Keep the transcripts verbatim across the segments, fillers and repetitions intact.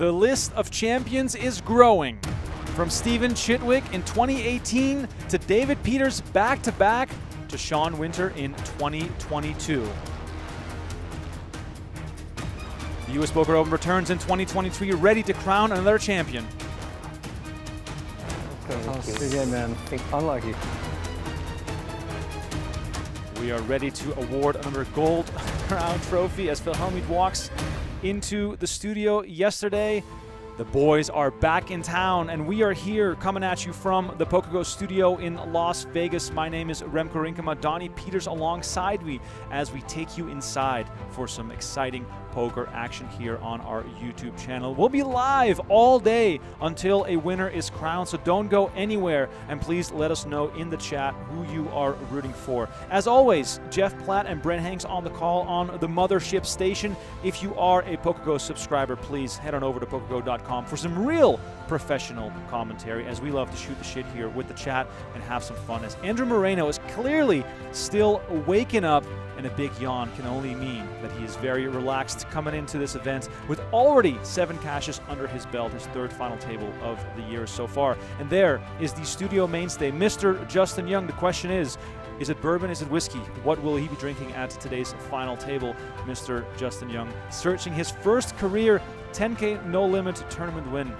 The list of champions is growing. From Stephen Chidwick in twenty eighteen to David Peters back-to-back to Sean Winter in twenty twenty-two. The U S Poker Open returns in twenty twenty-three, ready to crown another champion. Again, man. Unlucky. We are ready to award another gold crown trophy as Phil Hellmuth walks into the studio yesterday. The boys are back in town, and we are here coming at you from the PokerGo studio in Las Vegas. My name is Remko Rinkema, Donnie Peters alongside me as we take you inside for some exciting poker action here on our YouTube channel. We'll be live all day until a winner is crowned, so don't go anywhere, and please let us know in the chat who you are rooting for. As always, Jeff Platt and Brent Hanks on the call on the Mothership Station. If you are a PokerGo subscriber, please head on over to PokerGo dot com for some real professional commentary, as we love to shoot the shit here with the chat and have some fun, as Andrew Moreno is clearly still waking up, and a big yawn can only mean that he is very relaxed coming into this event with already seven cashes under his belt, his third final table of the year so far. And there is the studio mainstay, Mister Justin Young. The question is, is it bourbon? Is it whiskey? What will he be drinking at today's final table? Mister Justin Young searching his first career ten K no limit tournament win.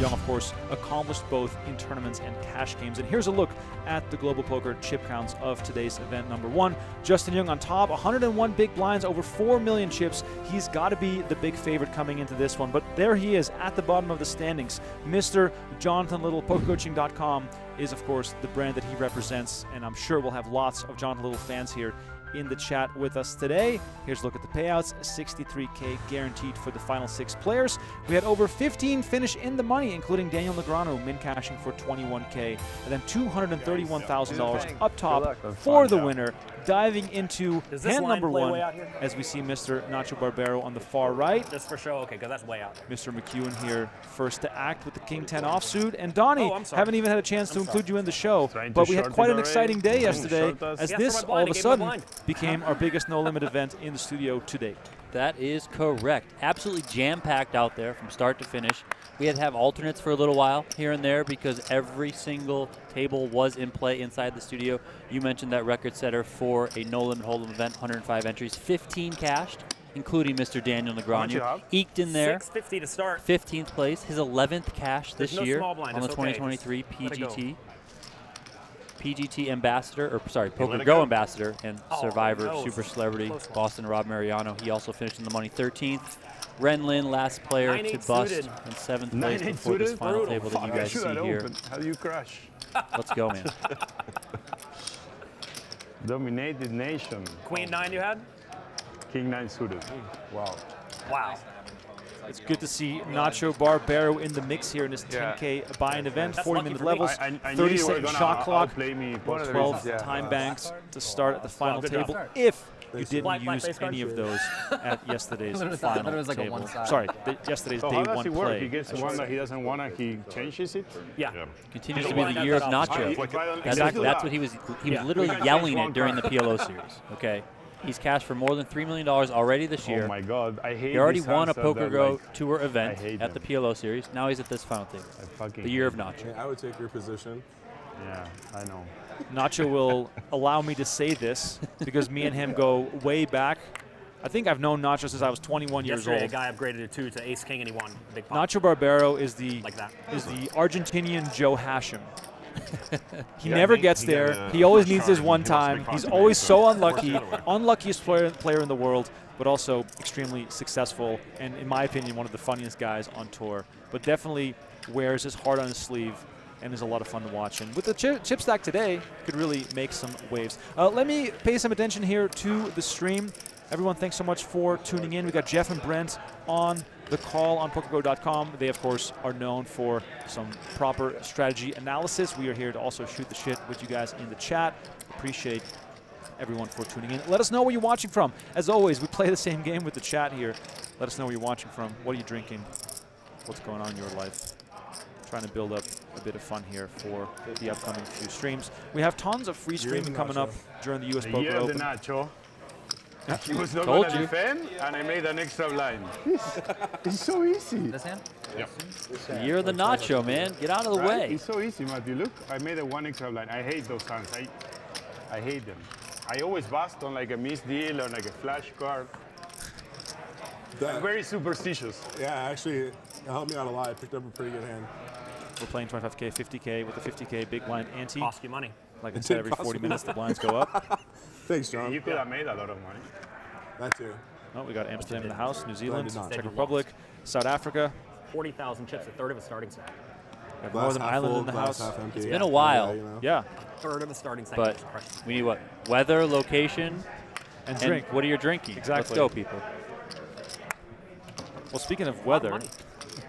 Young, of course, accomplished both in tournaments and cash games. And here's a look at the Global Poker chip counts of today's event number one. Justin Young on top, one hundred and one big blinds, over four million chips. He's got to be the big favorite coming into this one. But there he is at the bottom of the standings. Mister Jonathan Little, poker coaching dot com, is, of course, the brand that he represents. And I'm sure we'll have lots of Jonathan Little fans here in the chat with us today. Here's a look at the payouts. sixty-three K guaranteed for the final six players. We had over fifteen finish in the money, including Daniel Negreanu min cashing for twenty-one K, and then two hundred thirty-one thousand dollars up top for the winner. Diving into hand number one, as we see Mister Nacho Barbero on the far right. That's for sure. Okay, because that's way out there. Mister McEwan here first to act with the king ten offsuit. And Donnie, oh, haven't even had a chance to I'm include sorry. you in the show, but we had quite an exciting day yesterday, as yeah, this all of a sudden became our biggest no limit event in the studio to date. That is correct. Absolutely jam-packed out there from start to finish. We had to have alternates for a little while here and there because every single table was in play inside the studio. You mentioned that record setter for a no limit hold'em event, one hundred and five entries, fifteen cashed, including Mister Daniel Negreanu. Eked in there, six fifty to start. fifteenth place, his eleventh cash this no year on the twenty twenty-three okay. P G T. P G T ambassador, or sorry, PokerGo ambassador and oh, survivor, no. super celebrity, Boston Rob Mariano. He also finished in the money thirteenth. Renlin, last player Nine to bust suited. in seventh place Nine before this final brutal. table that you guys see here. Open. How do you crush? Let's go, man. Dominated nation. Queen nine you had? King nine suited. Wow. Wow. It's good to see Nacho Barbero in the mix here in this ten K yeah. buy-in event. forty-minute levels, thirty-second shot clock, twelve yeah. time banks to start at the final oh, table job. if you didn't black, use black any of those at yesterday's final was like table. Sorry, the, yesterday's so day one he play. He gets one that he doesn't want and he changes it? Yeah. yeah. Continues to be the year of Nacho. Exactly. That's what he was, he was literally yelling at during the P L O series, okay? He's cashed for more than three million dollars already this year. Oh my God, I hate He already won a PokerGo like, Tour event at the P L O Series. Now he's at this final table. I fucking the year of Nacho. I would take your position. Yeah, I know. Nacho will allow me to say this because me and him go way back. I think I've known Nacho since I was twenty-one Yesterday, years old. Yesterday, a guy upgraded it two to Ace King and he won. Big pop. Nacho Barbero is the like that. is the Argentinian Joe Hashim. He yeah, never gets he there. Got, uh, he always needs his one time. He's always so unlucky. Unluckiest player, player in the world, but also extremely successful and, in my opinion, one of the funniest guys on tour. But definitely wears his heart on his sleeve and is a lot of fun to watch. And with the chi chip stack today, could really make some waves. Uh, let me pay some attention here to the stream. Everyone, thanks so much for tuning in. We got Jeff and Brent on the call on PokerGo dot com. They, of course, are known for some proper strategy analysis. We are here to also shoot the shit with you guys in the chat. Appreciate everyone for tuning in. Let us know where you're watching from. As always, we play the same game with the chat here. Let us know where you're watching from. What are you drinking? What's going on in your life? Trying to build up a bit of fun here for the upcoming few streams. We have tons of free streaming coming up during the U S Poker Open. He was not going to defend, and I made an extra blind. This is so easy. This hand? Yeah. You're the Nacho, man. Get out of the right? way. It's so easy, Matthew. Look, I made a one extra blind. I hate those hands. I, I hate them. I always bust on like a missed deal or like a flash card. That, I'm very superstitious. Yeah, actually, it helped me out a lot. I picked up a pretty good hand. We're playing twenty-five K, fifty K with the fifty K big blind ante. Cost you money. Like I said, every forty minutes the blinds go up. Thanks, John. You could yeah. have made a lot of money. That too. No, we got Amsterdam in the house, New Zealand, Czech Republic, South Africa. forty thousand chips, a third of a starting stack. Yeah, Northern Ireland in the house. It's yeah. been a while. Yeah, you know. yeah. A third of a starting stack. But we need what? Weather, location, and drink. And what are you drinking? Exactly. Let's go, people. Well, speaking of weather,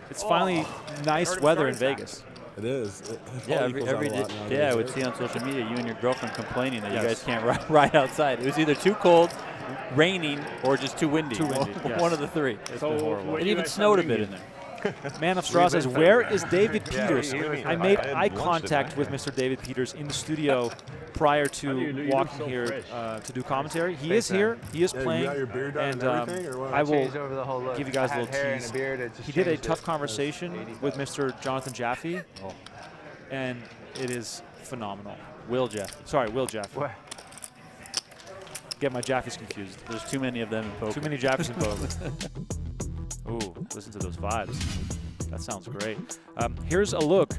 it's oh. finally nice weather in Vegas. It is. It yeah, every, every day, yeah, I would see on social media you and your girlfriend complaining that yes. you guys can't ride, ride outside. It was either too cold, raining, or just too windy. Too windy. Yes. One of the three. It's so been horrible. It even snowed a bit in there. Man of Straw says, "Where is David Peters?" I made eye contact with Mister David Peters in the studio prior to walking here uh, to do commentary. He is here. He is playing, and um, I will give you guys a little tease. He did a tough conversation with Mister Jonathan Jaffe, and it is phenomenal. Will Jaffe. Sorry, Will Jaffe. Get my Jaffes confused. There's too many of them in poker. Too many Jaffes in poker. Ooh, listen to those vibes. That sounds great. Um, here's a look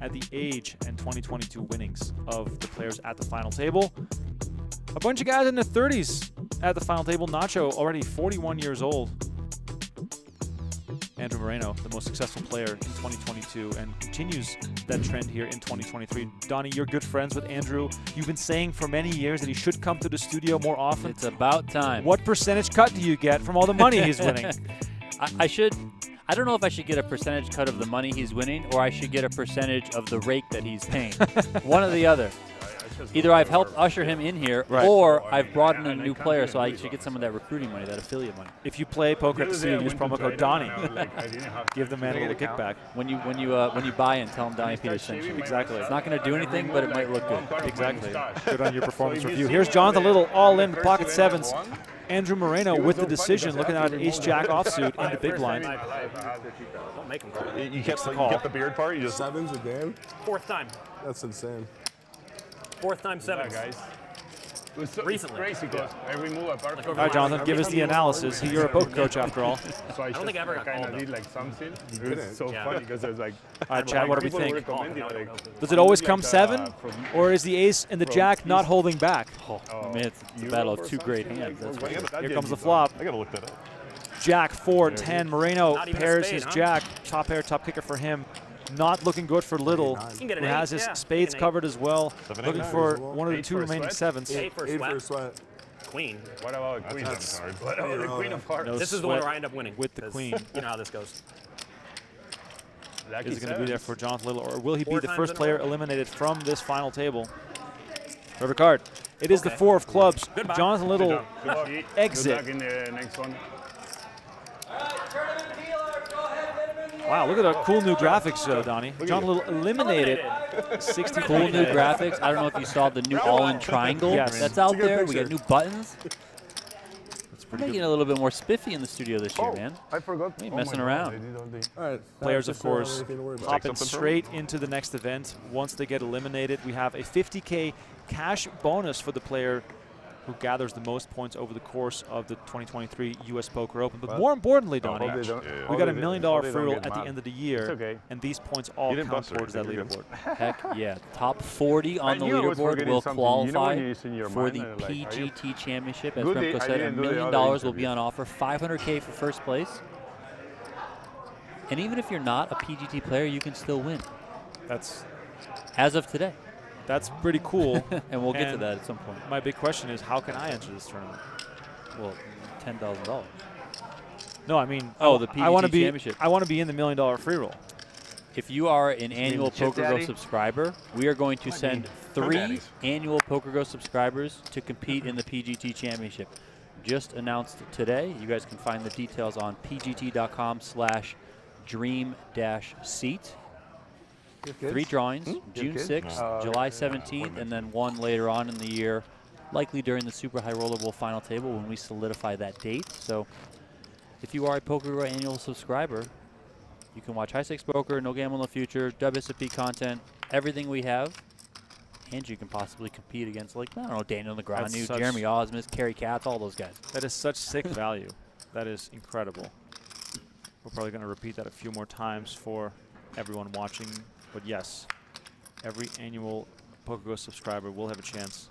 at the age and twenty twenty-two winnings of the players at the final table. A bunch of guys in their thirties at the final table. Nacho already forty-one years old. Andrew Moreno, the most successful player in twenty twenty-two, and continues that trend here in twenty twenty-three. Donnie, you're good friends with Andrew. You've been saying for many years that he should come to the studio more often. It's about time. What percentage cut do you get from all the money he's winning? I, I should. I don't know if I should get a percentage cut of the money he's winning, or I should get a percentage of the rake that he's paying. One or the other. Either I've helped usher him in here, right. or I've brought in a new player, so I should get some of that recruiting money, that affiliate money. If you play poker at the studio, use promo code Donnie. Give the man a little kickback. When you when you uh, when you buy in, tell him Donnie Peters sent you. Exactly. It's not going to do anything, but it might look good. Exactly. Good on your performance review. Here's Jonathan Little, all in pocket sevens. Andrew Moreno with the decision, looking at an ace jack offsuit in the big blind. Don't make him call. You kept the beard part. You just sevens a damn. Fourth time. That's insane. Fourth time sevens. Yeah, guys. It was so recently. Crazy close. Yeah. Every move apart like from all right, Jonathan, give us the analysis. You're a poker coach after all. So I, I don't think I ever got kind of did like something. It was it. so yeah. funny because I was like, all right, Chad, what do we think? Oh, no, no, no. Does it always come seven, uh, from, or is the ace and the jack not holding back? Oh, oh man, it's a battle of two great hands. That's right. Here comes the flop. I gotta look that up. Jack four ten. Moreno pairs his jack. Top pair, top kicker for him. Not looking good for Little, who has his yeah. spades covered as well. Seven, looking nine, for one of the two remaining sevens. Eight for a sweat. Queen. What about a queen of cards? What about a queen of cards? No, this is the one where I end up winning. With the queen. You know how this goes. Is it going to be there for Jonathan Little, or will he four be the first player eliminated from this final table? River card. It okay. is the four of clubs. Goodbye. Jonathan Little Good luck. exit. Good luck in the next one. Wow, look at the cool new graphics, uh, Donnie. John Little eliminated sixty cool new graphics. I don't know if you saw the new all-in triangle yes. that's out there. Picture. We got new buttons. That's We're making good. a little bit more spiffy in the studio this year, oh, man. I forgot. We ain't oh messing around. God, they did, they... Right, Players, of course, popping straight from? into the next event. Once they get eliminated, we have a fifty K cash bonus for the player who gathers the most points over the course of the twenty twenty-three U S Poker Open. But well, more importantly, Donnie, yeah, yeah. we got a million dollar frugal at the end of the year, okay. and these points all count towards that leaderboard. Heck yeah. Top forty on I the leaderboard will qualify you know for the like, P G T Championship. As Remko said, a million dollars will be on offer, five hundred K for first place. And even if you're not a P G T player, you can still win. That's as of today. That's pretty cool. and we'll get and to that at some point. My big question is, how can I enter this tournament? Well, ten thousand dollars. No, I mean, oh, I, the P G T I wanna be, Championship. I want to be in the million dollar free roll. If you are an annual PokerGo subscriber, we are going to send three annual PokerGo subscribers to compete in the P G T Championship. Just announced today. You guys can find the details on p g t dot com slash dream dash seat. Three drawings, June sixth, July seventeenth, and then one later on in the year likely during the Super High Roller Bowl final table when we solidify that date. So if you are a PokerGo annual subscriber, you can watch High Stakes Poker, No Gamble in the Future, W S O P content, everything we have. And you can possibly compete against, like, I don't know, Daniel Negreanu, Jeremy Ausmus, Cary Katz, all those guys. That is such sick value. That is incredible. We're probably going to repeat that a few more times for everyone watching. But yes, every annual PokerGo subscriber will have a chance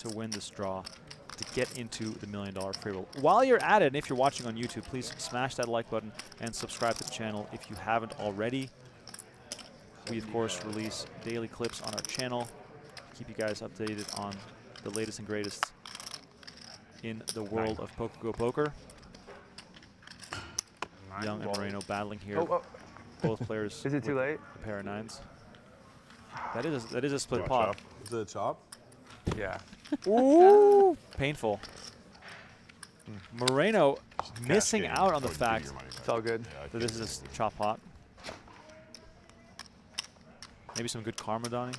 to win this draw, to get into the million dollar free roll. While you're at it, and if you're watching on YouTube, please smash that like button and subscribe to the channel if you haven't already. We, of course, release daily clips on our channel, keep you guys updated on the latest and greatest in the world of PokerGo Poker. Young and Moreno battling here. Oh, oh. Both players. Is it too late? A pair of nines. That is a, that is a split pot. Is it a chop? Yeah. Ooh, painful. Moreno missing out on the fact it's all good. that this is a chop pot. Maybe some good karma, Donnie.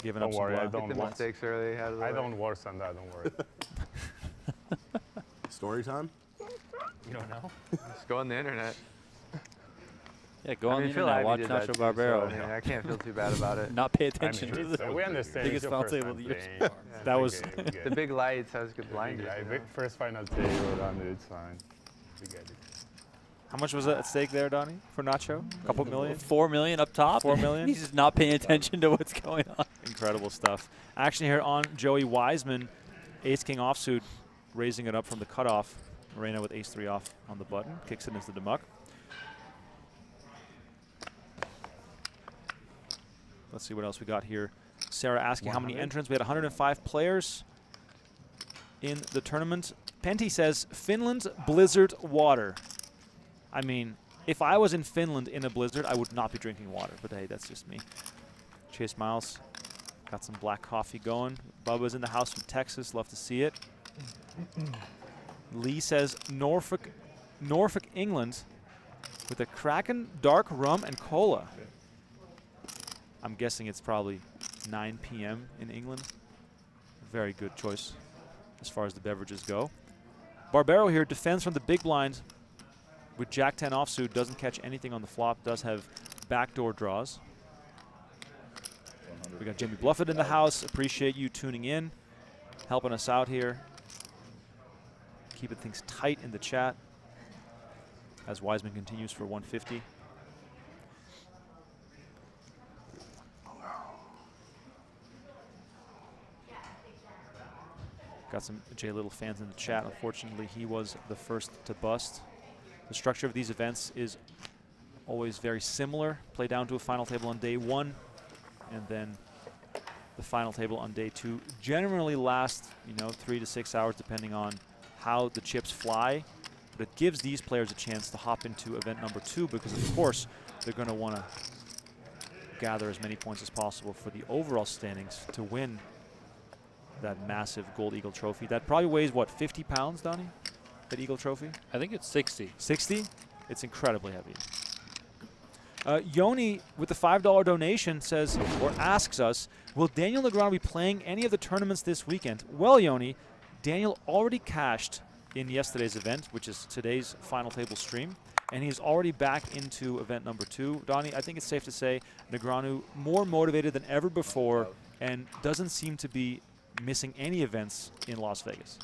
Giving don't up worry, I don't the mistakes early out of the I way. don't worse on that. Don't worry. Story time. You don't know? Just go on the internet. Yeah, go I on mean, the internet. Like watch Nacho Barbero. Too, so I, mean, I can't feel too bad about it. Not pay attention I mean, to so the we understand biggest final table of the year. Yeah, that was okay, the big lights. I was good blinded. Big, you know? First final table on it's fine. We get it. How much was that at stake there, Donnie, for Nacho? A couple million? Four million up top. Four million? He's just not paying attention to what's going on. Incredible stuff. Action here on Joey Weissman. Ace-King offsuit, raising it up from the cutoff. Moreno with ace three off on the button. Kicks it into the muck. Let's see what else we got here. Sarah asking how many entrants. We had one hundred five players in the tournament. Penty says, Finland's blizzard water. I mean, if I was in Finland in a blizzard, I would not be drinking water. But hey, that's just me. Chase Miles got some black coffee going. Bubba's in the house from Texas. Love to see it. Lee says Norfolk, Norfolk, England, with a Kraken dark rum and cola. I'm guessing it's probably nine p m in England. Very good choice as far as the beverages go. Barbero here defends from the big blind. With Jack ten offsuit, doesn't catch anything on the flop, does have backdoor draws. We got Jimmy Bluffett in the house. Appreciate you tuning in, helping us out here. Keeping things tight in the chat as Weissman continues for one fifty. Got some Jay Little fans in the chat. Unfortunately, he was the first to bust. The structure of these events is always very similar. Play down to a final table on day one, and then the final table on day two generally lasts, you know, three to six hours depending on how the chips fly. But it gives these players a chance to hop into event number two because, of course, they're going to want to gather as many points as possible for the overall standings to win that massive Gold Eagle trophy. That probably weighs, what, fifty pounds, Donnie? That Eagle Trophy? I think it's sixty. sixty? It's incredibly heavy. Uh, Yoni with the five dollar donation says, or asks us, will Daniel Negreanu be playing any of the tournaments this weekend? Well, Yoni, Daniel already cashed in yesterday's event, which is today's final table stream, and he's already back into event number two. Donnie, I think it's safe to say Negreanu more motivated than ever before and doesn't seem to be missing any events in Las Vegas.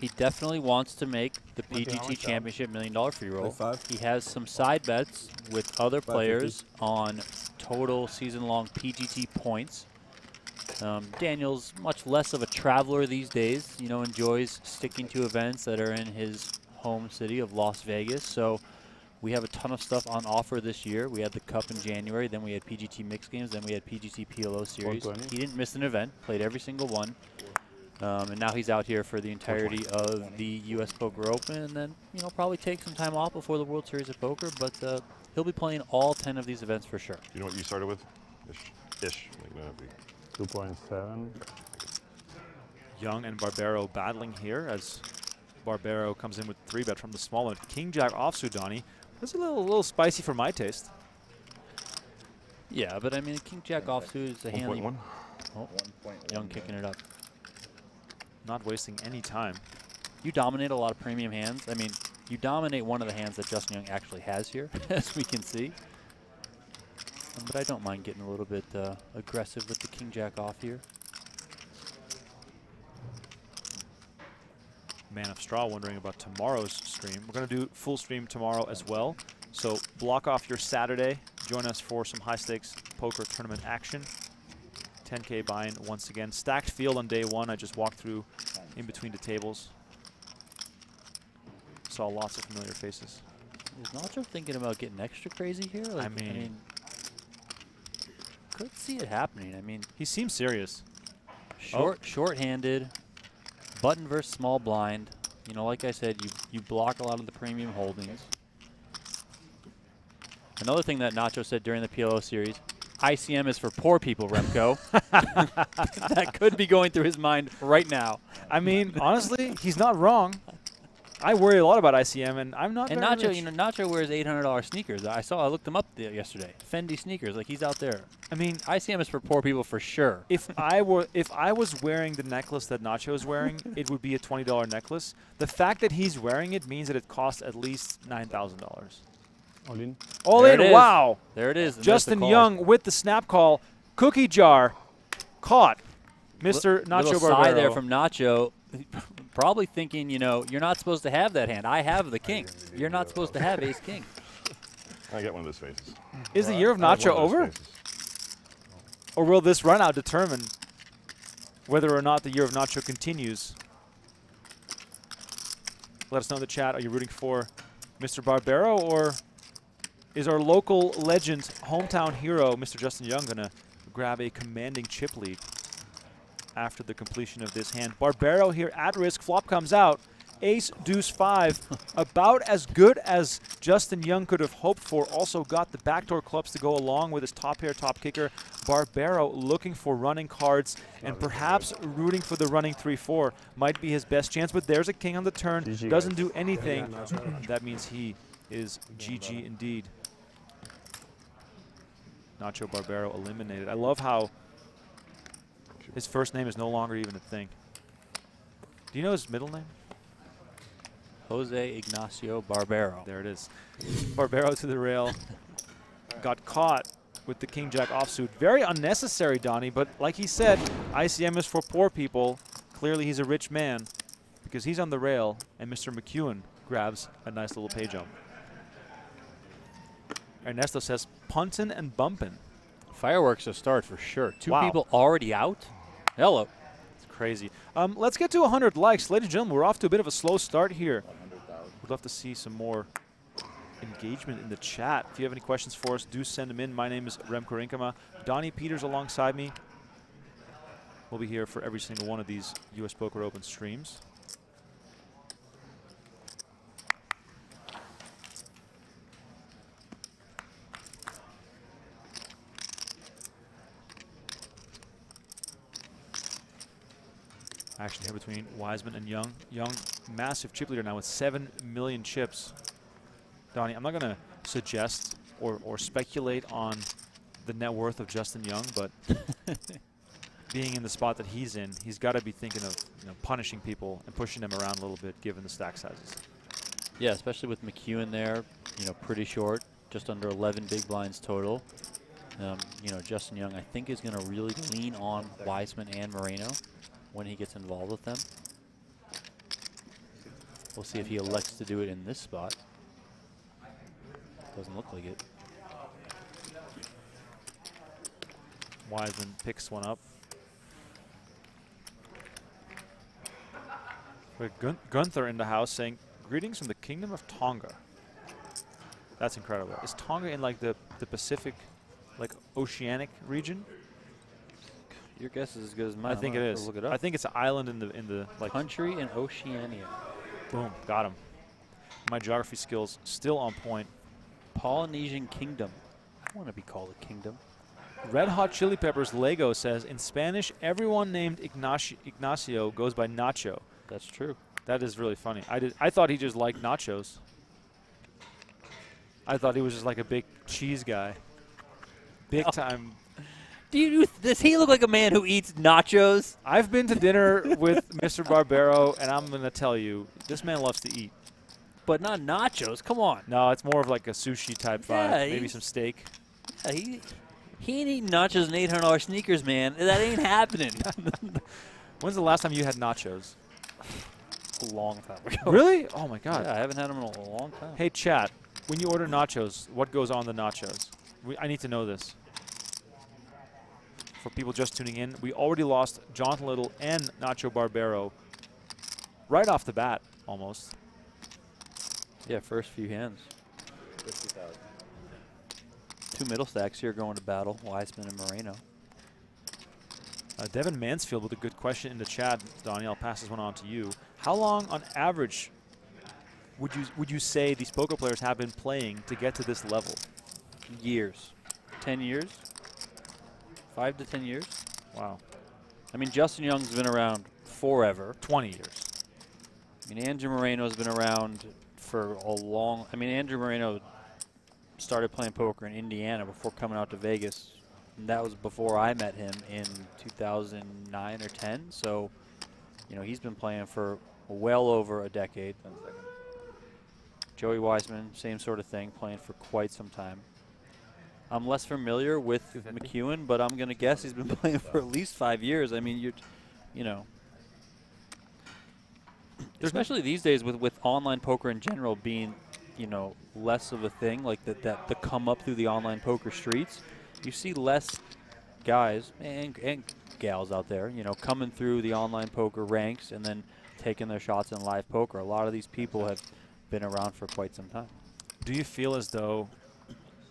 He definitely wants to make the P G T Championship million dollar free roll. He has some side bets with other players on total season-long P G T points. Um, Daniel's much less of a traveler these days, you know, enjoys sticking to events that are in his home city of Las Vegas. So we have a ton of stuff on offer this year. We had the Cup in January, then we had P G T Mixed Games, then we had P G T P L O Series. He didn't miss an event, played every single one. Um, and now he's out here for the entirety of the U S Poker Open, and then, you know, probably take some time off before the World Series of Poker, but uh, he'll be playing all ten of these events for sure. You know what you started with? Ish. Ish. Like two point seven. Young and Barbero battling here as Barbero comes in with three bet from the small one. King Jack offsuit, Donnie. That's a little, a little spicy for my taste. Yeah, but I mean, King Jack offsuit is a hand. one point one. Oh, Young kicking it up. not wasting any time. You dominate a lot of premium hands. I mean, you dominate one of the hands that Justin Young actually has here, as we can see. But I don't mind getting a little bit uh, aggressive with the king jack off here. Man of Straw wondering about tomorrow's stream. We're going to do full stream tomorrow as well. So block off your Saturday. Join us for some high-stakes poker tournament action. ten K buy-in once again. Stacked field on day one. I just walked through in between the tables. Saw lots of familiar faces. Is Nacho thinking about getting extra crazy here? Like, I mean, I mean, could see it happening. I mean, he seems serious. Short, oh. short-handed, button versus small blind. You know, like I said, you you block a lot of the premium holdings. Another thing that Nacho said during the P L O series, I C M is for poor people, Remko. That could be going through his mind right now. I mean, honestly, he's not wrong. I worry a lot about I C M, and I'm not. And very Nacho, rich. you know, Nacho wears eight hundred dollar sneakers. I saw, I looked them up the, yesterday. Fendi sneakers, like he's out there. I mean, I C M is for poor people for sure. If I were, if I was wearing the necklace that Nacho is wearing, it would be a twenty dollar necklace. The fact that he's wearing it means that it costs at least nine thousand dollars. All in. All in, wow. There it is. Justin Young with the snap call. Cookie jar caught. Mister Nacho Barbero. Little sigh there from Nacho. Probably thinking, you know, you're not supposed to have that hand. I have the king. You're not supposed to have ace king. I get one of those faces. Is the year of Nacho over? Or will this run out determine whether or not the year of Nacho continues? Let us know in the chat. Are you rooting for Mister Barbero, or is our local legend, hometown hero, Mister Justin Young, going to grab a commanding chip lead after the completion of this hand? Barbero here at risk. Flop comes out. Ace, deuce, five. About as good as Justin Young could have hoped for. Also got the backdoor clubs to go along with his top pair, top kicker. Barbero looking for running cards and perhaps rooting for the running three four. Might be his best chance, but there's a king on the turn. G G Doesn't guys. do anything. Yeah, yeah, no. That means he is G G indeed. Nacho Barbero eliminated. I love how his first name is no longer even a thing. Do you know his middle name? Jose Ignacio Barbero. There it is. Barbero to the rail. Got caught with the king jack offsuit. Very unnecessary, Donnie, but like he said, I C M is for poor people. Clearly he's a rich man because he's on the rail, and Mister McEwan grabs a nice little pay jump. Ernesto says, puntin' and bumpin'. Fireworks to start for sure. Two wow. people already out? Hello. Crazy. Um, let's get to one hundred likes. Ladies and gentlemen, we're off to a bit of a slow start here. We'd love to see some more engagement in the chat. If you have any questions for us, do send them in. My name is Remko Rinkema. Donnie Peters alongside me. We'll be here for every single one of these U S Poker Open streams. Action here between Weissman and Young. Young, massive chip leader now with seven million chips. Donnie, I'm not going to suggest or, or speculate on the net worth of Justin Young, but being in the spot that he's in, he's got to be thinking of you know, punishing people and pushing them around a little bit given the stack sizes. Yeah, especially with McEwan there, you know, pretty short, just under eleven big blinds total. Um, you know, Justin Young, I think, is going to really lean on Weissman and Moreno when he gets involved with them. We'll see if he elects to do it in this spot. Doesn't look like it. Weissman picks one up. But Gun Gunther in the house saying, greetings from the Kingdom of Tonga. That's incredible. Is Tonga in like the, the Pacific, like oceanic region? Your guess is as good as mine. I think it is. Look it up. I think it's an island in the in the like country in Oceania. Boom, got him. My geography skills still on point. Polynesian Kingdom. I want to be called a kingdom. Red Hot Chili Peppers Lego says in Spanish, everyone named Ignacio, Ignacio goes by Nacho. That's true. That is really funny. I did. I thought he just liked nachos. I thought he was just like a big cheese guy. Big oh. time. Do you, does he look like a man who eats nachos? I've been to dinner with Mister Barbero, and I'm going to tell you, this man loves to eat. But not nachos. Come on. No, it's more of like a sushi type yeah, vibe. Maybe some steak. Yeah, he, he ain't eating nachos and eight hundred dollar sneakers, man. That ain't happening. When's the last time you had nachos? A long time ago. Really? Oh, my God. Yeah, I haven't had them in a long time. Hey, chat, when you order nachos, what goes on the nachos? We, I need to know this. For people just tuning in, we already lost Jonathan Little and Nacho Barbero right off the bat, almost. Yeah, first few hands. fifty thousand. Two middle stacks here going to battle, Weissman and Moreno. Uh, Devin Mansfield with a good question in the chat. Donnie, I'll pass this one on to you. How long, on average, would you would you say these poker players have been playing to get to this level? Years. Ten years? Five to ten years? Wow. I mean, Justin Young's been around forever. Twenty years. I mean, Andrew Moreno's been around for a long... I mean, Andrew Moreno started playing poker in Indiana before coming out to Vegas. And that was before I met him in two thousand nine or ten. So, you know, he's been playing for well over a decade. Joey Weissman, same sort of thing, playing for quite some time. I'm less familiar with McEwan, but I'm going to guess he's been playing for at least five years. I mean, you you know. Especially these days with, with online poker in general being, you know, less of a thing, like that, that the come up through the online poker streets. You see less guys and, and gals out there, you know, coming through the online poker ranks and then taking their shots in live poker. A lot of these people have been around for quite some time. Do you feel as though,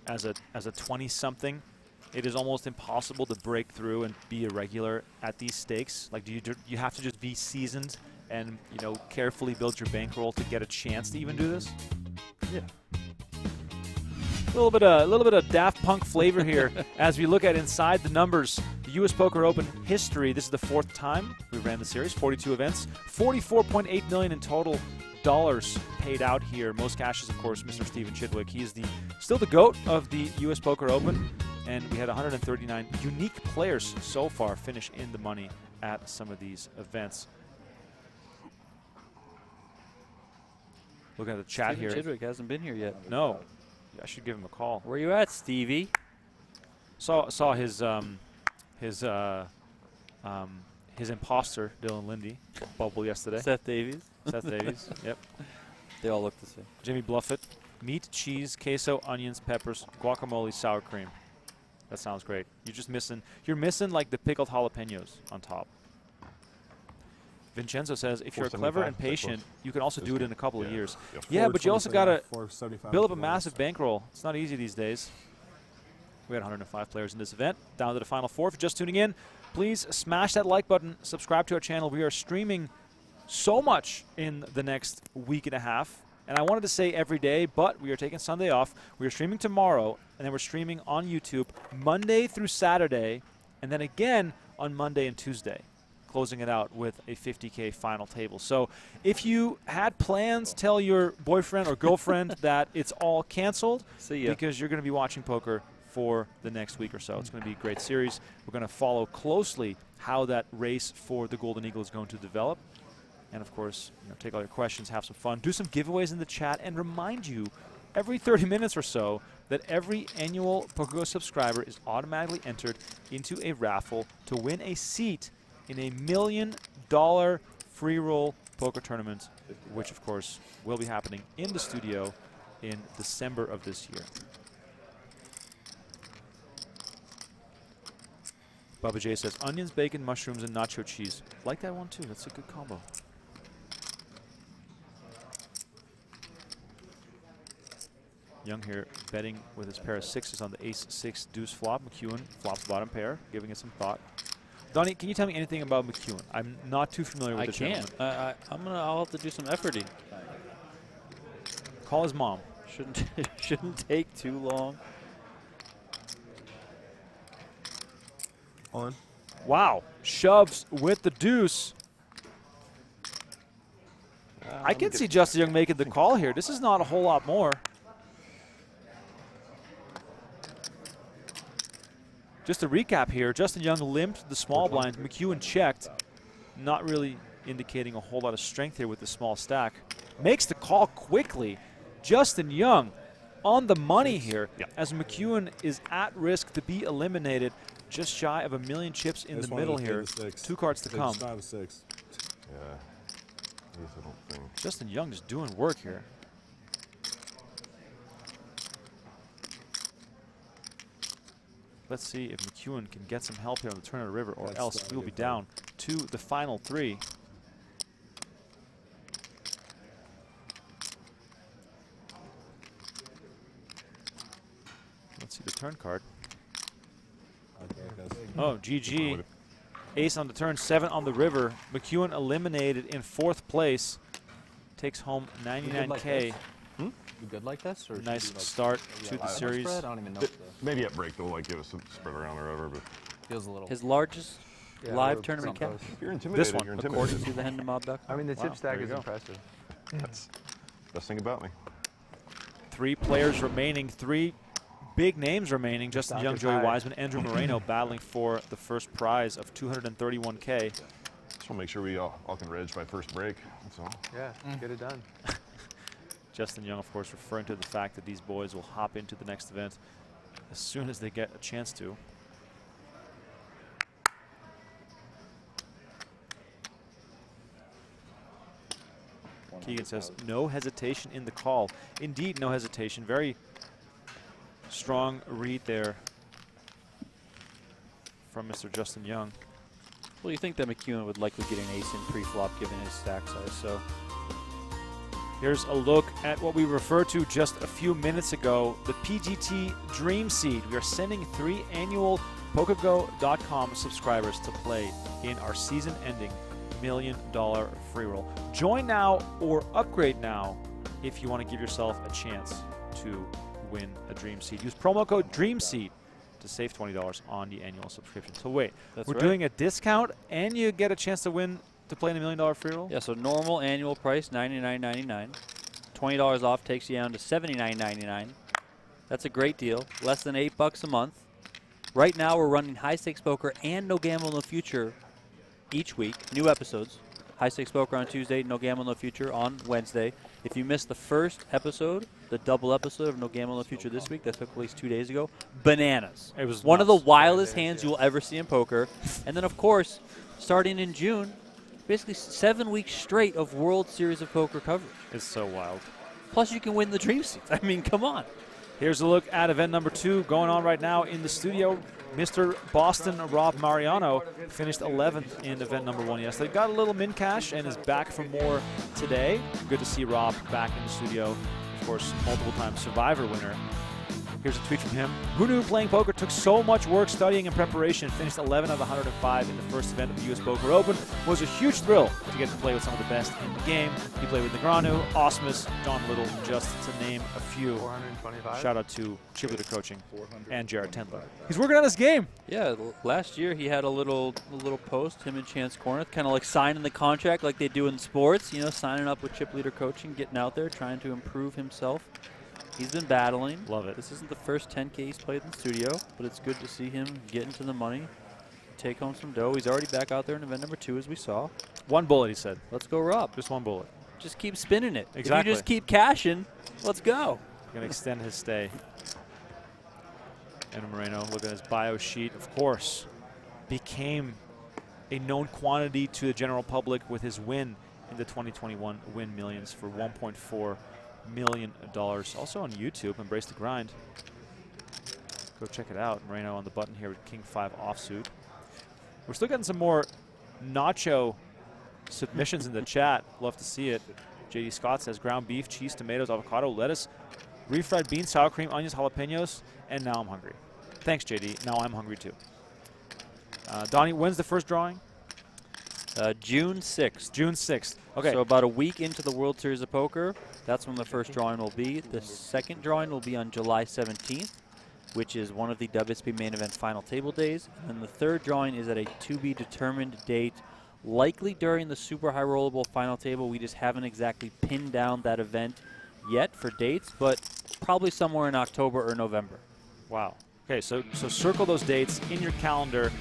as a as a twenty-something, it is almost impossible to break through and be a regular at these stakes? Like, do you do you have to just be seasoned and, you know, carefully build your bankroll to get a chance to even do this? Yeah. A little bit, a little bit of Daft Punk flavor here as we look at inside the numbers. The U S Poker Open history. This is the fourth time we ran the series. forty-two events, forty-four point eight million in total dollars paid out here. Most cash is, of course, Mister Stephen Chidwick. He is the still the GOAT of the U S Poker Open, and we had one hundred thirty-nine unique players so far finish in the money at some of these events. Look at the chat Stephen here. Chidwick hasn't been here yet. No. I should give him a call. Where you at, Stevie? Saw saw his um, his uh, um, his imposter Dylan Lindy bubble yesterday. Seth Davies. Seth Davies. Yep. They all look the same. Jimmy Bluffett. Meat, cheese, queso, onions, peppers, guacamole, sour cream. That sounds great. You're just missing. You're missing like the pickled jalapenos on top. Vincenzo says, if you're clever and patient, you can also do it in a couple yeah. of years. Yeah, yeah, but you also got to build up a massive bankroll. It's not easy these days. We had one hundred five players in this event. Down to the final four. If you're just tuning in, please smash that like button. Subscribe to our channel. We are streaming so much in the next week and a half. And I wanted to say every day, but we are taking Sunday off. We are streaming tomorrow, and then we're streaming on YouTube Monday through Saturday, and then again on Monday and Tuesday, closing it out with a fifty K final table. So if you had plans, tell your boyfriend or girlfriend that it's all canceled because you're going to be watching poker for the next week or so. It's going to be a great series. We're going to follow closely how that race for the Golden Eagle is going to develop. And, of course, you know, take all your questions, have some fun, do some giveaways in the chat, and remind you every thirty minutes or so that every annual PokerGo subscriber is automatically entered into a raffle to win a seat in a million dollar free roll poker tournament, which, of course, will be happening in the studio in December of this year. Baba J says, onions, bacon, mushrooms, and nacho cheese. Like that one, too. That's a good combo. Young here betting with his pair of sixes on the ace six deuce flop. McEwan flops bottom pair, giving it some thought. Donnie, can you tell me anything about McEwan? I'm not too familiar with I the can. Uh, I I'm gonna. I'll have to do some efforting. Call his mom. Shouldn't shouldn't take too long. On. Wow! Shoves with the deuce. Uh, I can see Justin Young making the call here. This is not a whole lot more. Just to recap here, Justin Young limped the small blind. McEwan checked, not really indicating a whole lot of strength here with the small stack. Makes the call quickly. Justin Young on the money here, yeah, as McEwan is at risk to be eliminated. Just shy of a million chips in this the middle here. The Two cards to come. Five and six. Yeah. Yes, I don't think. Justin Young is doing work here. Let's see if McEwan can get some help here on the turn of the river, or That's else we'll be point. down to the final three. Let's see the turn card. Oh, G G. Ace on the turn, seven on the river. McEwan eliminated in fourth place. Takes home ninety-nine K. Hmm? You good like this? Or nice like start to the, the series. I don't even know the, maybe at break they'll like give us some spread around the river, but feels a little. His largest yeah, live tournament cap. If you're intimidated, this one, you're intimidated. According to the Hendon Mob Duck. I mean, the wow, tip stack is go. impressive. That's the best thing about me. Three players remaining. Three big names remaining. Justin Young, Joey Weissman, Andrew Moreno battling for the first prize of two hundred thirty-one K. Just want to make sure we all, all can reg by first break. That's all. Yeah, mm. get it done. Justin Young, of course, referring to the fact that these boys will hop into the next event as soon as they get a chance to. Keegan says, no hesitation in the call. Indeed, no hesitation. Very strong read there from Mister Justin Young. Well, you think that McEwan would likely get an ace in pre-flop given his stack size, so. Here's a look at what we referred to just a few minutes ago, the P G T Dream Seed. We are sending three annual PokerGo dot com subscribers to play in our season-ending million dollar free roll. Join now or upgrade now if you want to give yourself a chance to win a Dream Seed. Use promo code DREAMSEED to save twenty dollars on the annual subscription. So wait, That's we're right. doing a discount and you get a chance to win to play in a million dollar free roll? Yeah, so normal annual price, ninety-nine ninety-nine. twenty dollars off takes you down to seventy-nine ninety-nine. That's a great deal. Less than eight bucks a month. Right now we're running High Stakes Poker and No Gamble in the Future each week. New episodes. High Stakes Poker on Tuesday, No Gamble in the Future on Wednesday. If you missed the first episode, the double episode of No Gamble in the Future this week, that took place two days ago, bananas. It was one nuts. of the wildest bananas, hands yeah. you'll ever see in poker. And then, of course, starting in June, basically seven weeks straight of World Series of Poker coverage. It's so wild. Plus, you can win the Dream Seeds. I mean, come on. Here's a look at event number two going on right now in the studio. Mister Boston Rob Mariano finished eleventh in event number one yesterday. Got a little min cash and is back for more today. Good to see Rob back in the studio. Of course, multiple-time Survivor winner. Here's a tweet from him. Who knew playing poker took so much work, studying, and preparation? Finished eleven out of one hundred five in the first event of the U S Poker Open. Was a huge thrill to get to play with some of the best in the game. He played with Negreanu, Ausmus, Don Little, just to name a few. Shout out to Chiblita Coaching and Jared Tendler. He's working on his game. Yeah, last year he had a little a little post, him and Chance Corneth, kind of like signing the contract like they do in sports, you know, signing up with Chiblita Coaching, getting out there, trying to improve himself. He's been battling. Love it. This isn't the first ten K he's played in the studio, but it's good to see him get into the money, take home some dough. He's already back out there in event number two, as we saw. One bullet, he said. Let's go, Rob. Just one bullet. Just keep spinning it. Exactly. If you just keep cashing, let's go. Going to extend his stay. Andrew Moreno, look at his bio sheet, of course, became a known quantity to the general public with his win in the twenty twenty-one Win Millions for one point four million dollars. Also on YouTube, Embrace the Grind. Go check it out. Moreno on the button here with King five offsuit. We're still getting some more nacho submissions in the chat. Love to see it. J D Scott says ground beef, cheese, tomatoes, avocado, lettuce, refried beans, sour cream, onions, jalapenos, and now I'm hungry. Thanks, J D. Now I'm hungry too. Uh, Donnie, when's the first drawing? Uh, June sixth. June sixth. Okay. So about a week into the World Series of Poker, that's when the first drawing will be. The second drawing will be on July seventeenth, which is one of the W S B main event final table days. And the third drawing is at a to-be-determined date, likely during the Super High Rollable final table. We just haven't exactly pinned down that event yet for dates, but probably somewhere in October or November. Wow. Okay, so, so circle those dates in your calendar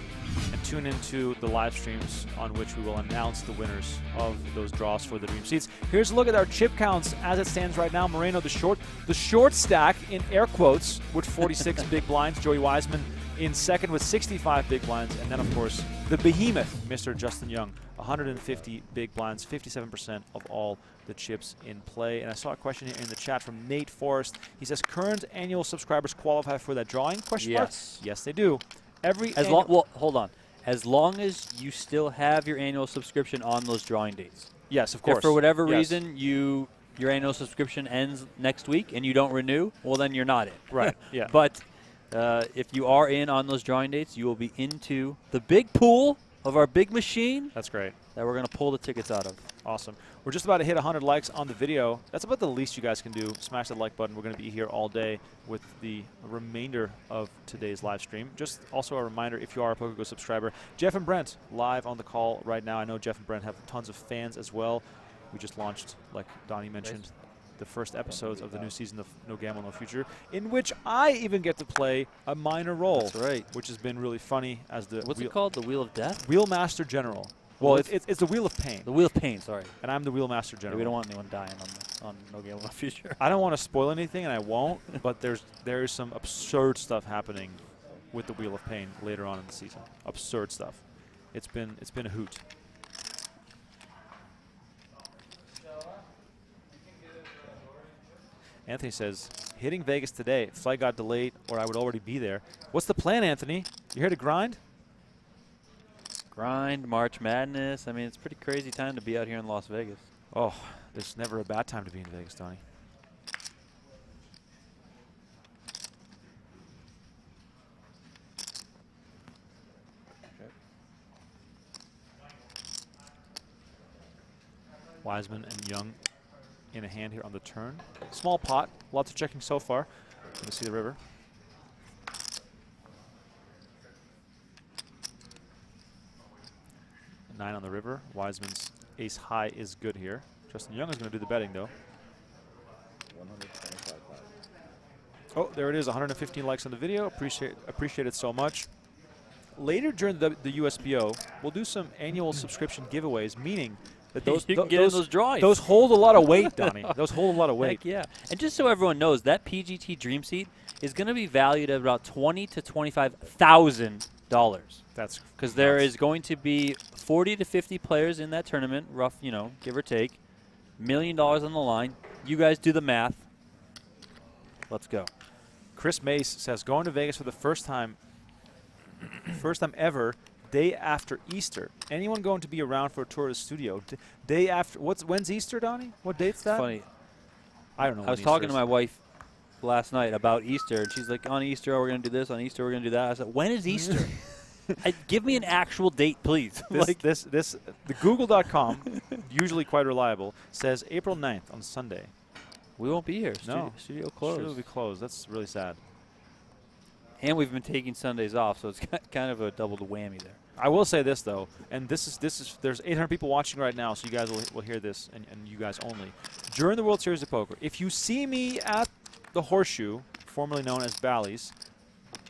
and tune into the live streams on which we will announce the winners of those draws for the Dream Seats. Here's a look at our chip counts as it stands right now. Moreno, the short, the short stack in air quotes with forty-six big blinds. Joey Weissman in second with sixty-five big blinds. And then, of course, the behemoth, Mister Justin Young, one hundred fifty big blinds, fifty-seven percent of all the chips in play. And I saw a question here in the chat from Nate Forrest. He says, current annual subscribers qualify for that drawing? Question mark? Yes. Yes, they do. Every as long, well, hold on. As long as you still have your annual subscription on those drawing dates. Yes, of course. If for whatever yes. reason you your annual subscription ends next week and you don't renew, well, then you're not in. Right. Yeah. But uh, if you are in on those drawing dates, you will be into the big pool of our big machine. That's great. That we're going to pull the tickets out of. Awesome. We're just about to hit one hundred likes on the video. That's about the least you guys can do. Smash that like button. We're going to be here all day with the remainder of today's live stream. Just also a reminder, if you are a PokerGo subscriber, Jeff and Brent live on the call right now. I know Jeff and Brent have tons of fans as well. We just launched, like Donnie mentioned, the first episodes of the new season of No Gamble, No Future, in which I even get to play a minor role. That's right. Which has been really funny as the... What's it called? The Wheel of Death? Wheel Master General. Well, it's, it's, it's the Wheel of Pain. The Wheel of Pain, sorry. And I'm the Wheel Master General. Yeah, we don't want anyone dying on, the, on No Gamble, No Future. I don't want to spoil anything, and I won't, but there's there is some absurd stuff happening with the Wheel of Pain later on in the season. Absurd stuff. It's been, it's been a hoot. Anthony says, hitting Vegas today. Flight got delayed or I would already be there. What's the plan, Anthony? You here to grind? Grind, March Madness. I mean, it's a pretty crazy time to be out here in Las Vegas. Oh, there's never a bad time to be in Vegas, Donnie. Wiseman and Young in a hand here on the turn. Small pot, lots of checking so far. Let me see the river. Nine on the river. Wiseman's ace high is good here. Justin Young is going to do the betting though. Oh, there it is, one hundred fifteen likes on the video. Appreciate, appreciate it so much. Later during the, the U S P O, we'll do some annual subscription giveaways, meaning that those, you can th get those, in those drawings. Those hold a lot of weight, Donnie. Those hold a lot of weight. Heck yeah. And just so everyone knows, that P G T Dream Seat is going to be valued at about twenty to twenty-five thousand dollars. That's because there is going to be forty to fifty players in that tournament, rough, you know, give or take. Million dollars on the line. You guys do the math. Let's go. Chris Mace says, going to Vegas for the first time, first time ever. Day after Easter. Anyone going to be around for a tour of the studio? D day after, what's, when's Easter, Donnie? What date's that? It's funny. I don't know. I was Easter talking is. to my wife last night about Easter, and she's like, on Easter, we're going to do this. On Easter, we're going to do that. I said, when is Easter? I, give me an actual date, please. This, like this, this, the Google dot com, usually quite reliable, says April ninth on Sunday. We won't be here. Studio, no. Studio closed. Studio will be closed. That's really sad. And we've been taking Sundays off, so it's kind of a double whammy there. I will say this though, and this is this is there's eight hundred people watching right now, so you guys will, will hear this, and, and you guys only. During the World Series of Poker, if you see me at the Horseshoe, formerly known as Bally's,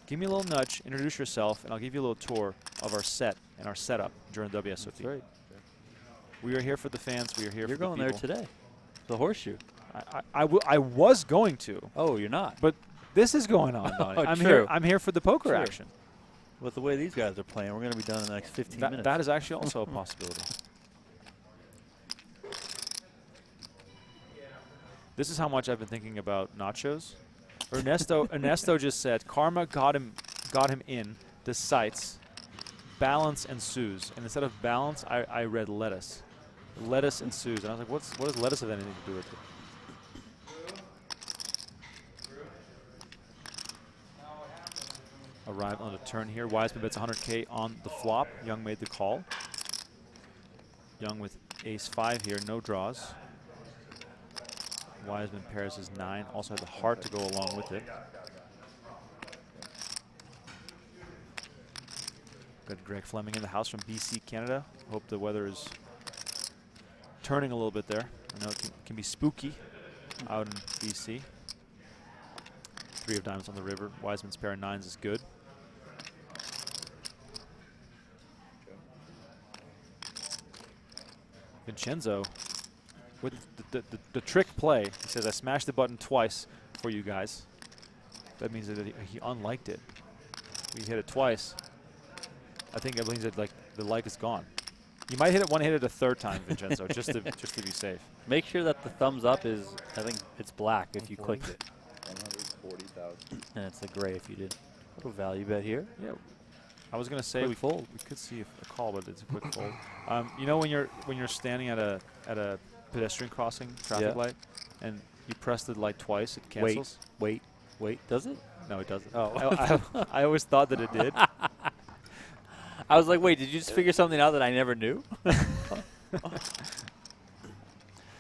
give me a little nudge, introduce yourself, and I'll give you a little tour of our set and our setup during W S O P. That's right. We are here for the fans. We are here. You're for the people. You're going there today, the Horseshoe. I I, I, w I was going to. Oh, you're not. But this is going on. Oh, I'm true. here. I'm here for the poker true. action. With the way these guys are playing, we're going to be done in the next fifteen that, minutes. That is actually also a possibility. This is how much I've been thinking about nachos. Ernesto Ernesto just said, karma got him got him in the sights, balance and ensues. And instead of balance, I, I read lettuce. Lettuce and ensues. And I was like, what's what does lettuce have anything to do with it? Arrive on the turn here. Wiseman bets one hundred K on the flop. Young made the call. Young with ace five here, no draws. Wiseman pairs his nine. Also had the heart to go along with it. Got Greg Fleming in the house from B C, Canada. Hope the weather is turning a little bit there. I know it can, can be spooky out in B C. Three of diamonds on the river. Weissman's pair of nines is good. Vincenzo with the, the, the, the trick play. He says, I smashed the button twice for you guys. That means that he, he unliked it. We hit it twice. I think that means that like, the like is gone. You might hit it one hit it a third time, Vincenzo, just to just to be safe. Make sure that the thumbs up is, I think it's black if you clicked it. one hundred forty thousand. And it's a gray if you did. A little value bet here. Yeah. I was gonna say we fold. We could see a call, but it's a quick fold. Um, you know when you're when you're standing at a at a pedestrian crossing traffic yeah. light, and you press the light twice, it cancels. Wait, wait, wait. Does it? No, it doesn't. Oh, I, I, I always thought that it did. I was like, wait, did you just figure something out that I never knew?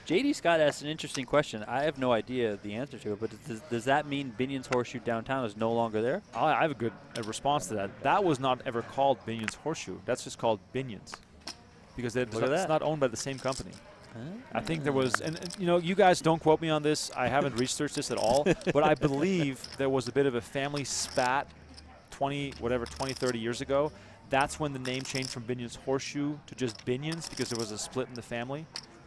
J D Scott asked an interesting question. I have no idea the answer to it, but does, does that mean Binion's Horseshoe downtown is no longer there? I, I have a good a response to that. That was not ever called Binion's Horseshoe. That's just called Binion's because it's that. not owned by the same company. Huh? I think there was, and, and you know, you guys don't quote me on this. I haven't researched this at all, but I believe there was a bit of a family spat twenty, whatever, twenty, thirty years ago. That's when the name changed from Binion's Horseshoe to just Binion's because there was a split in the family,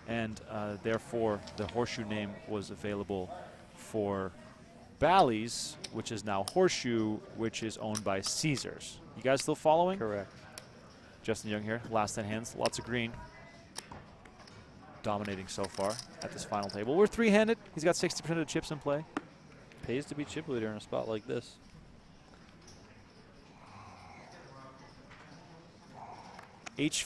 and uh, therefore the Horseshoe name was available for Bally's, which is now Horseshoe, which is owned by Caesars. You guys still following? Correct. Justin Young here, last ten hands, lots of green. Dominating so far at this final table. We're three-handed. He's got sixty percent of the chips in play. Pays to be chip leader in a spot like this. H.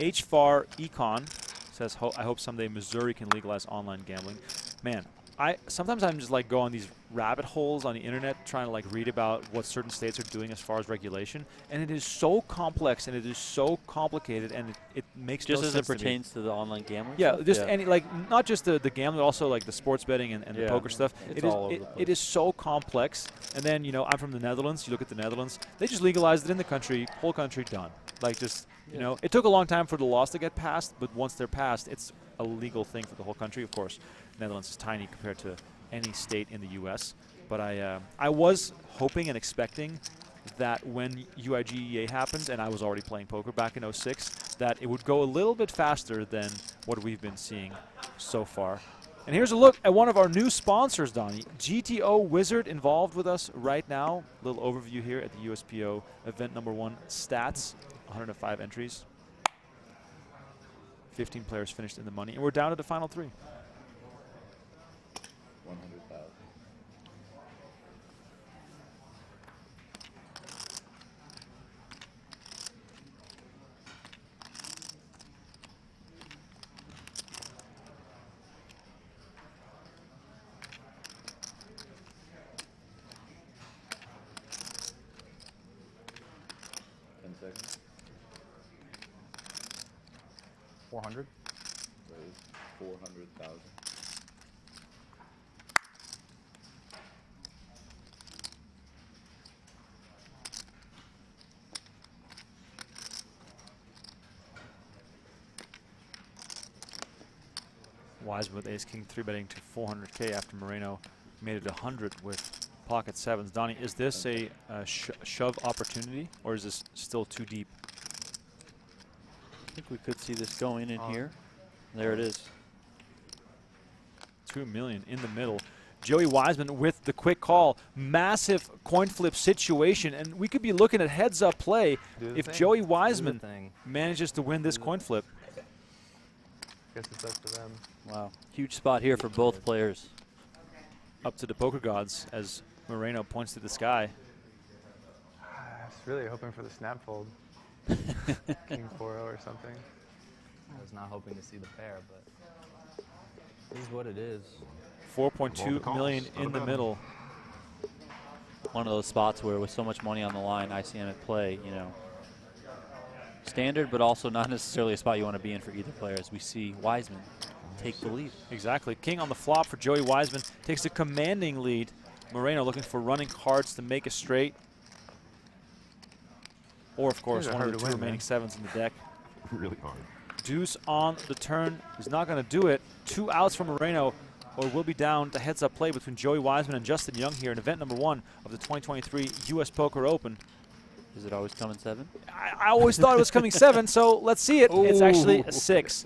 H F A R Econ says, Ho I hope someday Missouri can legalize online gambling. Man, I sometimes I'm just like go on these rabbit holes on the internet trying to like read about what certain states are doing as far as regulation, and it is so complex and it is so complicated and it, it makes just no as sense it pertains to, to the online gambling. Yeah, stuff? just yeah. any like not just the the gambling, also like the sports betting and, and yeah. the poker stuff. It's it is all over it, the place. It is so complex. And then you know I'm from the Netherlands. You look at the Netherlands; they just legalized it in the country, whole country done. Like just you yeah. know, it took a long time for the laws to get passed, but once they're passed, it's a legal thing for the whole country. Of course, Netherlands is tiny compared to any state in the U S But I, uh, I was hoping and expecting that when U I G E A happened, and I was already playing poker back in oh six, that it would go a little bit faster than what we've been seeing so far. And here's a look at one of our new sponsors, Donnie. G T O Wizard involved with us right now. Little overview here at the U S P O event number one stats. one hundred five entries. fifteen players finished in the money. And we're down to the final three. one hundred thousand. ten seconds. four hundred. four hundred thousand. Wiseman with ace king three betting to four hundred K after Moreno made it one hundred with pocket sevens. Donnie, is this a uh, sh shove opportunity or is this still too deep? I think we could see this going in uh, here. There it is. Two million in the middle. Joey Weissman with the quick call. Massive coin flip situation, and we could be looking at heads up play if thing. Joey Weissman manages to win this coin flip. Guess it's up to them. Wow. Huge spot here for both players. Up to the poker gods as Moreno points to the sky. I was really hoping for the snap fold. King four oh or something. I was not hoping to see the pair, but it is what it is. four point two million in the middle. One of those spots where with so much money on the line, I C M at play, you know. Standard, but also not necessarily a spot you want to be in for either player, as we see Weissman take the lead. Exactly. King on the flop for Joey Weissman. Takes a commanding lead. Moreno looking for running cards to make a straight. Or, of course, one of the two remaining sevens in the deck. Really hard. Deuce on the turn. He's not going to do it. Two outs from Moreno. or will be down to heads-up play between Joey Weissman and Justin Young here in event number one of the twenty twenty-three U S Poker Open. Is it always coming seven? I, I always thought it was coming seven, so let's see it. Ooh. It's actually a six.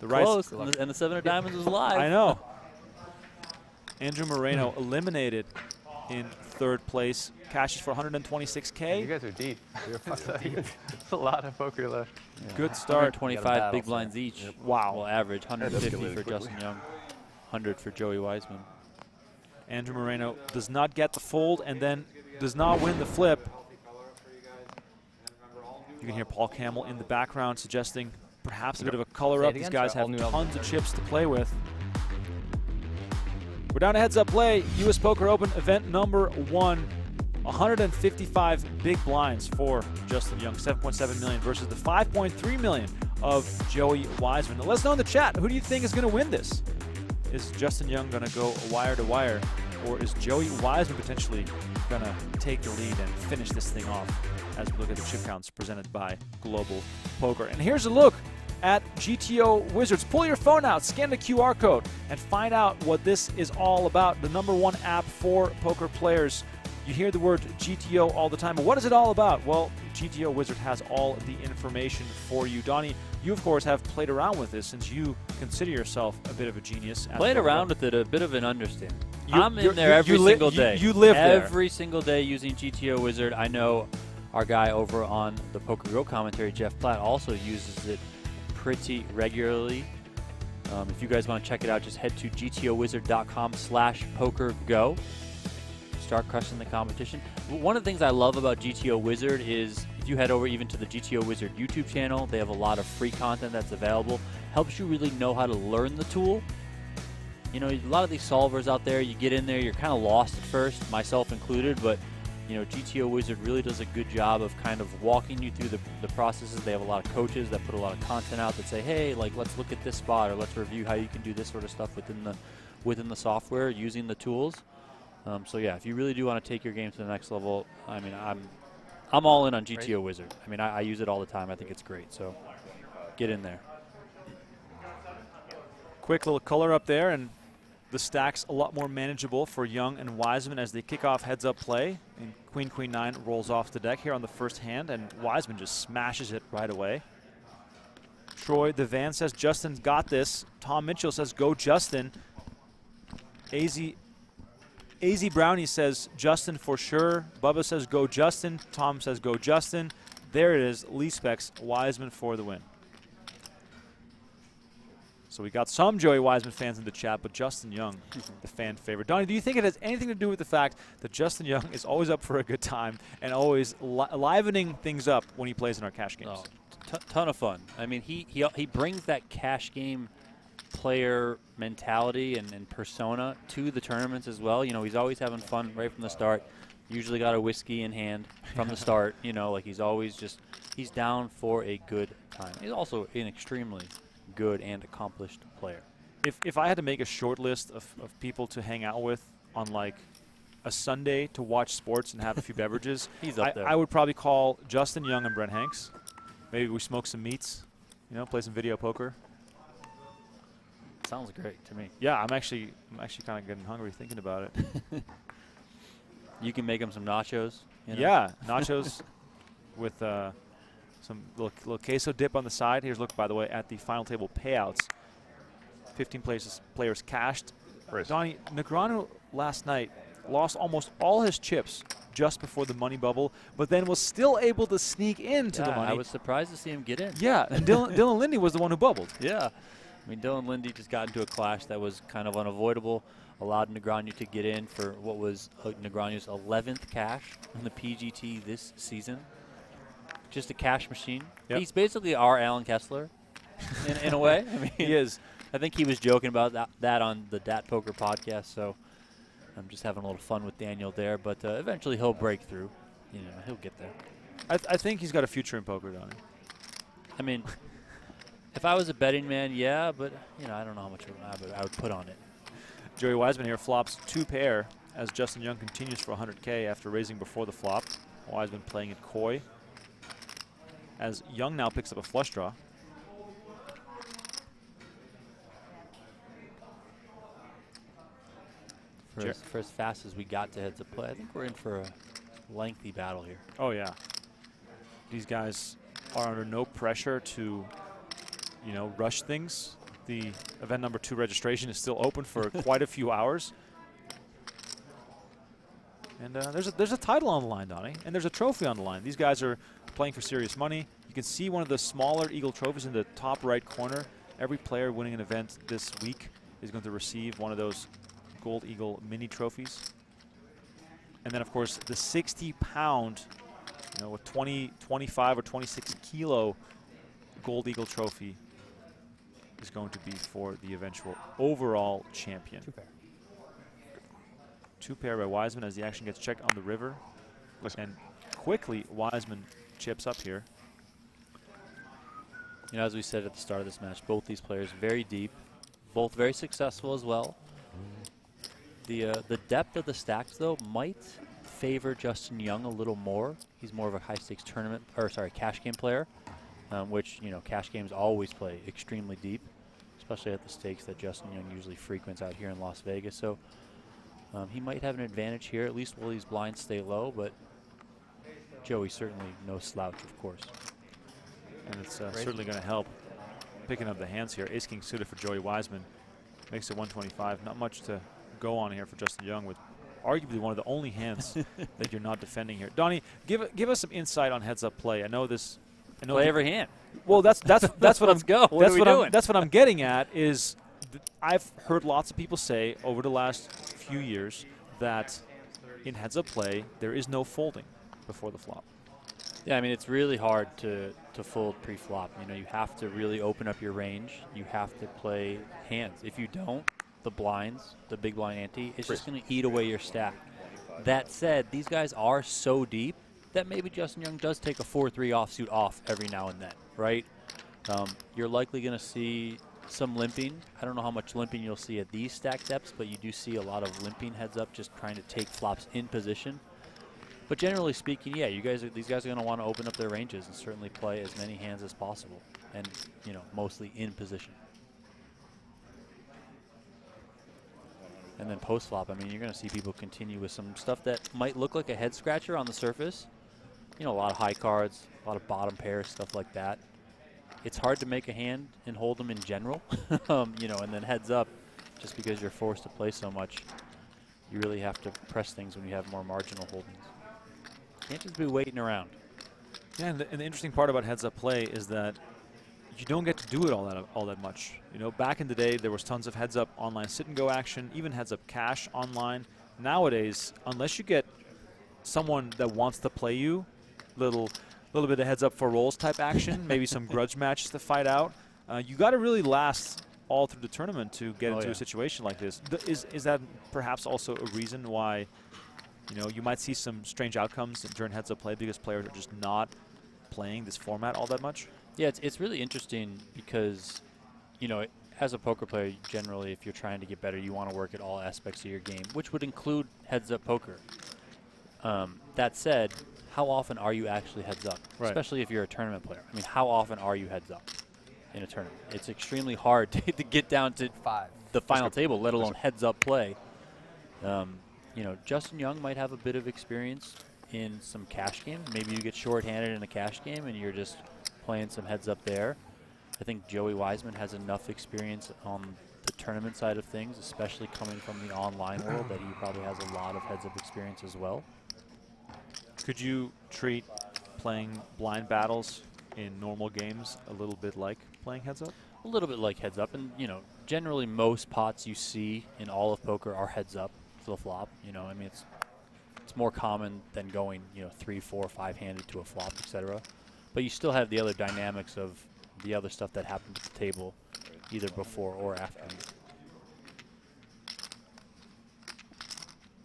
The Close, and the, and the seven of diamonds is alive. I know. Andrew Moreno eliminated in third place. Cashes for one hundred twenty-six K. You guys are deep. You're fucking deep. That's a lot of poker left. Yeah. Good start. twenty-five big blinds each. Yep. Wow. Well, average one hundred fifty for quickly. Justin Young, one hundred for Joey Weissman. Andrew Moreno does not get the fold and then does not win the flip. You can hear Paul Campbell in the background suggesting perhaps a bit of a color up. These guys have tons of chips to play with. We're down to heads-up play, U S Poker Open event number one. one hundred fifty-five big blinds for Justin Young, seven point seven million versus the five point three million of Joey Weissman. Now let us know in the chat, who do you think is going to win this? Is Justin Young going to go wire to wire, or is Joey Weissman potentially going to take the lead and finish this thing off as we look at the chip counts presented by Global Poker? And here's a look at G T O Wizards. Pull your phone out, scan the Q R code, and find out what this is all about. The number one app for poker players. You hear the word G T O all the time, but what is it all about? Well, G T O Wizard has all the information for you. Donnie, you, of course, have played around with this since you consider yourself a bit of a genius. Played around with it, a bit of an understanding. I'm in there every single day. You, you live there. Every single day using G T O Wizard. I know our guy over on the PokerGo commentary, Jeff Platt, also uses it pretty regularly. Um, if you guys want to check it out, just head to G T O wizard dot com slash poker go. Start crushing the competition. One of the things I love about G T O Wizard is if you head over even to the G T O Wizard YouTube channel, they have a lot of free content that's available. Helps you really know how to learn the tool. You know, a lot of these solvers out there, you get in there, you're kind of lost at first, myself included, but you know, G T O Wizard really does a good job of kind of walking you through the, the processes. They have a lot of coaches that put a lot of content out that say, hey, like, let's look at this spot, or let's review how you can do this sort of stuff within the, within the software using the tools. Um, so yeah, if you really do want to take your game to the next level, I mean, I'm, I'm all in on G T O Wizard. I mean, I, I use it all the time. I think it's great. So get in there. Quick little color up there, and the stack's a lot more manageable for Young and Weissman as they kick off heads-up play. And Queen Queen Nine rolls off the deck here on the first hand, and Weissman just smashes it right away. Troy the Van says Justin's got this. Tom Mitchell says go Justin. A Z. A Z Brownie says Justin for sure. Bubba says go Justin. Tom says go Justin. There it is. Lee Specs, Weissman for the win. So we got some Joey Weissman fans in the chat, but Justin Young, the fan favorite. Donnie, do you think it has anything to do with the fact that Justin Young is always up for a good time and always li livening things up when he plays in our cash games? Oh, t ton of fun. I mean, he, he, he brings that cash game player mentality and, and persona to the tournaments as well. You know, he's always having fun right from the start. Usually got a whiskey in hand from the start. You know, like he's always just, he's down for a good time. He's also an extremely good and accomplished player. If, if I had to make a short list of, of people to hang out with on like a Sunday to watch sports and have a few beverages, he's up I, there. I would probably call Justin Young and Brent Hanks. Maybe we smoke some meats, you know, play some video poker. Sounds great to me. Yeah, I'm actually, I'm actually kind of getting hungry thinking about it. You can make them some nachos. You know? Yeah, nachos with uh, some little, little queso dip on the side. Here's a look, by the way, at the final table payouts. Fifteen places, players cashed. Risk. Donnie, Negreanu last night lost almost all his chips just before the money bubble, but then was still able to sneak into yeah, the money. I was surprised to see him get in. Yeah, and Dylan, Dylan Lindy was the one who bubbled. Yeah. I mean, Dylan Lindy just got into a clash that was kind of unavoidable, allowed Negreanu to get in for what was Negreanu's eleventh cash in the P G T this season. Just a cash machine. Yep. He's basically our Alan Kessler in, in a way. I mean, he is. I think he was joking about that, that on the Dat Poker podcast, so I'm just having a little fun with Daniel there. But uh, eventually he'll break through. You know, he'll get there. I, th I think he's got a future in poker, Donnie. I mean... If I was a betting man, yeah, but you know, I don't know how much I would, I would put on it. Joey Weissman here flops two pair as Justin Young continues for one hundred K after raising before the flop. Weissman playing it coy as Young now picks up a flush draw. for, for as fast as we got to heads of play. I think we're in for a lengthy battle here. Oh, yeah. These guys are under no pressure to, you know, rush things. The event number two registration is still open for quite a few hours. And uh, there's, a, there's a title on the line, Donnie, and there's a trophy on the line. These guys are playing for serious money. You can see one of the smaller Eagle trophies in the top right corner. Every player winning an event this week is going to receive one of those Gold Eagle mini trophies. And then, of course, the sixty pound, you know, with twenty, twenty-five or twenty-six kilo Gold Eagle trophy is going to be for the eventual overall champion. Two pair. Two pair by Weissman as the action gets checked on the river. Listen. And quickly, Weissman chips up here. You know, as we said at the start of this match, both these players very deep, both very successful as well. The, uh, the depth of the stacks, though, might favor Justin Young a little more. He's more of a high-stakes tournament, or sorry, cash game player, um, which, you know, cash games always play extremely deep, especially at the stakes that Justin Young usually frequents out here in Las Vegas. So um, he might have an advantage here, at least while these blinds stay low, but Joey certainly no slouch, of course. And it's uh, certainly going to help picking up the hands here. Ace-King suited for Joey Weissman. Makes it one twenty-five. Not much to go on here for Justin Young with arguably one of the only hands that you're not defending here. Donnie, give give us some insight on heads-up play. I know this. I know play every hand. Well, that's that's that's what I'm. Let's go. What are we doing? That's what I'm getting at is th I've heard lots of people say over the last few years that in heads-up play there is no folding before the flop. Yeah, I mean, it's really hard to, to fold pre-flop. You know, you have to really open up your range. You have to play hands. If you don't, the blinds, the big blind ante, it's just going to eat away your stack. That said, these guys are so deep that maybe Justin Young does take a four three offsuit off every now and then, right? Um, you're likely going to see some limping. I don't know how much limping you'll see at these stack depths, but you do see a lot of limping heads up just trying to take flops in position. But generally speaking, yeah, you guys, are, these guys are going to want to open up their ranges and certainly play as many hands as possible, and you know, mostly in position. And then post flop, I mean, you're going to see people continue with some stuff that might look like a head scratcher on the surface. You know, a lot of high cards, a lot of bottom pairs, stuff like that. It's hard to make a hand and hold them in general, um, you know. And then heads up, just because you're forced to play so much, you really have to press things when you have more marginal holdings. Can't just be waiting around. Yeah, and the, and the interesting part about heads-up play is that you don't get to do it all that all that much. You know, back in the day, there was tons of heads-up online sit-and-go action, even heads-up cash online. Nowadays, unless you get someone that wants to play you, little little bit of heads-up for rolls type action, maybe some grudge matches to fight out, uh, you got to really last all through the tournament to get oh into yeah. a situation like this. Th is is that perhaps also a reason why? You know, you might see some strange outcomes during heads-up play because players are just not playing this format all that much. Yeah, it's, it's really interesting because, you know, it, as a poker player, generally, if you're trying to get better, you want to work at all aspects of your game, which would include heads-up poker. Um, that said, how often are you actually heads-up? Right. Especially if you're a tournament player. I mean, how often are you heads-up in a tournament? It's extremely hard to, to get down to five the final table, let alone heads-up play. Um, You know, Justin Young might have a bit of experience in some cash game. Maybe you get shorthanded in a cash game and you're just playing some heads up there. I think Joey Weissman has enough experience on the tournament side of things, especially coming from the online world, that he probably has a lot of heads up experience as well. Could you treat playing blind battles in normal games a little bit like playing heads up? A little bit like heads up. And, you know, generally most pots you see in all of poker are heads up. The flop, you know, I mean, it's it's more common than going, you know, three, four, five handed to a flop, et cetera. But you still have the other dynamics of the other stuff that happened at the table, either before or after.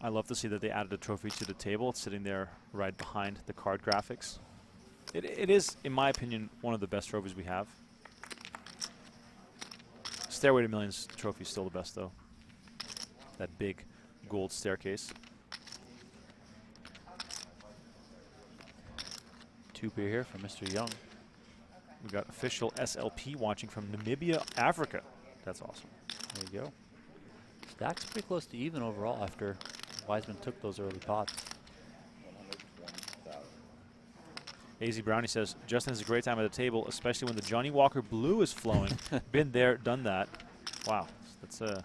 I love to see that they added a trophy to the table. It's sitting there right behind the card graphics. It, it is, in my opinion, one of the best trophies we have. Stairway to Millions trophy is still the best, though. That big gold staircase. Two pair here for Mister Young. We got official S L P watching from Namibia, Africa. That's awesome. There you go. Stacks pretty close to even overall after Weissman took those early pots. A Z Brownie says, Justin has a great time at the table, especially when the Johnny Walker blue is flowing. Been there, done that. Wow, that's a... Uh,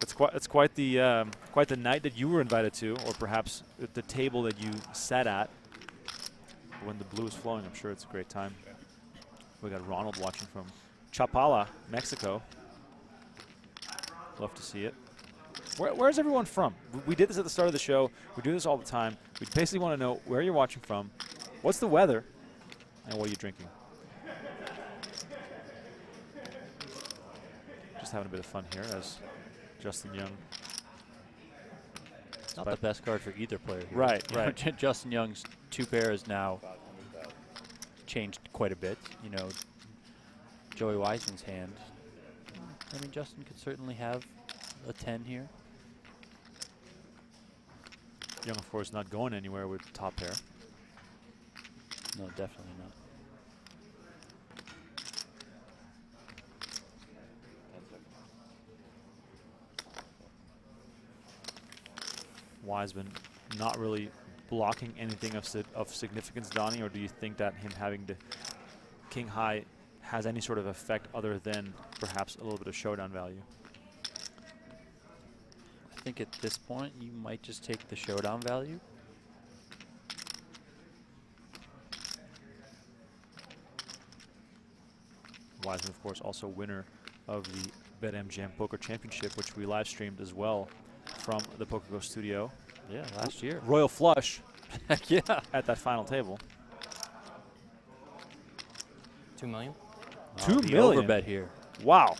It's quite, it's quite the um, quite the night that you were invited to, or perhaps at the table that you sat at when the blue is flowing. I'm sure it's a great time. We got Ronald watching from Chapala, Mexico. Love to see it. Where, where's everyone from? We did this at the start of the show. We do this all the time. We basically want to know where you're watching from, what's the weather, and what are you drinking. Just having a bit of fun here as Justin Young. Not the best card for either player here. Right, you right. Know, Justin Young's two pair is now changed quite a bit. You know, Joey Weissman's hand. I mean, Justin could certainly have a ten here. Young, of course, not going anywhere with top pair. No, definitely not. Weissman not really blocking anything of si of significance, Donnie, or do you think that him having the king high has any sort of effect other than perhaps a little bit of showdown value? I think at this point you might just take the showdown value. Weissman, of course, also winner of the BetMGM Poker Championship, which we live streamed as well from the PokerGo studio. Yeah, last year. Royal flush. Yeah. At that final table. Two million. Oh, Two million. Overbet here. Wow.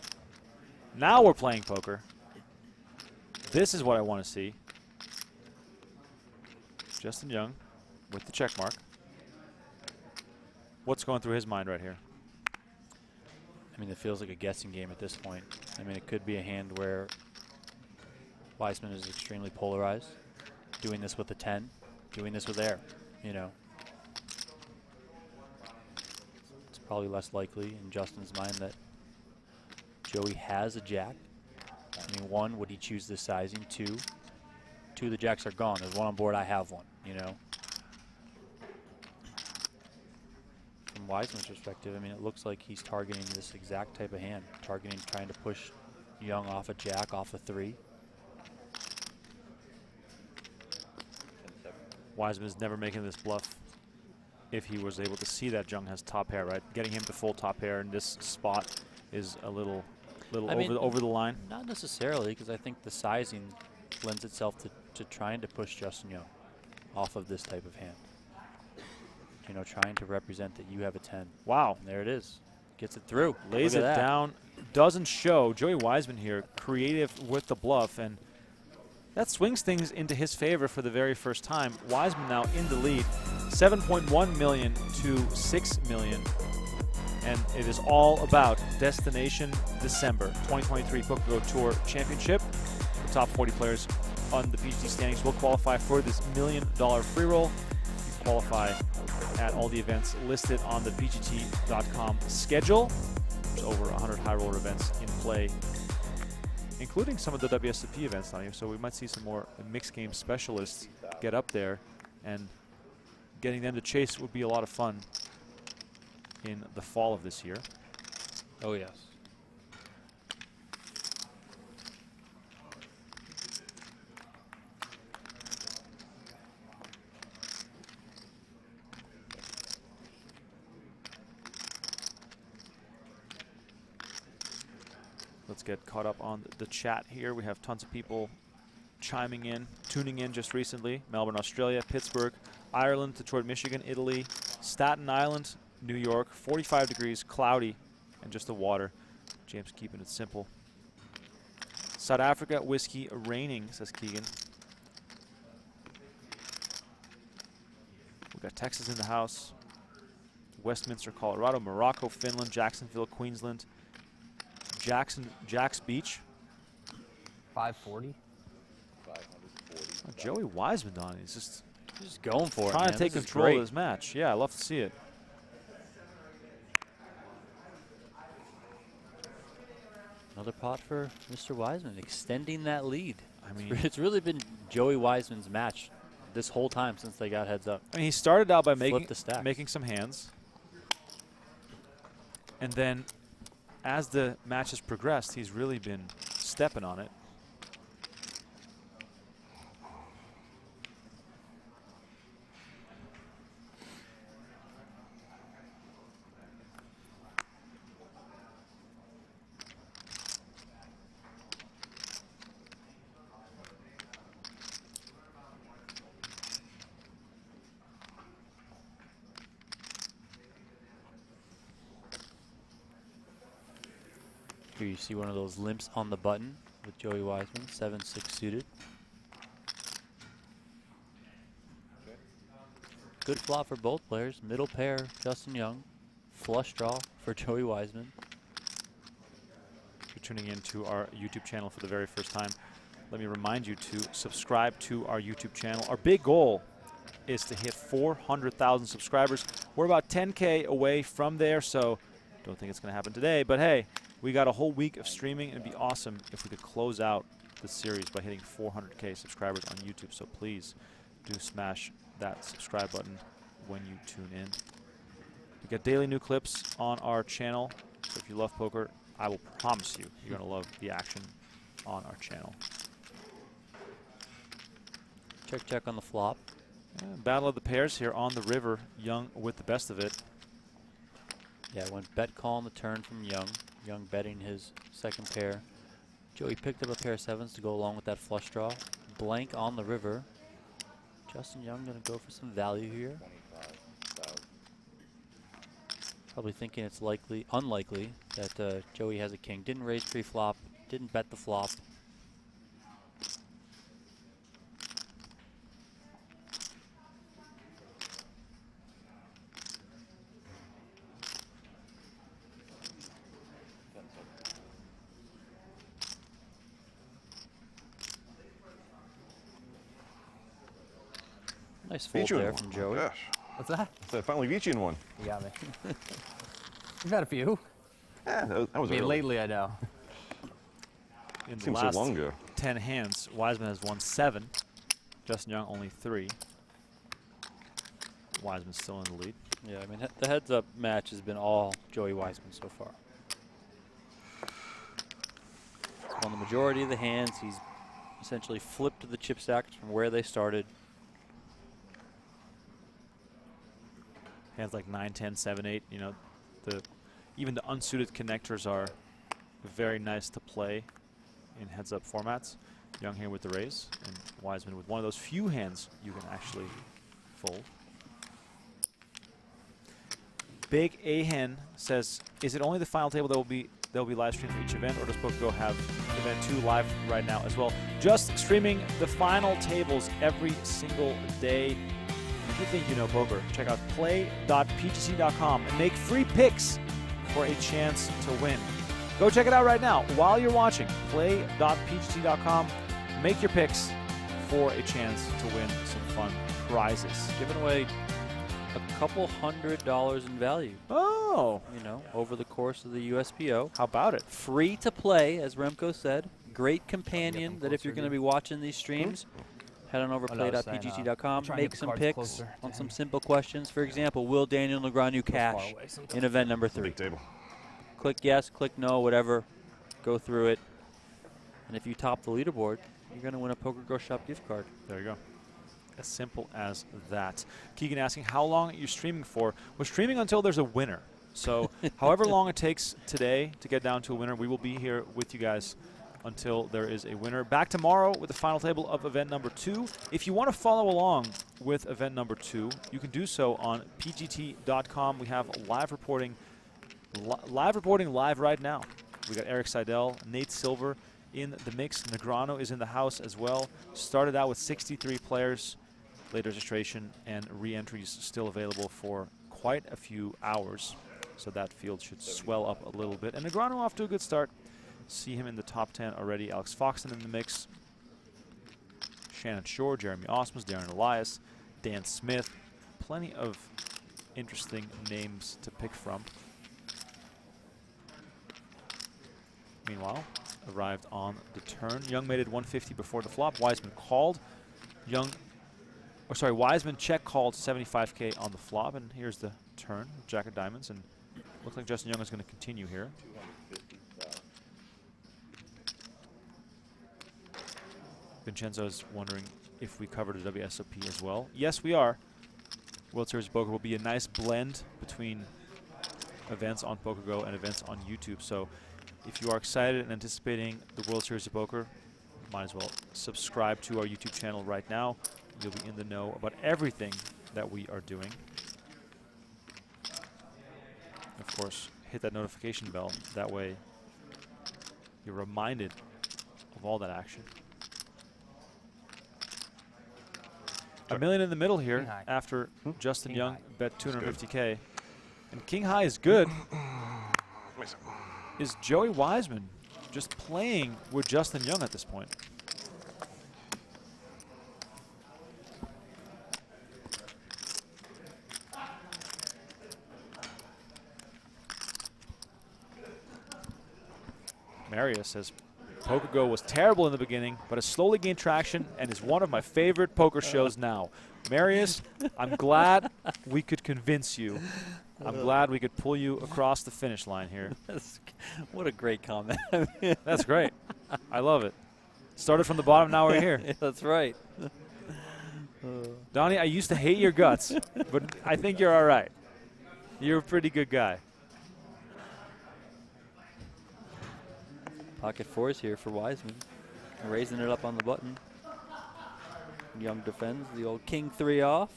Now we're playing poker. This is what I want to see. Justin Young with the check mark. What's going through his mind right here? I mean, it feels like a guessing game at this point. I mean, it could be a hand where Weissman is extremely polarized, doing this with a ten, doing this with air, you know. It's probably less likely in Justin's mind that Joey has a jack. I mean, one, would he choose this sizing? Two, two of the jacks are gone. There's one on board, I have one, you know. From Weissman's perspective, I mean, it looks like he's targeting this exact type of hand, targeting trying to push Young off a jack, off a three. Weissman is never making this bluff if he was able to see that Jung has top pair, right? Getting him to full top pair in this spot is a little little I over, mean, the, over the line. Not necessarily, because I think the sizing lends itself to, to trying to push Justin Young off of this type of hand. You know, trying to represent that you have a ten. Wow. And there it is. Gets it through. Lays it that. down. Doesn't show. Joey Weissman here, creative with the bluff, and that swings things into his favor for the very first time. Weissman now in the lead, seven point one million to six million. And it is all about Destination December twenty twenty-three PokerGo Tour Championship. The top forty players on the P G T standings will qualify for this million dollar free roll. You qualify at all the events listed on the P G T dot com schedule. There's over one hundred high roller events in play, including some of the W S O P events on here, so we might see some more mixed game specialists get up there, and getting them to chase would be a lot of fun in the fall of this year. Oh yes. Get caught up on the chat here. We have tons of people chiming in, tuning in just recently. Melbourne, Australia, Pittsburgh, Ireland, Detroit, Michigan, Italy, Staten Island, New York, forty-five degrees, cloudy, and just the water. James keeping it simple. South Africa, whiskey raining, says Keegan. We've got Texas in the house, Westminster, Colorado, Morocco, Finland, Jacksonville, Queensland, Jackson, Jack's Beach. five forty. Oh, Joey Weissman, Donnie, he's just, he's just going for trying it. Trying to take this control of this match. Yeah, I love to see it. Another pot for Mister Weissman, extending that lead. I mean, it's really been Joey Weissman's match this whole time since they got heads up. I mean, he started out by making the stack. making some hands, and then as the match has progressed, he's really been stepping on it. Here you see one of those limps on the button with Joey Weissman, seven six suited. Good flop for both players. Middle pair, Justin Young. Flush draw for Joey Weissman. If you're tuning into our YouTube channel for the very first time, let me remind you to subscribe to our YouTube channel. Our big goal is to hit four hundred thousand subscribers. We're about ten K away from there, so don't think it's going to happen today, but hey, we got a whole week of streaming, and it'd be awesome if we could close out the series by hitting four hundred K subscribers on YouTube. So please do smash that subscribe button when you tune in. We got daily new clips on our channel. So if you love poker, I will promise you, you're going to love the action on our channel. Check, check on the flop. And battle of the pairs here on the river. Young with the best of it. Yeah, one bet call on the turn from Young. Young betting his second pair. Joey picked up a pair of sevens to go along with that flush draw. Blank on the river. Justin Young going to go for some value here. Probably thinking it's likely, unlikely that uh, Joey has a king. Didn't raise pre-flop. Didn't bet the flop. Nice fold there from Joey. Yes. What's that? So finally Vici in one. You got me. You've had a few. Yeah, that was, that was I mean, early. Lately, I know. In the Seems last so long ago. ten hands, Weissman has won seven. Justin Young only three. Weissman's still in the lead. Yeah, I mean, the heads-up match has been all Joey Weissman so far. He's won the majority of the hands. He's essentially flipped the chip stacks from where they started. Hands like nine, ten, seven, eight, you know, the even the unsuited connectors are very nice to play in heads-up formats. Young here with the raise, and Weissman with one of those few hands you can actually fold. Big Ahen says, is it only the final table that will be that will be live streamed for each event, or does PokerGo have event two live right now as well? Just streaming the final tables every single day. If you think you know poker, check out play dot P G T dot com and make free picks for a chance to win. Go check it out right now while you're watching. play dot P G T dot com. Make your picks for a chance to win some fun prizes. Giving away a couple hundred dollars in value. Oh. You know, over the course of the U S P O. How about it? Free to play, as Remko said. Great companion that if you're going to be watching these streams, head on over to play dot P G T dot com, make some picks on some simple questions. For example, will Daniel Negreanu cash in event number three? Click yes, click no, whatever. Go through it. And if you top the leaderboard, you're going to win a PokerGo Shop gift card. There you go. As simple as that. Keegan asking, how long are you streaming for? We're streaming until there's a winner. So however long it takes today to get down to a winner, we will be here with you guys until there is a winner. Back tomorrow with the final table of event number two. If you want to follow along with event number two, you can do so on P G T dot com. We have live reporting, li live reporting live right now. We got Eric Seidel, Nate Silver in the mix. Negreanu is in the house as well. Started out with sixty-three players. Late registration and re-entries still available for quite a few hours. So that field should swell up a little bit. And Negreanu off to a good start. See him in the top ten already. Alex Foxen in the mix. Shannon Shore, Jeremy Ausmus, Darren Elias, Dan Smith. Plenty of interesting names to pick from. meanwhile, arrived on the turn. Young made it one fifty before the flop. Weissman called. Young, or sorry, Weissman check called seventy-five K on the flop, and here's the turn, jack of diamonds, and looks like Justin Young is going to continue here. Vincenzo's wondering if we covered a W S O P as well. Yes, we are. World Series of Poker will be a nice blend between events on PokerGo and events on YouTube. So if you are excited and anticipating the World Series of Poker, might as well subscribe to our YouTube channel right now. You'll be in the know about everything that we are doing. Of course, hit that notification bell. That way you're reminded of all that action. A million in the middle here after hmm? Justin King Young high. Bet two fifty K. And king high is good. Is Joey Weissman just playing with Justin Young at this point? Marius says, PokerGo was terrible in the beginning, but has slowly gained traction and is one of my favorite poker shows now. Marius, I'm glad we could convince you. I'm glad we could pull you across the finish line here. That's, what a great comment. That's great. I love it. Started from the bottom, now we're here. That's right. Donnie, I used to hate your guts, but I think you're all right. You're a pretty good guy. Pocket fours here for Weissman, raising it up on the button. Young defends the old king three off.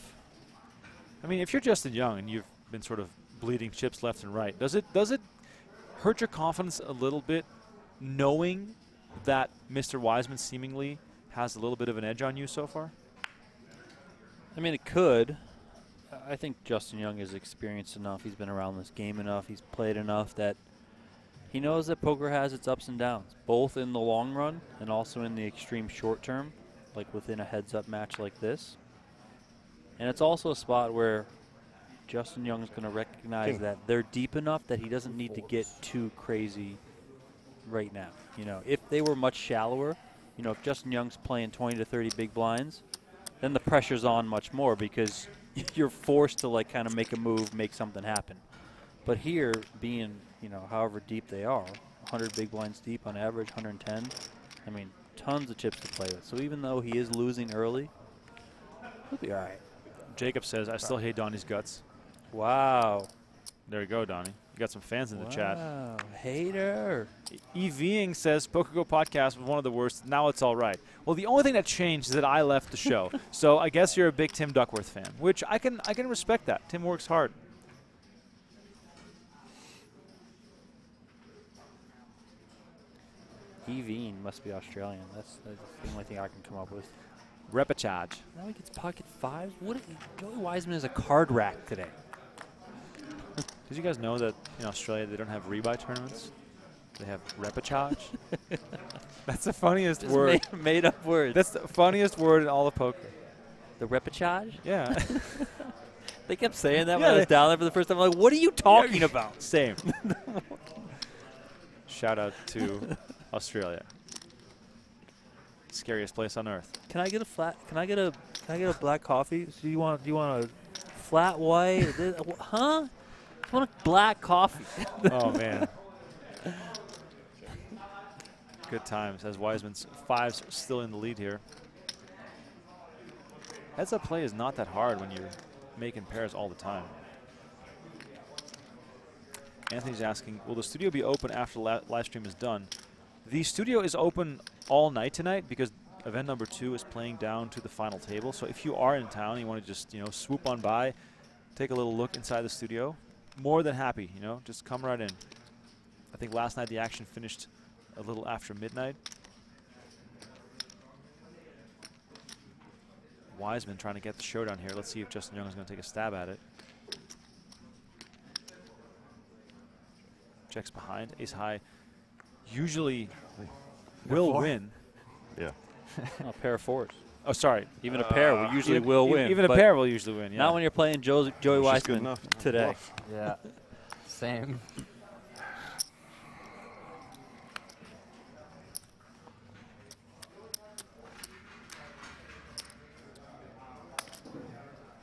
I mean, if you're Justin Young and you've been sort of bleeding chips left and right, does it does it hurt your confidence a little bit, knowing that Mister Weissman seemingly has a little bit of an edge on you so far? I mean, it could. I think Justin Young is experienced enough. He's been around this game enough. He's played enough that he knows that poker has its ups and downs, both in the long run and also in the extreme short term, like within a heads-up match like this. And it's also a spot where Justin Young is going to recognize that they're deep enough that he doesn't need to get too crazy right now. You know, if they were much shallower, you know, if Justin Young's playing twenty to thirty big blinds, then the pressure's on much more because you're forced to like kind of make a move, make something happen. But here, being, you know, however deep they are, one hundred big blinds deep on average, one hundred ten, I mean, tons of chips to play with. So even though he is losing early, he'll be all right. Jacob says, I still hate Donnie's guts. Wow. There you go, Donnie. You got some fans in the wow. chat. Wow, hater. EVing says, PokerGo podcast was one of the worst. Now it's all right. Well, the only thing that changed is that I left the show. So I guess you're a big Tim Duckworth fan, which I can, I can respect that. Tim works hard. Evine must be Australian. That's, that's the only thing I can come up with. Repechage. Now he gets pocket fives. What is, Joey Weissman is a card rack today. Did you guys know that in Australia they don't have rebuy tournaments? They have repechage. That's the funniest Just word. Made, made up word. That's the funniest word in all of poker. The repechage? Yeah. They kept saying that yeah, when I was down there for the first time. I'm like, what are you talking yeah. about? Same. Shout out to Australia, scariest place on earth. Can I get a flat? Can I get a? Can I get a black coffee? So you want? Do you want a flat white? This, huh? I want a black coffee. Oh man, good times. As Weissman's fives still in the lead here. Heads up play is not that hard when you're making pairs all the time. Anthony's asking, will the studio be open after the live stream is done? The studio is open all night tonight because event number two is playing down to the final table. So if you are in town, you want to just, you know, swoop on by, take a little look inside the studio, more than happy, you know, just come right in. I think last night the action finished a little after midnight. Weissman trying to get the showdown here. Let's see if Justin Young is going to take a stab at it. Checks behind, ace high. Usually will win. Yeah. A pair of fours. Oh, sorry. Even uh, a pair will usually even, will win. Even a pair will usually win. Yeah. Not when you're playing Joe, Joey Weissman today. Yeah. Same.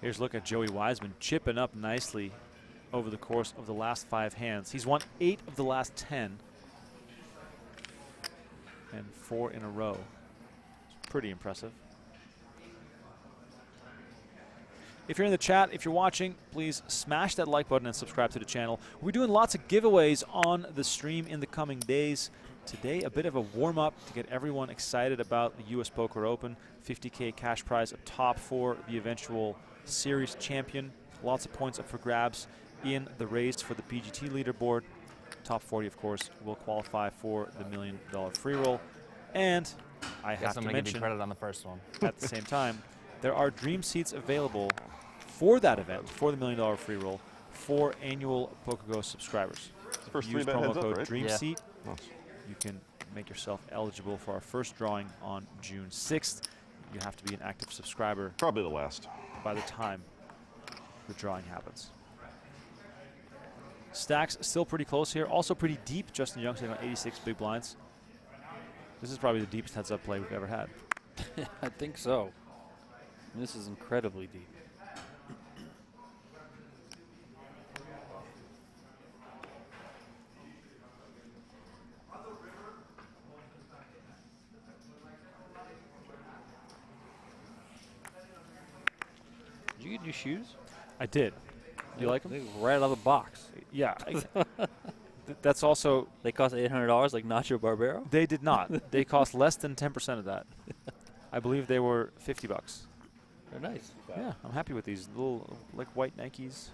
Here's a look at Joey Weissman chipping up nicely over the course of the last five hands. He's won eight of the last ten and four in a row. It's pretty impressive. If you're in the chat, if you're watching, please smash that like button and subscribe to the channel. We're doing lots of giveaways on the stream in the coming days. Today, a bit of a warm-up to get everyone excited about the U S Poker Open. fifty K cash prize up top for the eventual series champion. Lots of points up for grabs in the race for the P G T leaderboard. Top forty, of course, will qualify for the million dollar free roll. And I have to mention, credit on the first one. At the same time, there are dream seats available for that event, for the million dollar free roll, for annual PokerGo subscribers. First Use promo code up, right? DREAMSEAT. Yeah. You can make yourself eligible for our first drawing on June sixth. You have to be an active subscriber. Probably the last. By the time the drawing happens. Stacks still pretty close here. Also pretty deep. Justin Young sitting on eighty-six big blinds. This is probably the deepest heads-up play we've ever had. I think so. This is incredibly deep. Did you get new shoes? I did. Do you like them? They right out of the box. Yeah. Th that's also... They cost eight hundred dollars like Nacho Barbero? They did not. They cost less than ten percent of that. I believe they were fifty bucks. They're nice. Yeah, I'm happy with these. Little, like, white Nikes.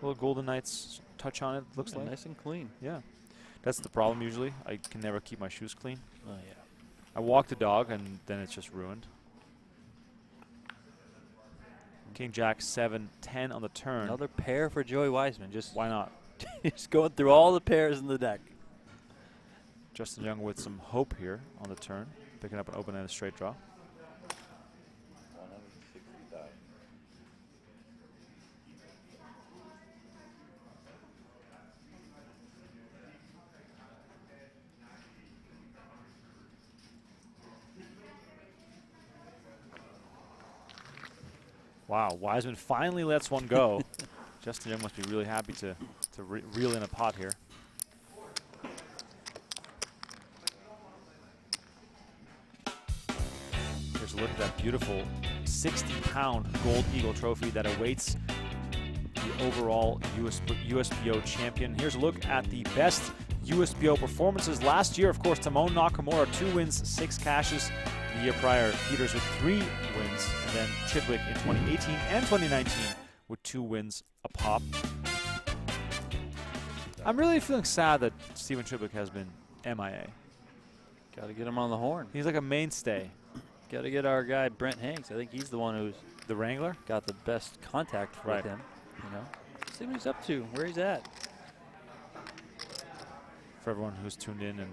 Little Golden Knights touch on it, looks yeah, like. Nice and clean. Yeah. That's the problem usually. I can never keep my shoes clean. Oh, yeah. I walk the dog, and then it's just ruined. King Jack seven ten on the turn. Another pair for Joey Weissman. Just why not? Just going through all the pairs in the deck. Justin Young with some hope here on the turn, picking up an open-ended straight draw. Wow, Weissman finally lets one go. Justin Young must be really happy to, to re reel in a pot here. Here's a look at that beautiful sixty pound Gold Eagle trophy that awaits the overall U S P O champion. Here's a look at the best U S P O performances last year. Of course, Tamon Nakamura, two wins, six cashes. The year prior, Peters with three wins, and then Chidwick in twenty eighteen and twenty nineteen with two wins a pop. I'm really feeling sad that Stephen Chidwick has been M I A. Got to get him on the horn. He's like a mainstay. Got to get our guy Brent Hanks. I think he's the one who's the wrangler. Got the best contact with right. him. You know, see what he's up to, where he's at. For everyone who's tuned in and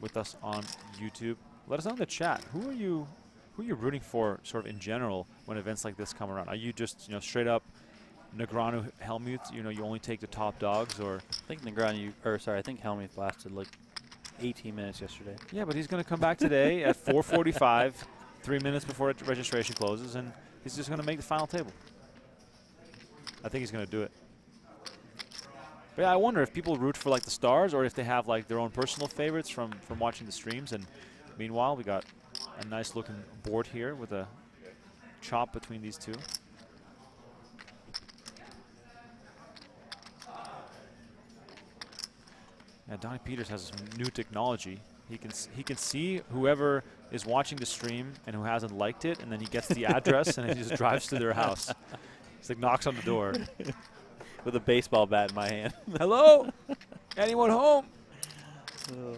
with us on YouTube, let us know in the chat, who are you who are you rooting for sort of in general when events like this come around? Are you just, you know, straight up Negreanu, Hellmuth, you know, you only take the top dogs? Or I think Negreanu, or sorry, I think Hellmuth lasted like eighteen minutes yesterday. Yeah, but he's going to come back today at four forty-five, three minutes before registration closes, and he's just going to make the final table. I think he's going to do it. But yeah, I wonder if people root for like the stars or if they have like their own personal favorites from, from watching the streams. And meanwhile, we got a nice looking board here with a chop between these two. Now Donnie Peters has some new technology. He can s he can see whoever is watching the stream and who hasn't liked it, and then he gets the address and he just drives to their house. He's like knocks on the door with a baseball bat in my hand. Hello, anyone home? Uh.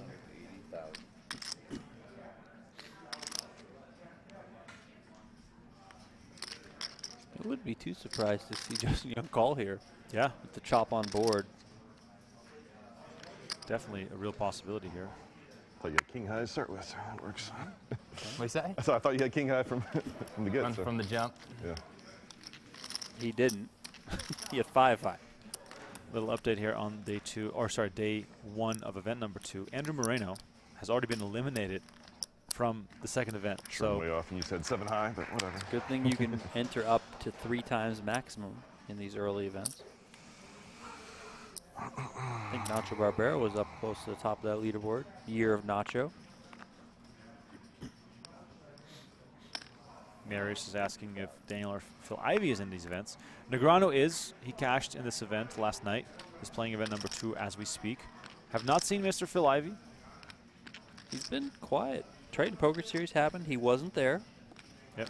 I wouldn't be too surprised to see Justin Young call here. Yeah. With the chop on board. Definitely a real possibility here. I thought you had king high to start with, so that works. What do you say? I thought, I thought you had king high from, from the get. So. From the jump. Yeah. He didn't. He had five high. Little update here on day two, or sorry, day one of event number two. Andrew Moreno has already been eliminated from the second event. Sure, so way off, and you said seven high, but whatever. Good thing you can enter up to three times maximum in these early events. I think Nacho Barbero was up close to the top of that leaderboard. Year of Nacho. Marius is asking if Daniel or Phil Ivey is in these events. Negreanu is. He cashed in this event last night. He's playing event number two as we speak. Have not seen Mister Phil Ivey. He's been quiet. Triton Poker Series happened. He wasn't there. Yep.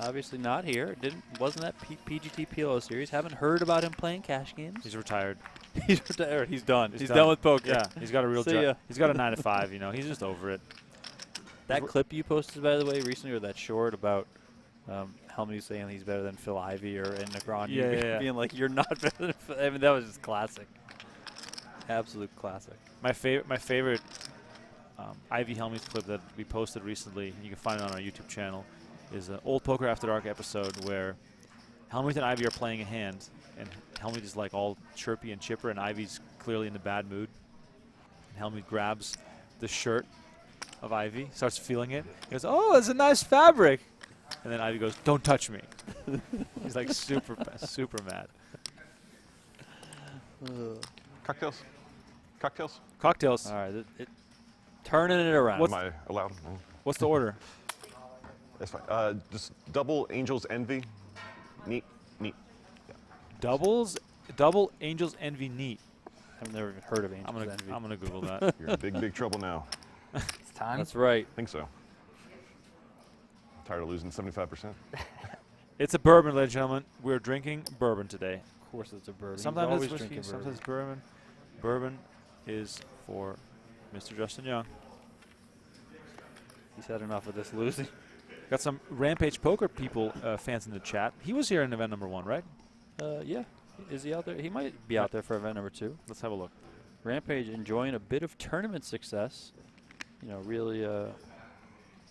Obviously not here. Didn't wasn't that P PGT P L O series. Haven't heard about him playing cash games. He's retired. He's retired. He's done. He's, he's done. done with poker. Yeah. He's got a real job. He's got a nine to five. You know. He's just over it. That clip you posted, by the way, recently, or that short about um, Hellmuth saying he's better than Phil Ivey or and Negreanu yeah, yeah, yeah. being like you're not better than Phil. I mean, that was just classic. Absolute classic. My favorite. My favorite. Um, Ivey Hellmuth clip that we posted recently, and you can find it on our YouTube channel, is an old Poker After Dark episode where Hellmuth and Ivey are playing a hand, and Hellmuth is like all chirpy and chipper, and Ivey's clearly in a bad mood. And Hellmuth grabs the shirt of Ivey, starts feeling it. He goes, "Oh, it's a nice fabric," and then Ivey goes, "Don't touch me." He's like super, super mad. Cocktails, cocktails, cocktails. All right. It, it turning it around. What's Am I allowed? Mm. What's the order? That's fine. Uh, just double Angel's Envy. Neat. Neat. Yeah. Doubles? Double Angel's Envy neat. I've never even heard of Angel's I'm gonna, Envy. I'm going to Google that. You're in big, big trouble now. It's time. That's right. I think so. I'm tired of losing seventy-five percent. It's a bourbon, ladies and gentlemen. We're drinking bourbon today. Of course it's a bourbon. Sometimes it's whiskey, bourbon. Sometimes it's bourbon. Bourbon is for Mister Justin Young. He's had enough of this losing. Got some Rampage Poker people, uh, fans in the chat. He was here in event number one, right? Uh, yeah. Is he out there? He might be out there for event number two. Let's have a look. Rampage enjoying a bit of tournament success. You know, really, uh,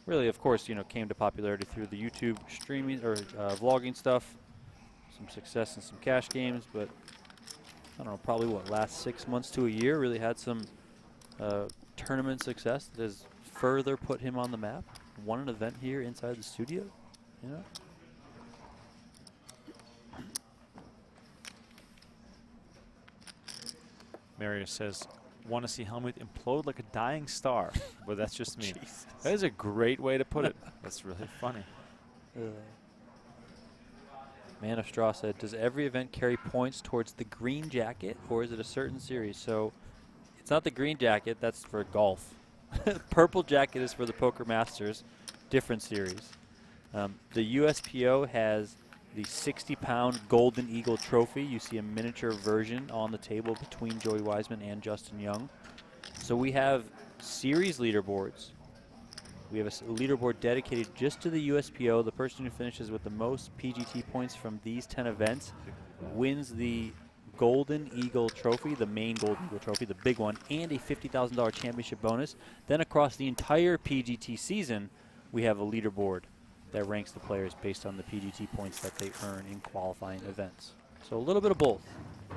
really, of course, you know, came to popularity through the YouTube streaming or uh, vlogging stuff. Some success in some cash games, but I don't know, probably what, last six months to a year, really had some Uh, tournament success that has further put him on the map. Won an event here inside the studio, you know. Marius says, "Want to see Hellmuth implode like a dying star?" Well, that's just me. Jesus. That is a great way to put it. That's really funny. Uh, Man of Straw said, "Does every event carry points towards the green jacket, or is it a certain series?" So. It's not the green jacket, that's for golf. Purple jacket is for the Poker Masters, different series. Um, the U S P O has the sixty pound Golden Eagle trophy. You see a miniature version on the table between Joey Weissman and Justin Young. So we have series leaderboards. We have a leaderboard dedicated just to the U S P O. The person who finishes with the most P G T points from these ten events wins the Golden Eagle trophy, the main Golden Eagle trophy, the big one, and a fifty thousand dollar championship bonus. Then across the entire P G T season, we have a leaderboard that ranks the players based on the P G T points that they earn in qualifying events. So a little bit of both.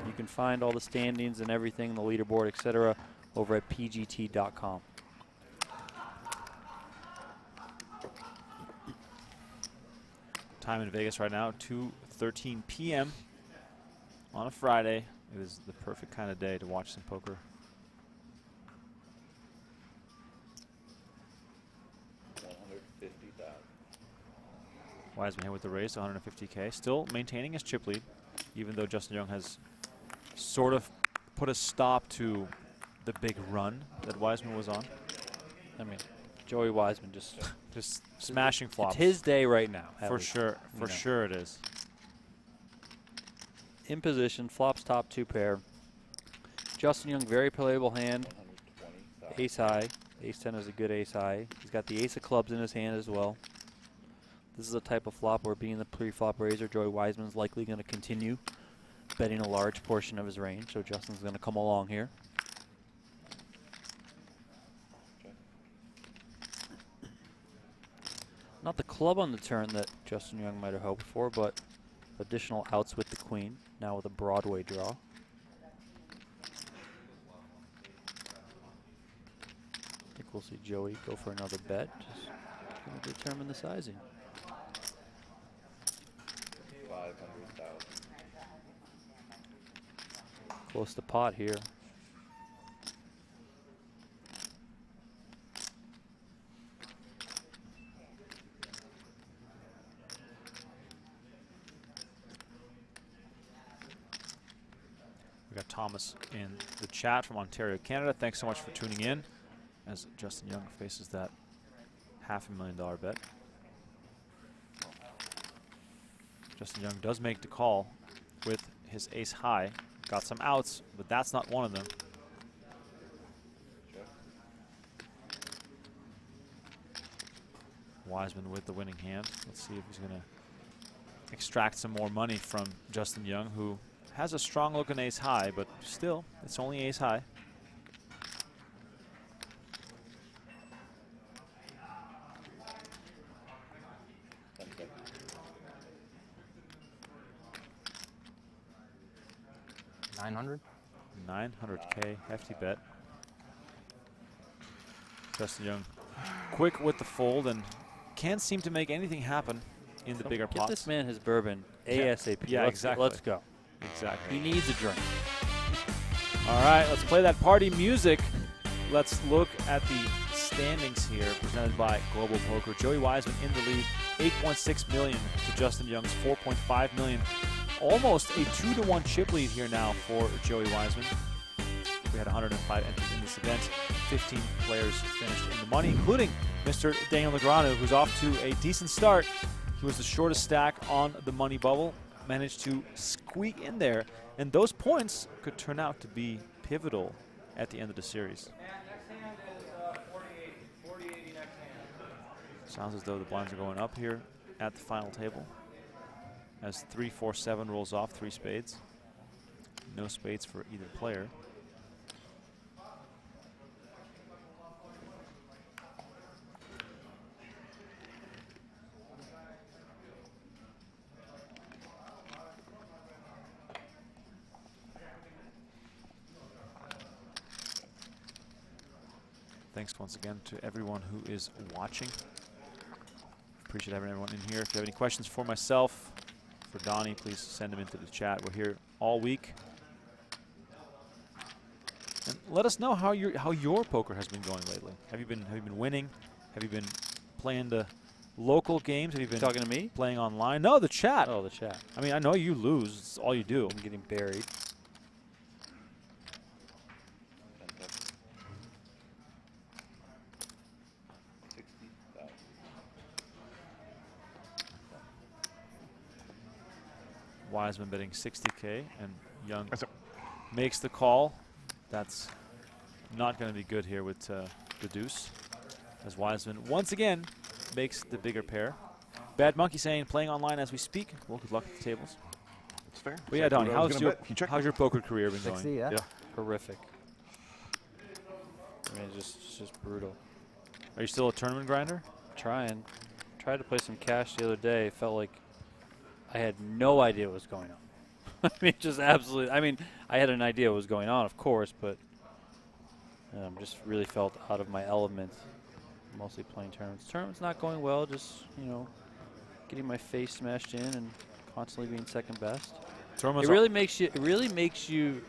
You can find all the standings and everything, the leaderboard, et cetera, over at P G T dot com. Time in Vegas right now, two thirteen p m On a Friday, it is the perfect kind of day to watch some poker. one hundred fifty thousand. Wiseman here with the raise, one hundred fifty K. Still maintaining his chip lead, even though Justin Young has sort of put a stop to the big run that Wiseman was on. I mean, Joey Wiseman just just smashing flops. It's his day right now. For sure, for sure it is. In position, flops top two pair. Justin Young, very playable hand. Ace high. Ace ten is a good ace high. He's got the ace of clubs in his hand as well. This is a type of flop where being the pre-flop raiser, Joey Wiseman's likely going to continue betting a large portion of his range, so Justin's going to come along here. Not the club on the turn that Justin Young might have hoped for, but additional outs with the queen. Now with a Broadway draw. I think we'll see Joey go for another bet. Just going to determine the sizing. Five, close to pot here. We got Thomas in the chat from Ontario, Canada. Thanks so much for tuning in as Justin Young faces that half a million dollar bet. Justin Young does make the call with his ace high. Got some outs, but that's not one of them. Wiseman with the winning hand. Let's see if he's going to extract some more money from Justin Young, who has a strong looking ace high, but still, it's only ace high. nine hundred? nine hundred K, hefty bet. Justin Young quick with the fold and can't seem to make anything happen in the Come bigger pots. Get this man his bourbon ASAP. Yeah, yeah, let's, exactly. Let's go. Exactly. He needs a drink. All right, let's play that party music. Let's look at the standings here presented by Global Poker. Joey Weissman in the lead, eight point six million to Justin Young's four point five million. Almost a two to one chip lead here now for Joey Weissman. We had one hundred five entries in this event. fifteen players finished in the money, including Mister Daniel Negreanu, who's off to a decent start. He was the shortest stack on the money bubble, managed to squeak in there, and those points could turn out to be pivotal at the end of the series. Sounds as though the blinds are going up here at the final table. As three four seven rolls off, three spades. No spades for either player. Thanks once again to everyone who is watching. Appreciate having everyone in here. If you have any questions for myself, for Donnie, please send them into the chat. We're here all week. And let us know how your how your poker has been going lately. Have you been have you been winning? Have you been playing the local games? Have you been talking to me? Playing online? No, the chat. Oh, the chat. I mean, I know you lose. It's all you do. I'm getting buried. Wiseman betting sixty K, and Young makes the call. That's not going to be good here with uh, the deuce, as Wiseman once again makes the bigger pair. Bad Monkey saying, playing online as we speak. Well, good luck at the tables. It's fair. But yeah, Donnie, how's your, how's your poker career been going? Yeah. Yeah. Horrific. I mean, it's just, it's just brutal. Are you still a tournament grinder? Trying. Tried to play some cash the other day. Felt like I had no idea what was going on. I mean, just absolutely. I mean, I had an idea what was going on, of course, but um, just really felt out of my element, mostly playing tournaments. Tournament's not going well, just, you know, getting my face smashed in and constantly being second best. It really makes you, it really makes you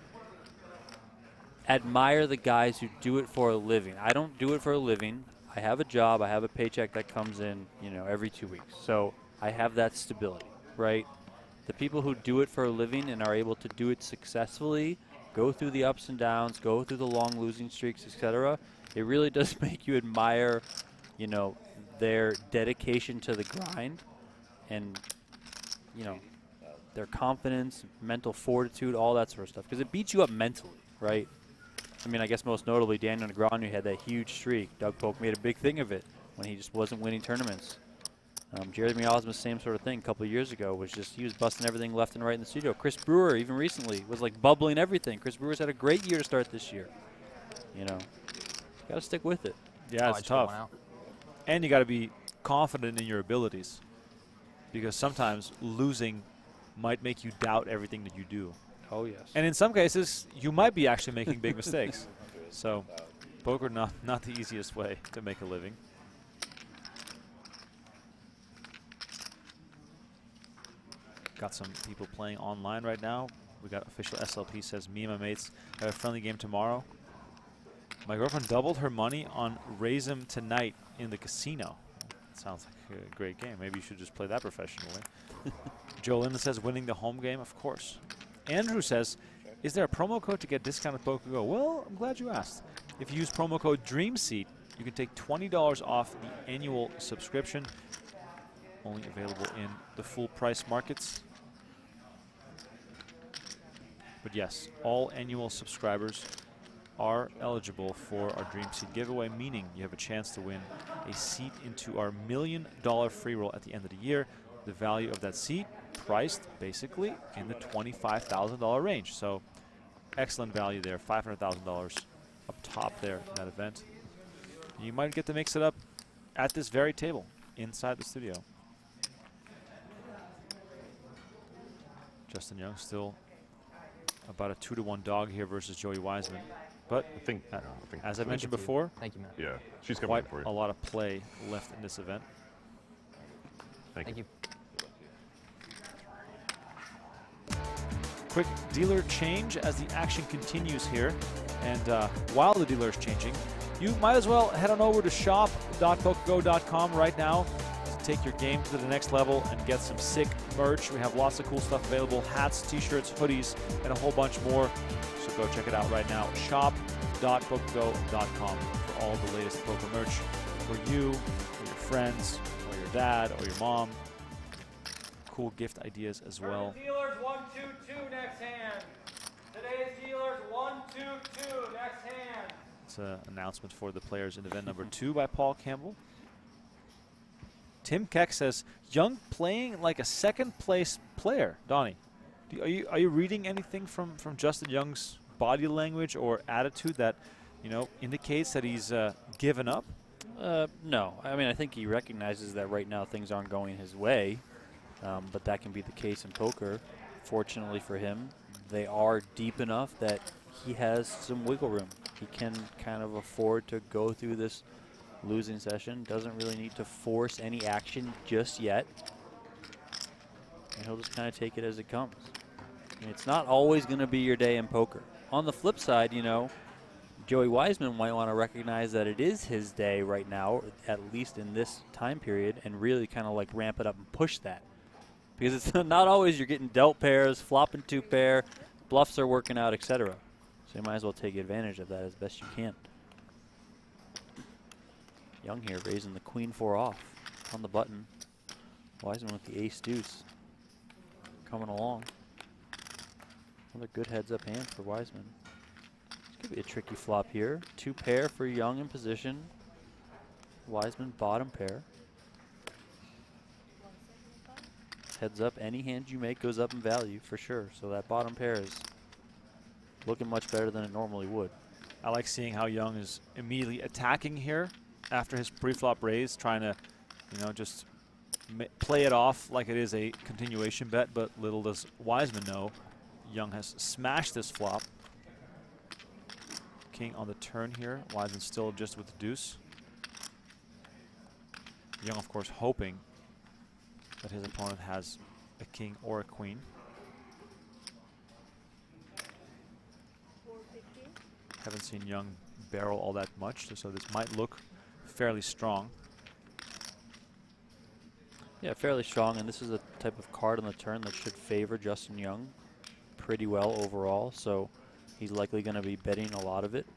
admire the guys who do it for a living. I don't do it for a living. I have a job. I have a paycheck that comes in, you know, every two weeks. So I have that stability. Right, the people who do it for a living and are able to do it successfully, go through the ups and downs, go through the long losing streaks, et cetera. It really does make you admire, you know, their dedication to the grind, and you know, their confidence, mental fortitude, all that sort of stuff, because it beats you up mentally, right? I mean, I guess most notably, Daniel Negreanu had that huge streak. Doug Polk made a big thing of it when he just wasn't winning tournaments. Um, Jeremy Ausmus, same sort of thing a couple of years ago, was just, he was busting everything left and right in the studio. Chris Brewer, even recently, was like bubbling everything. Chris Brewer's had a great year to start this year. You know, got to stick with it. Yeah, oh, it's tough. And you got to be confident in your abilities, because sometimes losing might make you doubt everything that you do. Oh, yes. And in some cases, you might be actually making big mistakes. So poker, not, not the easiest way to make a living. Got some people playing online right now. We got official S L P says, me and my mates have a friendly game tomorrow. My girlfriend doubled her money on Raisem tonight in the casino. Sounds like a great game. Maybe you should just play that professionally. Joe Linda says, winning the home game, of course. Andrew says, is there a promo code to get discounted PokerGo? Well, I'm glad you asked. If you use promo code DREAMSEAT, you can take twenty dollars off the annual subscription. Only available in the full price markets. But yes, all annual subscribers are eligible for our Dream Seat giveaway, meaning you have a chance to win a seat into our million dollar free roll at the end of the year. The value of that seat priced basically in the twenty-five thousand dollar range. So excellent value there, five hundred thousand dollars up top there in that event. You might get to mix it up at this very table inside the studio. Justin Young still about a two to one dog here versus Joey Weissman, but I think, uh, I think as I mentioned before, thank you, man. Yeah, she's coming for you. A lot of play left in this event. Thank, thank you. you. Quick dealer change as the action continues here, and uh, while the dealer is changing, you might as well head on over to shop dot pokergo dot com right now. Take your game to the next level and get some sick merch. We have lots of cool stuff available, hats, t-shirts, hoodies, and a whole bunch more. So go check it out right now. shop dot pokergo dot com for all the latest poker merch for you, or your friends, or your dad, or your mom. Cool gift ideas as well. Dealers one, two, two, next hand. Today's dealers one, two, two, next hand. It's an announcement for the players in event number two by Paul Campbell. Tim Keck says, Young playing like a second-place player. Donnie, do, are, you, are you reading anything from, from Justin Young's body language or attitude that, you know, indicates that he's uh, given up? Uh, no. I mean, I think he recognizes that right now things aren't going his way, um, but that can be the case in poker. Fortunately for him, they are deep enough that he has some wiggle room. He can kind of afford to go through this losing session, doesn't really need to force any action just yet. And he'll just kind of take it as it comes. And it's not always going to be your day in poker. On the flip side, you know, Joey Weissman might want to recognize that it is his day right now, at least in this time period, and really kind of like ramp it up and push that. Because it's not always you're getting dealt pairs, flopping two pair, bluffs are working out, et cetera. So you might as well take advantage of that as best you can. Young here raising the queen four off on the button. Wiseman with the ace deuce coming along. Another good heads up hand for Wiseman. This could be a tricky flop here. Two pair for Young in position. Wiseman bottom pair. Heads up, any hand you make goes up in value for sure. So that bottom pair is looking much better than it normally would. I like seeing how Young is immediately attacking here. After his preflop raise, trying to, you know, just ma play it off like it is a continuation bet, but little does Wiseman know, Young has smashed this flop. King on the turn here. Wiseman still just with the deuce. Young, of course, hoping that his opponent has a king or a queen. Haven't seen Young barrel all that much, so this might look fairly strong. Yeah, fairly strong, and this is a type of card on the turn that should favor Justin Young pretty well overall, so he's likely going to be betting a lot of it,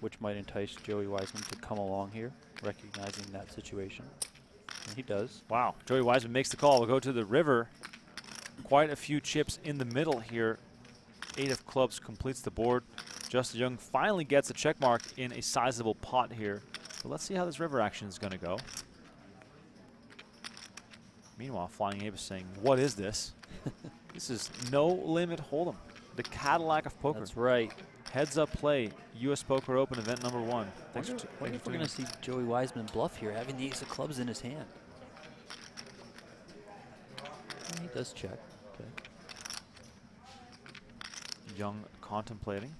which might entice Joey Weissman to come along here, recognizing that situation. And he does. Wow, Joey Weissman makes the call. We'll go to the river. Quite a few chips in the middle here. Eight of clubs completes the board. Justin Young finally gets a check mark in a sizable pot here. So let's see how this river action is going to go. Meanwhile, Flying Ape is saying, what is this? This is No Limit Hold'em, the Cadillac of poker. That's right. Heads up play, U S Poker Open event number one. Thanks wonder, for wonder if we're going to see Joey Weissman bluff here, having the ace of clubs in his hand. And he does check. Okay. Young contemplating.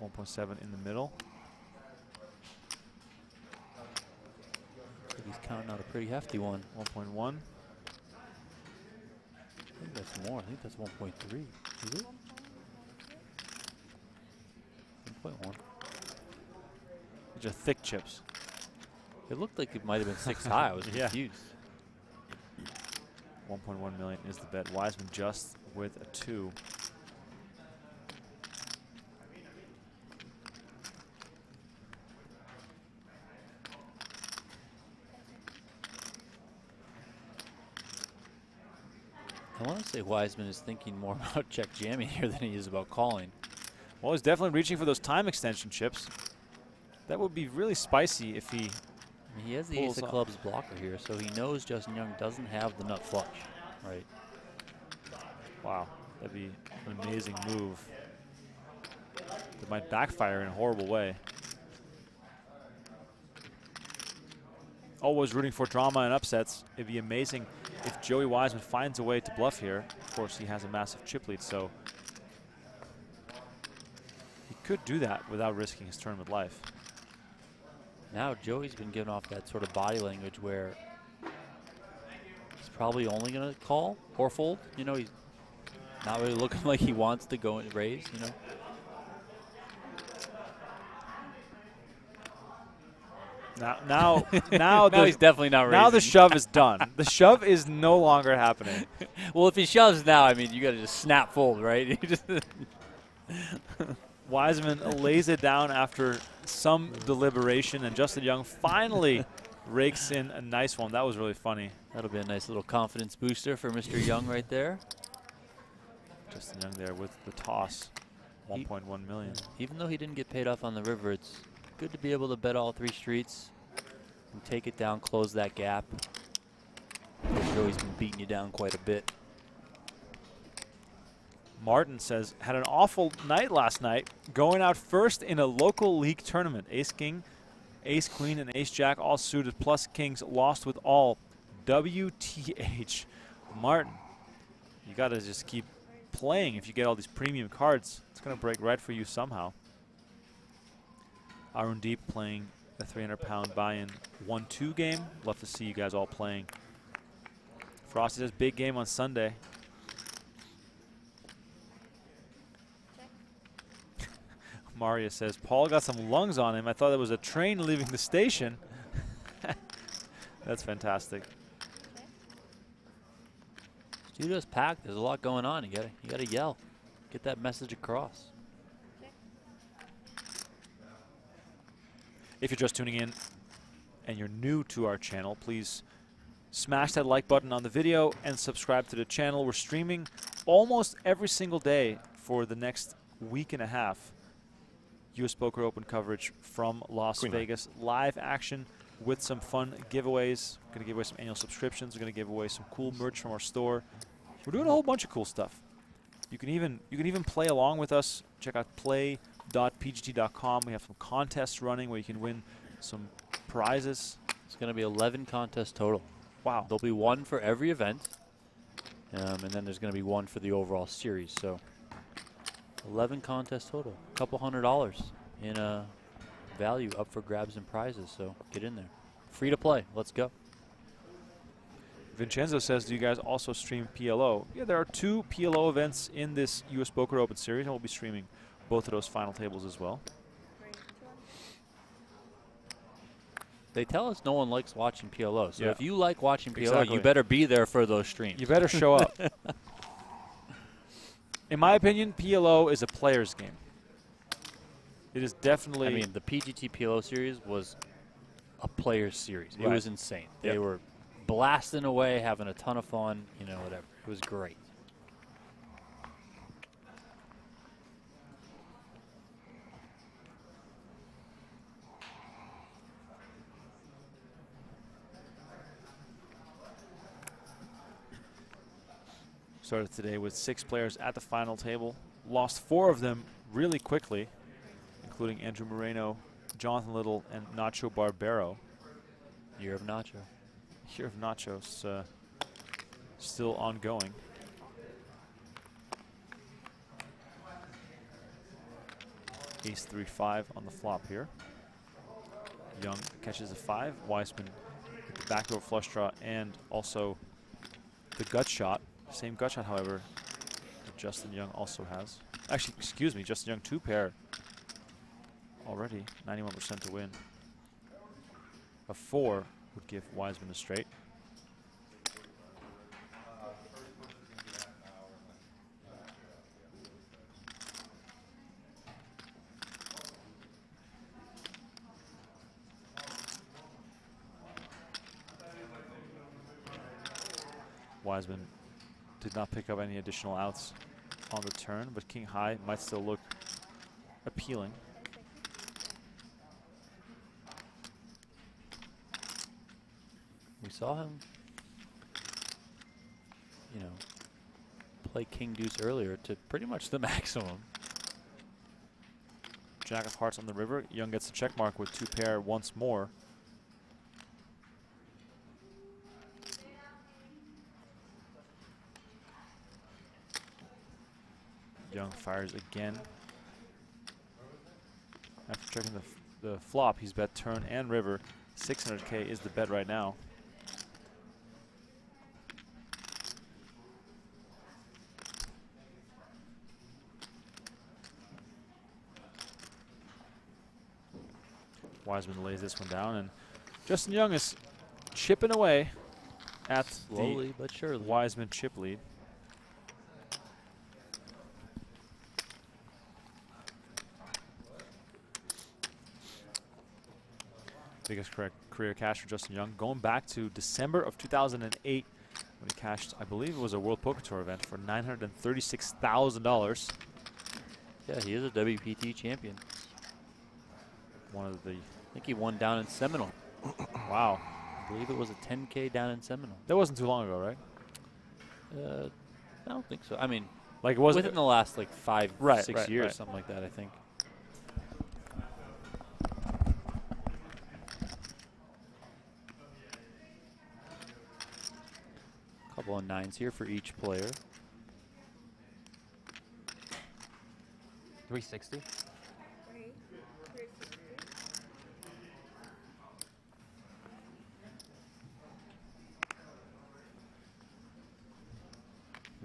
one point seven in the middle. He's counting out a pretty hefty one. one point one. I think that's more. I think that's one point three. Is it? one point one. These are thick chips. It looked like it might have been six high. I was yeah. confused. one point one million is the bet. Weissman just with a two. I want to say Weissman is thinking more about check jamming here than he is about calling. Well, he's definitely reaching for those time extension chips. That would be really spicy if he. He has the ace of clubs blocker here, so he knows Justin Young doesn't have the nut flush. Right. Wow, that'd be an amazing move. It might backfire in a horrible way. Always rooting for drama and upsets. It'd be amazing if Joey Weissman finds a way to bluff here. Of course, he has a massive chip lead, so he could do that without risking his tournament life. Now Joey's been giving off that sort of body language where he's probably only going to call or fold. You know, he's not really looking like he wants to go and raise, you know. Now, now, now, now the, he's definitely not raising. Now the shove is done. The shove is no longer happening. Well, if he shoves now, I mean, you got to just snap fold, right? Weissman lays it down after some deliberation, and Justin Young finally rakes in a nice one. That was really funny. That'll be a nice little confidence booster for Mister Young right there. Justin Young there with the toss, one point one million. Even though he didn't get paid off on the river, it's good to be able to bet all three streets and take it down, close that gap. Joey's been beating you down quite a bit. Martin says, had an awful night last night, going out first in a local league tournament. Ace-King, Ace-Queen, and Ace-Jack all suited, plus Kings lost with all. W T H. Martin, you got to just keep playing. If you get all these premium cards, it's going to break right for you somehow. Arundeep playing the three hundred pound buy-in one two game. Love to see you guys all playing. Frosty says, big game on Sunday. Maria says, Paul got some lungs on him. I thought it was a train leaving the station. That's fantastic. Studio's packed. There's a lot going on. You gotta, you gotta yell. Get that message across. If you're just tuning in and you're new to our channel, please smash that like button on the video and subscribe to the channel. We're streaming almost every single day for the next week and a half. U S Poker Open coverage from Las Green Vegas. Line. Live action with some fun giveaways. We're going to give away some annual subscriptions. We're going to give away some cool merch from our store. We're doing a whole bunch of cool stuff. You can even you can even play along with us. Check out play dot P G T dot com. We have some contests running where you can win some prizes. It's going to be eleven contests total. Wow. There'll be one for every event, um, and then there's going to be one for the overall series. So. eleven contests total, a couple hundred dollars in uh, value up for grabs and prizes, so get in there. Free to play, let's go. Vincenzo says, do you guys also stream P L O? Yeah, there are two P L O events in this U S Poker Open Series, and we'll be streaming both of those final tables as well. They tell us no one likes watching P L O, so yeah. if you like watching P L O, exactly. you better be there for those streams. You better show up. In my opinion, P L O is a player's game. It is definitely... I mean, the P G T P L O series was a player's series. Right. It was insane. Yep. They were blasting away, having a ton of fun, you know, whatever. It was great. Started today with six players at the final table. Lost four of them really quickly, including Andrew Moreno, Jonathan Little, and Nacho Barbero. Year of Nacho. Year of Nacho's uh, still ongoing. Ace three five on the flop here. Young catches a five. Weissman backdoor flush draw and also the gut shot. Same gut shot, however, that Justin Young also has. Actually, excuse me, Justin Young two pair already, ninety-one percent to win. A four would give Weissman a straight. Weissman did not pick up any additional outs on the turn, but king high might still look appealing. We saw him, you know, play king deuce earlier to pretty much the maximum. Jack of hearts on the river. Young gets a check mark with two pair once more. Young fires again. After checking the, f the flop, he's bet turn and river. six hundred K is the bet right now. Weissman lays this one down, and Justin Young is chipping away at Slowly the but surely. Weissman chip lead. Biggest career cash for Justin Young, going back to December of two thousand eight when he cashed, I believe it was a World Poker Tour event for nine hundred thirty-six thousand dollars. Yeah, he is a W P T champion. One of the... I think he won down in Seminole. Wow. I believe it was a ten K down in Seminole. That wasn't too long ago, right? Uh, I don't think so. I mean, like it wasn't within the last like five, right, six right, years, right. something like that, I think. Couple of nines here for each player. three sixty.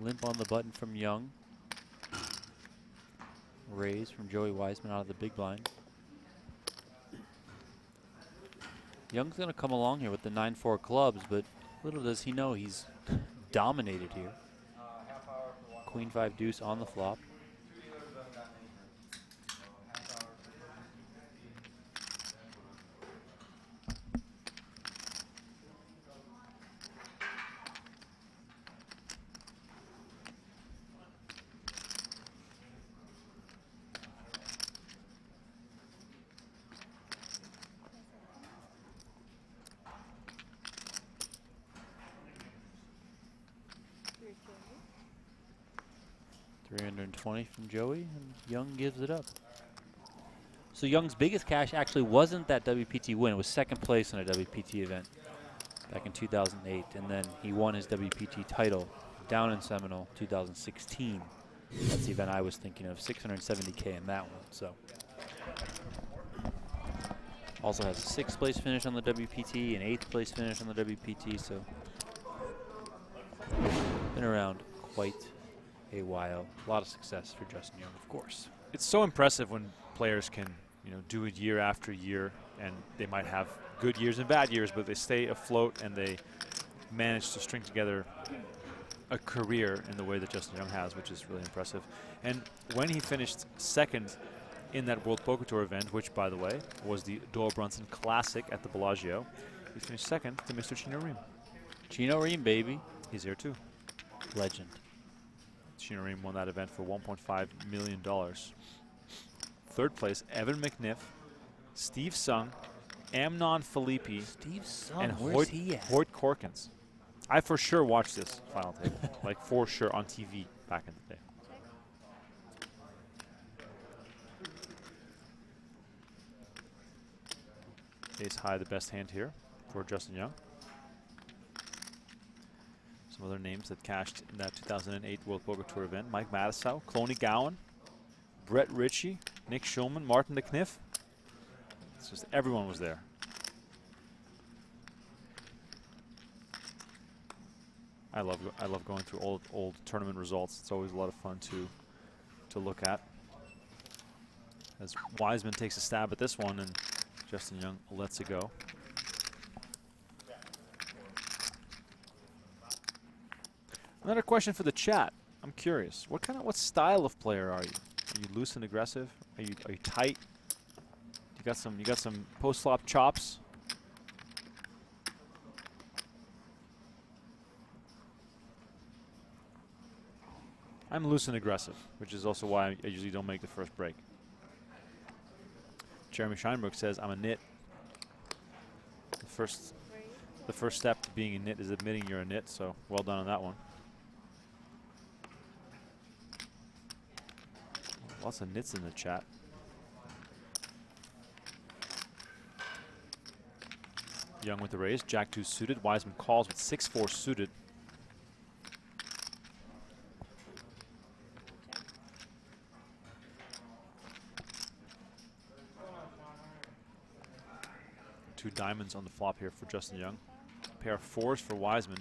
Limp on the button from Young. Raise from Joey Weissman out of the big blind. Young's going to come along here with the nine four clubs, but little does he know he's dominated here. Queen five deuce on the flop. three twenty from Joey, and Young gives it up. So Young's biggest cash actually wasn't that W P T win. It was second place in a W P T event back in two thousand eight, and then he won his W P T title down in Seminole two thousand sixteen. That's the event I was thinking of, six hundred seventy K in that one. So also has a sixth place finish on the W P T, an eighth place finish on the W P T, so been around quite a while. A lot of success for Justin Young, of course. It's so impressive when players can, you know, do it year after year, and they might have good years and bad years, but they stay afloat and they manage to string together a career in the way that Justin Young has, which is really impressive. And when he finished second in that World Poker Tour event, which, by the way, was the Doyle Brunson Classic at the Bellagio, he finished second to Mister Chino Ream. Chino Ream, baby. He's here, too. Legend. Chino Ream won that event for one point five million dollars. Third place, Evan McNiff, Steve Sung, Amnon Filippi, Steve Sung, and Hoyt, Hoyt Corkins. I for sure watched this final table, like for sure on T V back in the day. Ace high, the best hand here for Justin Young. Some other names that cashed in that two thousand eight World Poker Tour event. Mike Mattisau, Cloney Gowan, Brett Ritchie, Nick Schulman, Martin DeKniff. It's just everyone was there. I love I love going through old old tournament results. It's always a lot of fun to to look at. As Weissman takes a stab at this one, and Justin Young lets it go. Another question for the chat. I'm curious. What kind of what style of player are you? Are you loose and aggressive? Are you are you tight? You got some you got some post-flop chops. I'm loose and aggressive, which is also why I usually don't make the first break. Jeremy Scheinberg says, I'm a nit. The first, the first step to being a nit is admitting you're a nit, so well done on that one. Lots of nits in the chat. Young with the raise, jack two suited. Weissman calls with six four suited. Two diamonds on the flop here for Justin Young. A pair of fours for Weissman.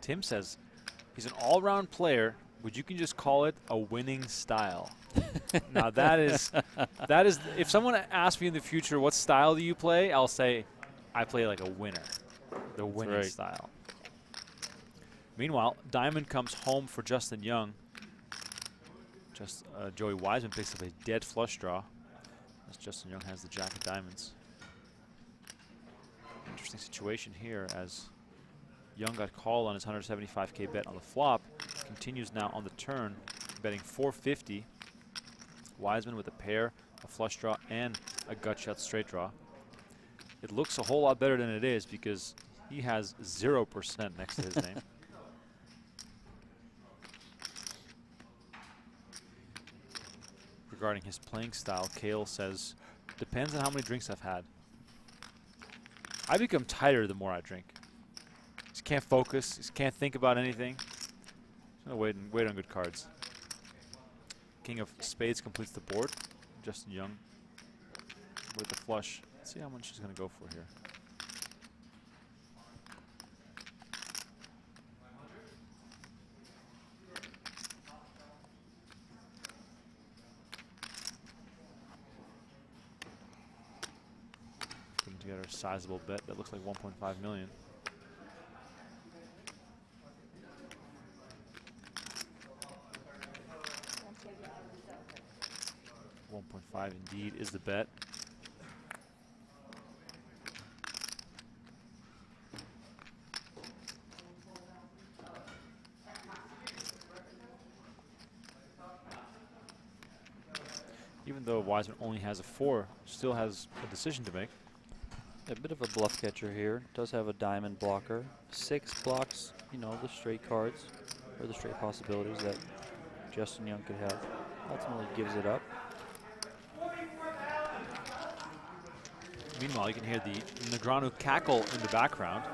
Tim says, he's an all-round player, but you can just call it a winning style. Now that is, that is, if someone asks me in the future, what style do you play? I'll say, I play like a winner. The winning right. style. Meanwhile, diamond comes home for Justin Young. Just uh, Joey Weissman picks up a dead flush draw. As Justin Young has the jack of diamonds. Interesting situation here as Young got called on his one seventy-five K bet on the flop. Continues now on the turn, betting four fifty. Weissman with a pair, a flush draw, and a gut shot straight draw. It looks a whole lot better than it is because he has zero percent next to his name. Regarding his playing style, Kale says, depends on how many drinks I've had. I become tighter the more I drink. Just can't focus, just can't think about anything. No, wait, wait on good cards. King of spades completes the board. Justin Young with the flush. Let's see how much he's going to go for here. Sizable bet that looks like one point five million. one point five indeed is the bet. Even though Weissman only has a four, still has a decision to make. A bit of a bluff catcher here. Does have a diamond blocker. Six blocks, you know, the straight cards or the straight possibilities that Justin Young could have. Ultimately gives it up. Meanwhile, you can hear the Negreanu cackle in the background,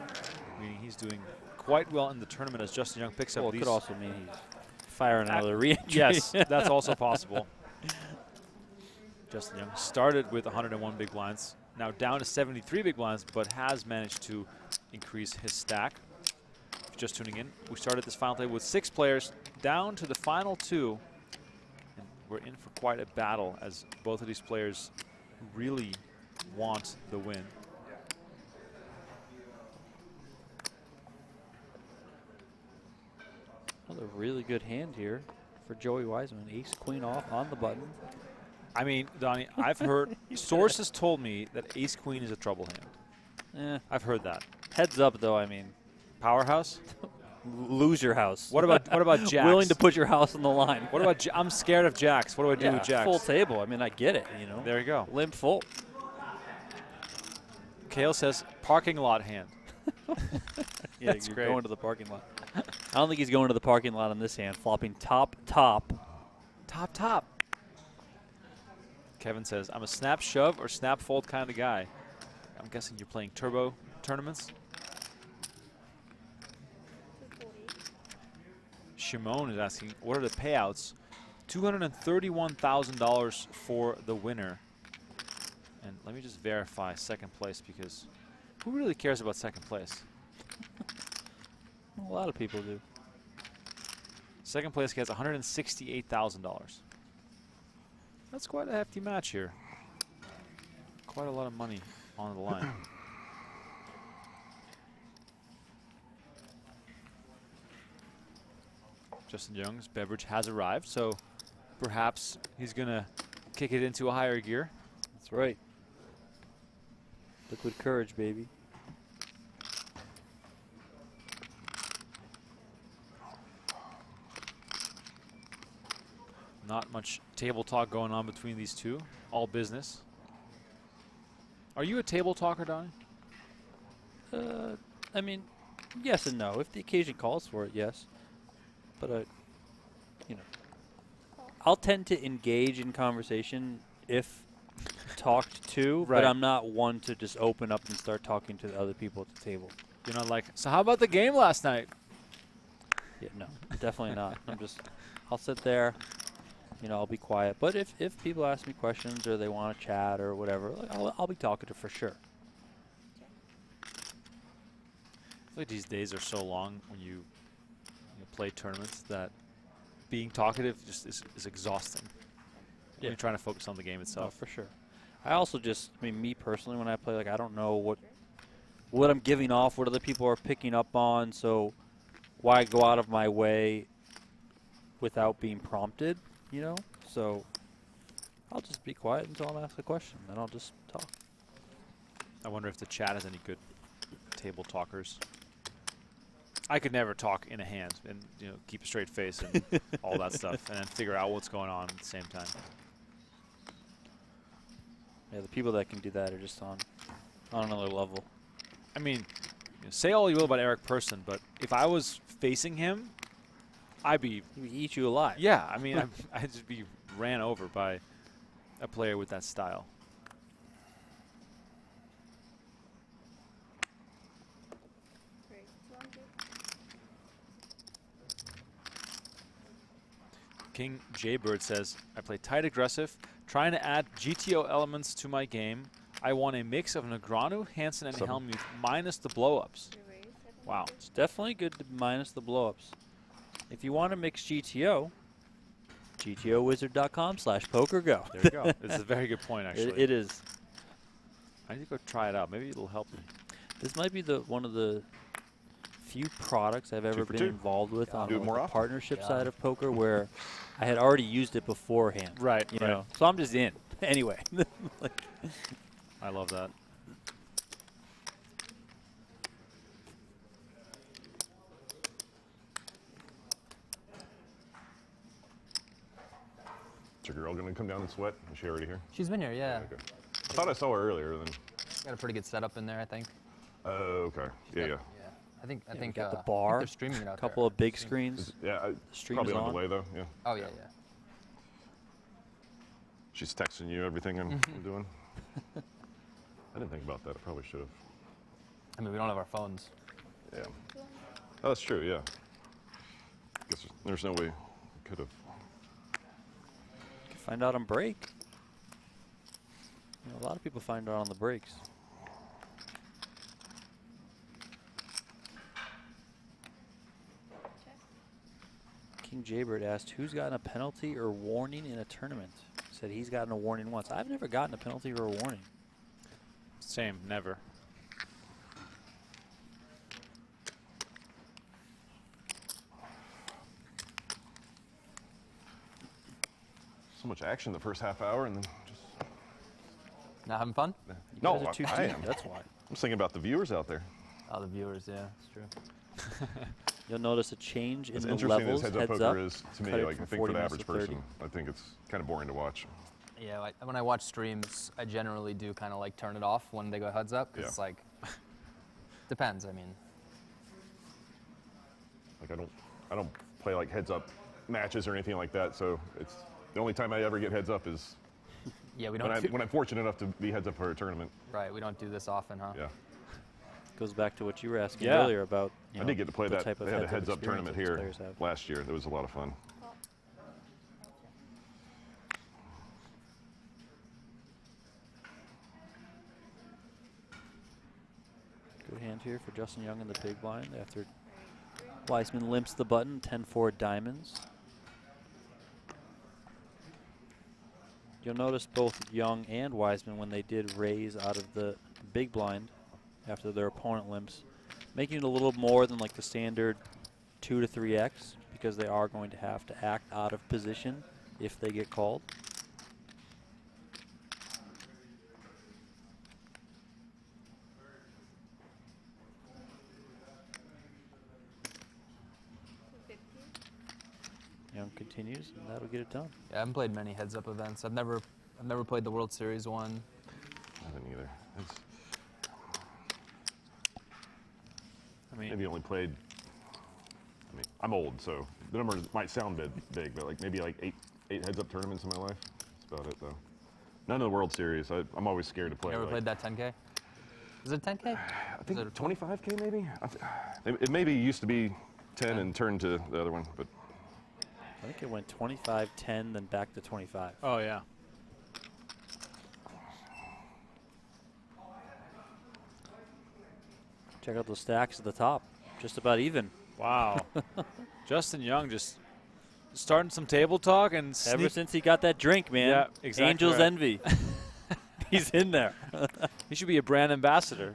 meaning he's doing quite well in the tournament as Justin Young picks up well, these. Well, it could also mean he's firing another re-entry. Yes, that's also possible. Justin Young started with one oh one big blinds. Now down to seventy-three big blinds, but has managed to increase his stack. Just tuning in, we started this final play with six players, down to the final two. And we're in for quite a battle as both of these players really want the win. Another really good hand here for Joey Weissman. Ace queen off on the button. I mean, Donnie, I've heard, sources told me that ace-queen is a trouble hand. Eh. I've heard that. Heads up, though, I mean. Powerhouse? Lose your house. What about what about jacks? Willing to put your house on the line. What about, j I'm scared of jacks. What do I do yeah, with jacks? Full table. I mean, I get it, you know. There you go. Limp full. Kale says, parking lot hand. Yeah, that's you're great. Going to the parking lot. I don't think he's going to the parking lot on this hand. Flopping top, top. Top, top. Kevin says, I'm a snap shove or snap fold kind of guy. I'm guessing you're playing turbo tournaments. Shimon is asking, what are the payouts? two hundred thirty-one thousand dollars for the winner. And let me just verify second place, because who really cares about second place? A lot of people do. Second place gets one hundred sixty-eight thousand dollars. That's quite a hefty match here. Quite a lot of money on the line. Justin Young's beverage has arrived, so perhaps he's going to kick it into a higher gear. That's right. Liquid courage, baby. Not much table talk going on between these two. All business. Are you a table talker, Donnie? Uh, I mean, yes and no. If the occasion calls for it, yes. But I, you know, I'll tend to engage in conversation if talked to, right. But I'm not one to just open up and start talking to the other people at the table. You're not like, so how about the game last night? Yeah, no, definitely not. I'm just, I'll sit there. You know, I'll be quiet. But if, if people ask me questions or they want to chat or whatever, I'll, I'll be talkative for sure. I feel like these days are so long when you, you know, play tournaments that being talkative just is, is exhausting. Yeah. You're trying to focus on the game itself. No, for sure. I also just, I mean, me personally, when I play, like, I don't know what what I'm giving off, what other people are picking up on, so why go out of my way without being prompted? You know, so I'll just be quiet until I'm asked a question, then I'll just talk. I wonder if the chat has any good table talkers. I could never talk in a hand and, you know, keep a straight face and all that stuff, and then figure out what's going on at the same time. Yeah, the people that can do that are just on on another level. I mean, you know, say all you will about Eric Person, but if I was facing him, I'd be eat you alive. Yeah, I mean, I'd, I'd just be ran over by a player with that style. King Jaybird says, I play tight aggressive, trying to add G T O elements to my game. I want a mix of Negreanu, Hansen, and Hellmuth, minus the blow-ups. Wow. It's definitely good to minus the blow-ups. If you want to mix G T O, G T O wizard dot com slash poker go. There you go. It's a very good point, actually. It, it is. I need to go try it out. Maybe it'll help me. This might be the one of the few products I've ever been two. involved with yeah, on like the partnership yeah. side of poker where I had already used it beforehand. Right. You right. know, so I'm just in. Anyway. Like I love that. Your girl gonna come down and sweat? Is she already here? She's been here, yeah. Okay. I thought I saw her earlier. Then got a pretty good setup in there, I think. Oh, uh, okay. Yeah, yeah, yeah. I think I yeah, think at uh, the bar, they're streaming it out. A couple there. of big screens. Yeah, I, Stream probably on, on delay though. Yeah. Oh yeah, yeah, yeah. She's texting you everything I'm doing. I didn't think about that. I probably should have. I mean, we don't have our phones. Yeah. Oh, that's true. Yeah. Guess there's, there's no way we could have. Find out on break. You know, a lot of people find out on the breaks. King Jaybird asked, who's gotten a penalty or warning in a tournament? Said he's gotten a warning once. I've never gotten a penalty or a warning. Same, never. Much action the first half hour, and then just not having fun. You no, are too I, I am. That's why. I'm thinking about the viewers out there. Oh, the viewers, yeah, that's true. You'll notice a change in the levels. It's interesting. This heads-up heads poker up, is to me, like I think for the average person, I think it's kind of boring to watch. Yeah, like, when I watch streams, I generally do kind of like turn it off when they go heads up. Cause yeah. It's like depends. I mean, like I don't, I don't play like heads up matches or anything like that, so it's. The only time I ever get heads up is yeah, we don't when, I, when I'm fortunate enough to be heads up for a tournament. Right, we don't do this often, huh? Yeah. Goes back to what you were asking yeah. earlier about. You I know, did get to play that. Type of they had a heads up tournament here last year. That was a lot of fun. here for Justin Young in the big blind after Weissman limps the button, ten four diamonds. You'll notice both Young and Weissman, when they did raise out of the big blind after their opponent limps, making it a little more than like the standard two to three X, because they are going to have to act out of position if they get called. Young continues, and that'll get it done. Yeah, I haven't played many heads-up events. I've never, I've never played the World Series one. I haven't either. It's I mean, maybe only played. I mean, I'm old, so the numbers might sound big, big, but like maybe like eight, eight heads-up tournaments in my life. That's about it, though. None of the World Series. I, I'm always scared to play. You ever like, played that ten K? Is it ten K? I think twenty-five K maybe. I th it, it maybe used to be ten, ten and turned to the other one, but. I think it went twenty-five, ten, then back to twenty-five. Oh, yeah. Check out those stacks at the top. Just about even. Wow. Justin Young just starting some table talk. And ever since he got that drink, man. Yeah, exactly. Angel's right. Envy. He's in there. He should be a brand ambassador.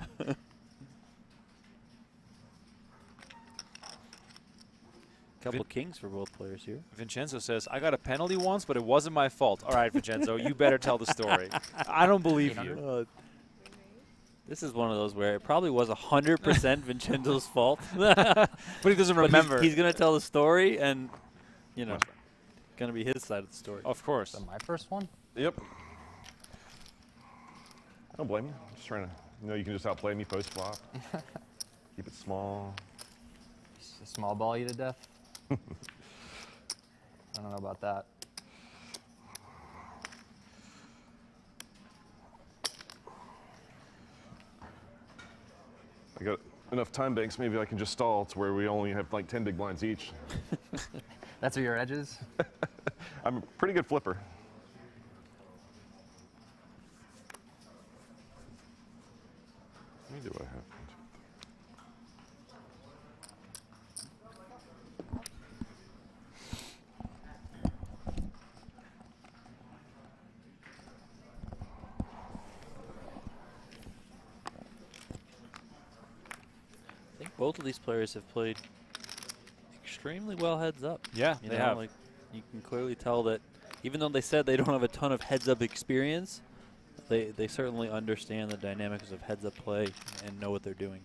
Couple Vin kings for both players here. Vincenzo says, I got a penalty once, but it wasn't my fault. All right, Vincenzo, you better tell the story. I don't believe you. Uh, this is one of those where it probably was one hundred percent Vincenzo's fault. But he doesn't but remember. He's, he's going to tell the story, and, you know, going to be his side of the story. Of course. Is that my first one? Yep. I don't blame you. I'm just trying to, you know, you can just outplay me post-flop. Keep it small. Just a small ball you to death. I don't know about that. I got enough time banks, maybe I can just stall to where we only have like ten big blinds each. That's where your edge is? I'm a pretty good flipper. How many do I have? Both of these players have played extremely well heads up. Yeah, you they know, have. Like, you can clearly tell that even though they said they don't have a ton of heads up experience, they, they certainly understand the dynamics of heads up play and know what they're doing.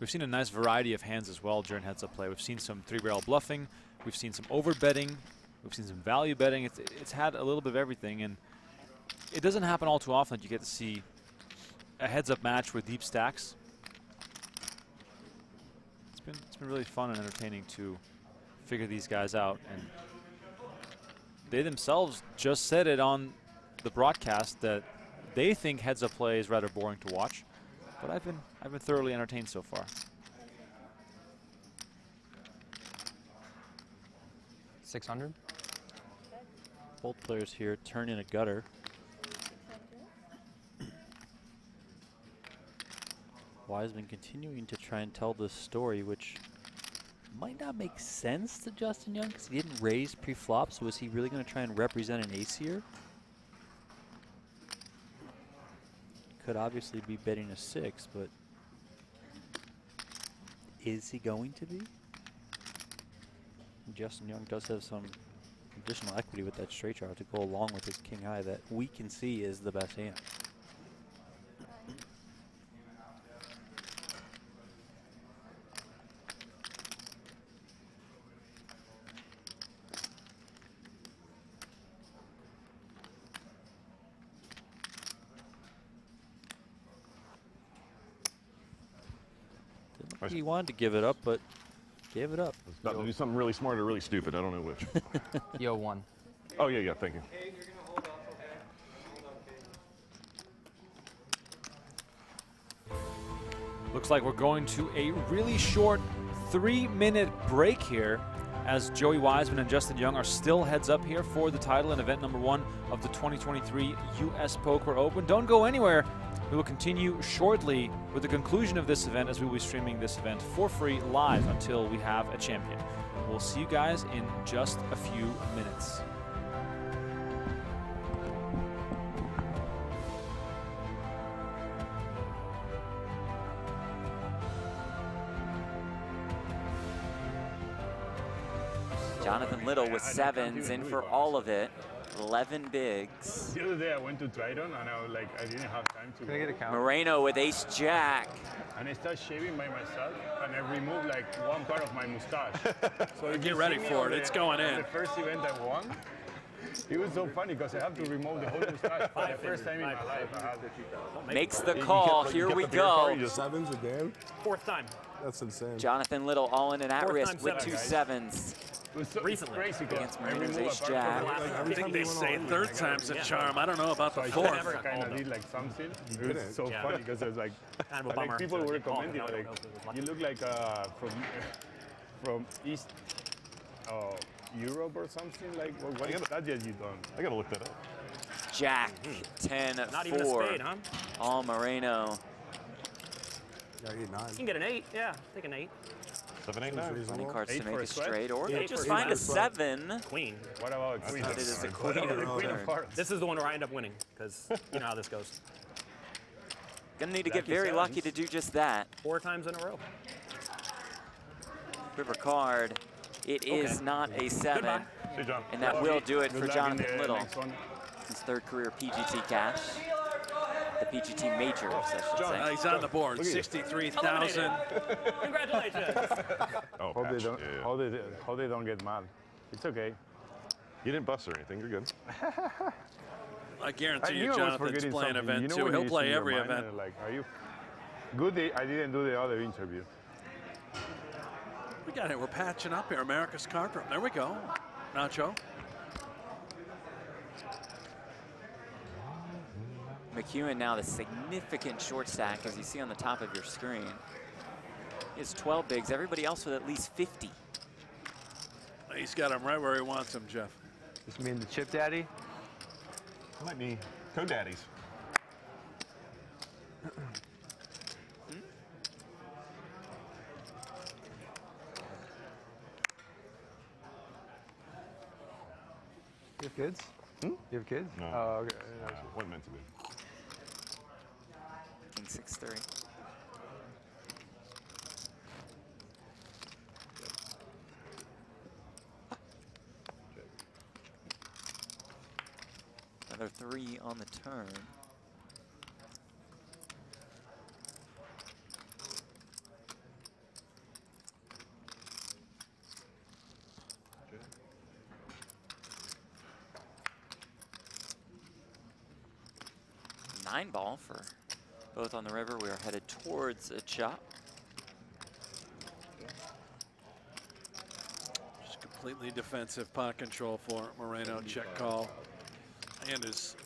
We've seen a nice variety of hands as well during heads up play. We've seen some three barrel bluffing. We've seen some over betting. We've seen some value betting. It's, it's had a little bit of everything, and it doesn't happen all too often that you get to see a heads-up match with deep stacks. It's been, it's been really fun and entertaining to figure these guys out, and they themselves just said it on the broadcast that they think heads-up play is rather boring to watch, but I've been, I've been thoroughly entertained so far. six hundred. Both players here turn in a gutter. Weissman continuing to try and tell this story, which might not make sense to Justin Young because he didn't raise pre-flop, so is he really going to try and represent an ace here? Could obviously be betting a six, but is he going to be? Justin Young does have some additional equity with that straight draw to go along with his king high that we can see is the best hand. Didn't look he wanted to give it up, but gave it up. I was about to do something really smart or really stupid. I don't know which. Yo, one. Oh, yeah, yeah, thank you. Looks like we're going to a really short three minute break here. as Joey Weissman and Justin Young are still heads up here for the title in event number one of the twenty twenty-three U S Poker Open. Don't go anywhere. We will continue shortly with the conclusion of this event, as we will be streaming this event for free live until we have a champion. We'll see you guys in just a few minutes. Jonathan Little with sevens in for all of it. eleven bigs. The other day I went to Triton and I was like, I didn't have time to. Can I get a count? Moreno with ace jack. And I start shaving by myself and I remove like one part of my mustache. So get ready for it. It's going in. The first event I won. It was so funny because I have to remove the whole mustache for the first time in my life. I have the Makes the call. Here we go. Sevens again. Fourth time. That's insane. Jonathan Little all in and at risk with two sevens. It was so recently crazy against Marino's ace jack. I think they say third time's a charm. I don't know about the fourth. I never kind of did like something. It was so funny because it was like, kind of a bummer. People were commenting like, you look like uh, from from East uh, Europe or something like. Well, what is that yet you done? I gotta look that up. Jack ten four. Not even a spade, huh? All Moreno. Yeah, you can get an eight. Yeah, take an eight. Seven, eight, nine. Any cards to make a straight, or yeah, just find a seven. Queen. What about a queen? It is a queen. This is the one where I end up winning, because you know how this goes. Gonna need to get very lucky to do just that. Four times in a row. River card. It is not a seven, and that will do it for Jonathan Little. His third career P G T cash. The P G T major, John, he's on the board, sixty-three thousand. Congratulations. Oh, hope they, don't, yeah, yeah. Hope, they, hope they don't get mad. It's okay. You didn't bust or anything. You're good. I guarantee I you, Jonathan's playing something. Event you know too. He'll play every event. Like, are you good? I didn't do the other interview. We got it. We're patching up here. America's card room. There we go. Nacho. McEwan now the significant short stack, as you see on the top of your screen. It's twelve bigs, everybody else with at least fifty. He's got him right where he wants him, Jeff. This mean the chip daddy? I might be co-daddies. You have kids? Hmm? You have kids? No. Oh, okay. Uh, wasn't meant to be. six three. Another three on the turn. Nine ball for both on the river. We are headed towards a chop. Just completely defensive pot control for Moreno. Check call. And his.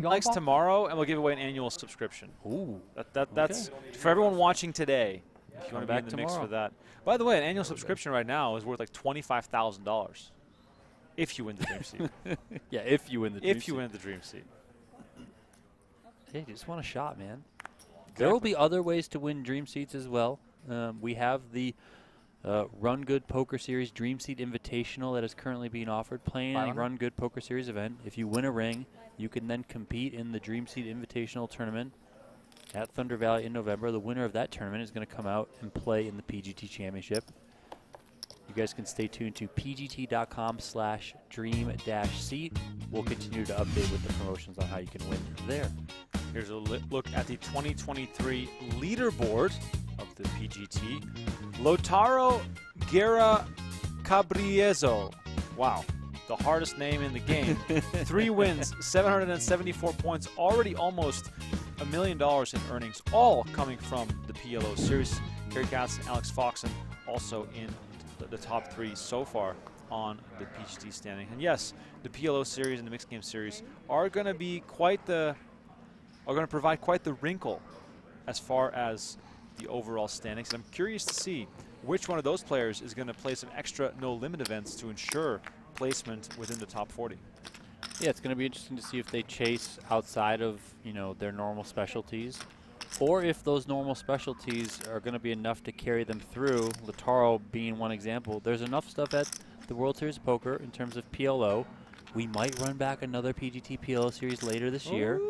Likes tomorrow, and we'll give away an annual subscription. Ooh, that, that that's okay. For everyone watching today. Yeah. If you want to be in the mix for that. By the way, an annual subscription right now is worth like twenty-five thousand dollars. If you win the dream seat. Yeah, if you win the dream if seat. If you win the dream seat. Hey, you just want a shot, man. Exactly. There will be other ways to win dream seats as well. Um, we have the uh, Run Good Poker Series Dream Seat Invitational that is currently being offered. Playing a Run Good Poker Series event. If you win a ring, you can then compete in the Dream Seat Invitational Tournament at Thunder Valley in November. The winner of that tournament is going to come out and play in the P G T Championship. You guys can stay tuned to P G T dot com slash dream dash seat. We'll continue to update with the promotions on how you can win there. Here's a look at the twenty twenty-three leaderboard of the P G T. Lautaro Guerra Cabriezo. Wow, the hardest name in the game. Three wins, seven hundred seventy-four points, already almost a million dollars in earnings, all coming from the P L O series. Cary Katz and Alex Foxen also in the top three so far on the P G T standing. And yes, the P L O series and the mixed game series are going to be quite the, are going to provide quite the wrinkle as far as the overall standings. And I'm curious to see which one of those players is going to play some extra no limit events to ensure placement within the top forty. Yeah, it's going to be interesting to see if they chase outside of, you know, their normal specialties, or if those normal specialties are going to be enough to carry them through, Lautaro being one example. There's enough stuff at the World Series of Poker in terms of P L O. We might run back another P G T P L O series later this Ooh. year.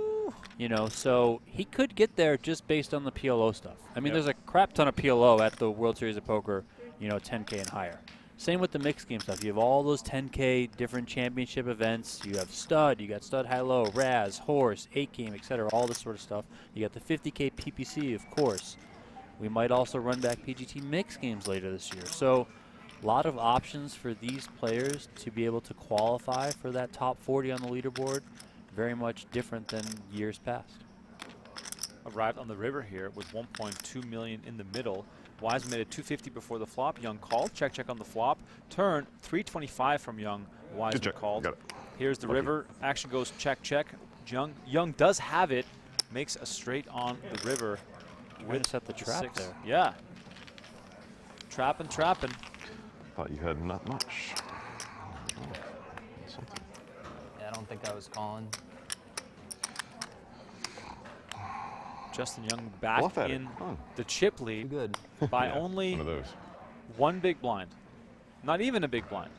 You know, so he could get there just based on the P L O stuff. I mean, yep. there's a crap ton of P L O at the World Series of Poker, you know, ten K and higher. Same with the mixed game stuff. You have all those ten K different championship events. You have stud. You got stud, high, low, Raz, horse, eight game, et cetera, all this sort of stuff. You got the fifty K P P C, of course. We might also run back P G T mixed games later this year. So a lot of options for these players to be able to qualify for that top forty on the leaderboard. Very much different than years past. Arrived on the river here with one point two million in the middle. Wise made a two fifty before the flop. Young called. Check, check on the flop. Turn, three twenty-five from Young. Wise called. Got it. Here's the Lucky. river. Action goes check, check. Young, Young does have it. Makes a straight on the river. Win set the trap six. there. Yeah. Trapping, trapping. Thought you had not much. Something. Yeah, I don't think I was calling. Justin Young back in oh. the chip lead Good. by yeah, only one, of those. one big blind. Not even a big blind.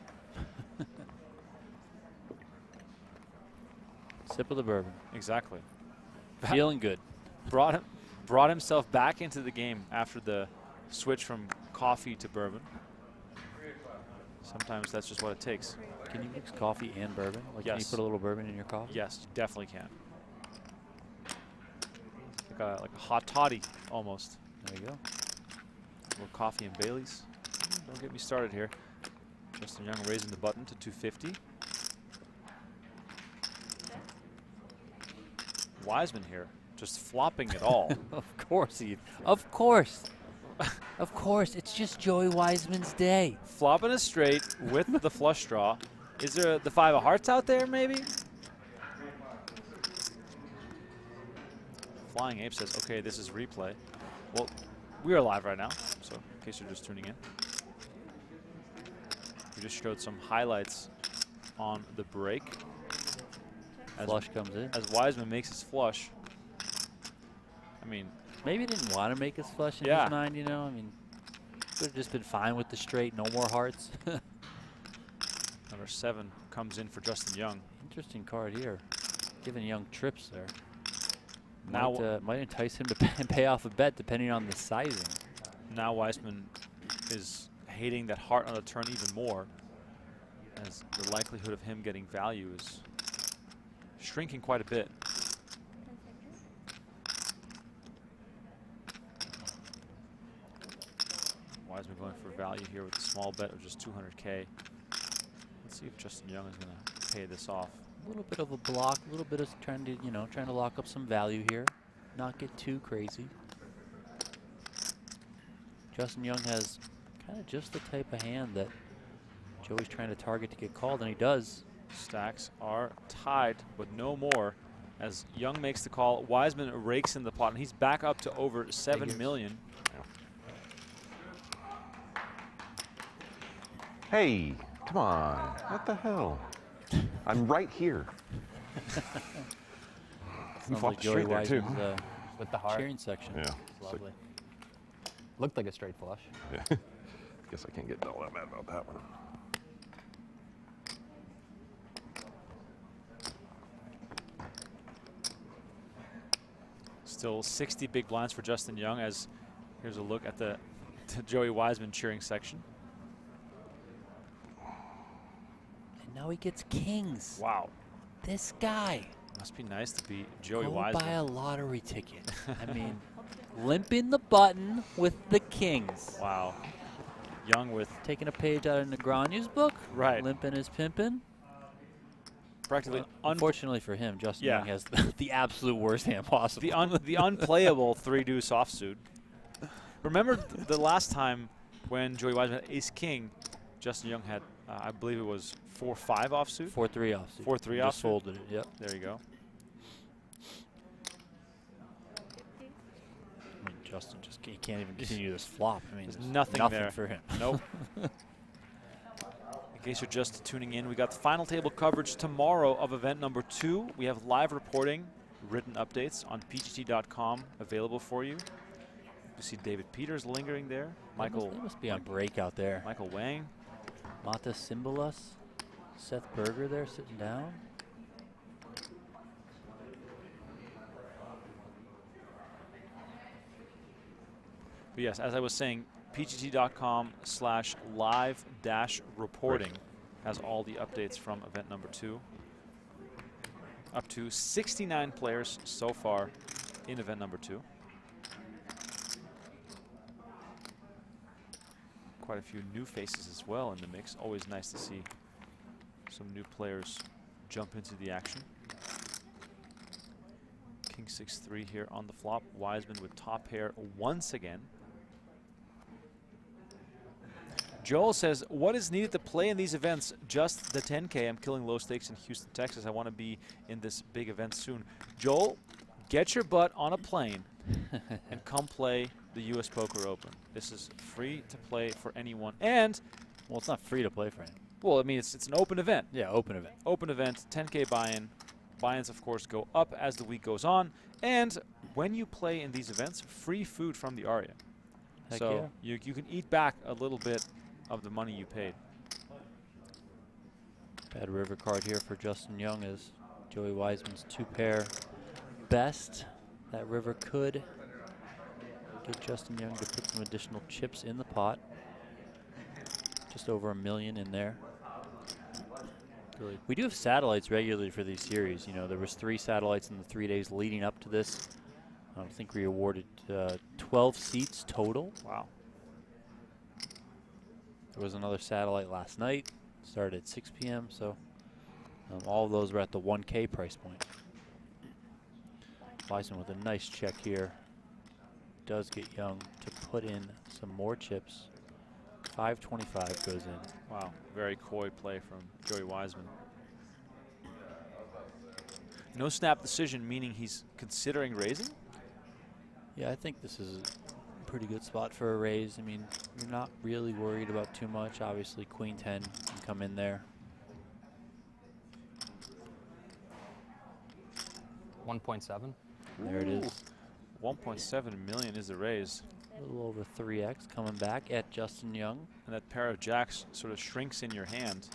Sip of the bourbon. Exactly. Feeling good. Brought him, brought himself back into the game after the switch from coffee to bourbon. Sometimes that's just what it takes. Can you mix coffee and bourbon? Like, yes. Can you put a little bourbon in your coffee? Yes, you definitely can. Uh, like a hot toddy, almost. There you go. A little coffee and Bailey's. Don't get me started here. Justin Young raising the button to two fifty. Wiseman here, just flopping it all. Of course he. Of course. Of course. It's just Joey Wiseman's day. Flopping it straight with the flush draw. Is there the five of hearts out there, maybe? Flying Ape says, okay, this is replay. Well, we are live right now, so in case you're just tuning in. We just showed some highlights on the break. As flush comes in. As Wiseman makes his flush. I mean. Maybe he didn't want to make his flush in yeah. his mind, you know? I mean, could have just been fine with the straight, no more hearts. Number seven comes in for Justin Young. Interesting card here. Giving Young trips there. Now might, uh, might entice him to pay, pay off a bet, depending on the sizing. Now Weissman is hating that heart on the turn even more, as the likelihood of him getting value is shrinking quite a bit. Weissman going for value here with a small bet of just two hundred K. Let's see if Justin Young is going to pay this off. A little bit of a block, a little bit of trying to, you know, trying to lock up some value here. Not get too crazy. Justin Young has kind of just the type of hand that Joey's trying to target to get called, and he does. Stacks are tied, but no more. As Young makes the call, Wiseman rakes in the pot, and he's back up to over seven million. Hey, Come on, what the hell? I'm right here. You flopped straight there, too. Uh, with the heart. Cheering section. Yeah. Lovely. Like, looked like a straight flush. Yeah. I guess I can't get all that mad about that one. Still sixty big blinds for Justin Young, as here's a look at the Joey Weissman cheering section. And now he gets kings. Wow. This guy. Must be nice to be Joey Go Weissman. Buy a lottery ticket. I mean, limping the button with the kings. Wow. Young with... Taking a page out of Negreanu's book. Right. Limping is pimping. Practically, well, unfortunately for him, Justin yeah. Young has the, the absolute worst hand possible. The, un the unplayable three-do soft suit. Remember th the last time when Joey Weissman had ace king, Justin Young had, uh, I believe it was four five offsuit? four three offsuit. four three offsuit. Folded it, yep. There you go. I mean, Justin just he can't even continue this flop. I mean, there's, there's nothing, nothing there for him. Nope. In case you're just tuning in, we got the final table coverage tomorrow of event number two. We have live reporting, written updates on P G T dot com available for you. You see David Peters lingering there. Michael must, must be Michael, on break out there. Michael Wang. Mata Simbolas. Seth Berger there sitting down. But yes, as I was saying, P G T dot com slash live dash reporting has all the updates from event number two. Up to sixty-nine players so far in event number two. Quite a few new faces as well in the mix. Always nice to see some new players jump into the action. King six three here on the flop. Weissman with top pair once again. Joel says, what is needed to play in these events? Just the ten K. I'm killing low stakes in Houston, Texas. I want to be in this big event soon. Joel, get your butt on a plane and come play the U S Poker Open. This is free to play for anyone. And, well, it's not free to play for anyone. Well, I mean, it's, it's an open event. Yeah, open event. Open event, ten K buy-in. Buy-ins, of course, go up as the week goes on. And when you play in these events, free food from the Aria. Heck so yeah. you, you can eat back a little bit of the money you paid. Bad river card here for Justin Young is Joey Weissman's two-pair best. That river could get Justin Young to put some additional chips in the pot. Just over a million in there. We do have satellites regularly for these series. You know, there was three satellites in the three days leading up to this. I don't think we awarded uh, twelve seats total. Wow. There was another satellite last night. Started at six P M So um, all of those were at the one K price point. Weissman with a nice check here. Does get Young to put in some more chips. five twenty-five goes in. Wow, very coy play from Joey Weissman. No snap decision, meaning he's considering raising? Yeah, I think this is a pretty good spot for a raise. I mean, you're not really worried about too much. Obviously, queen ten can come in there. one point seven. There it is. one point seven million is the raise. A little over three X coming back at Justin Young. And that pair of jacks sort of shrinks in your hand.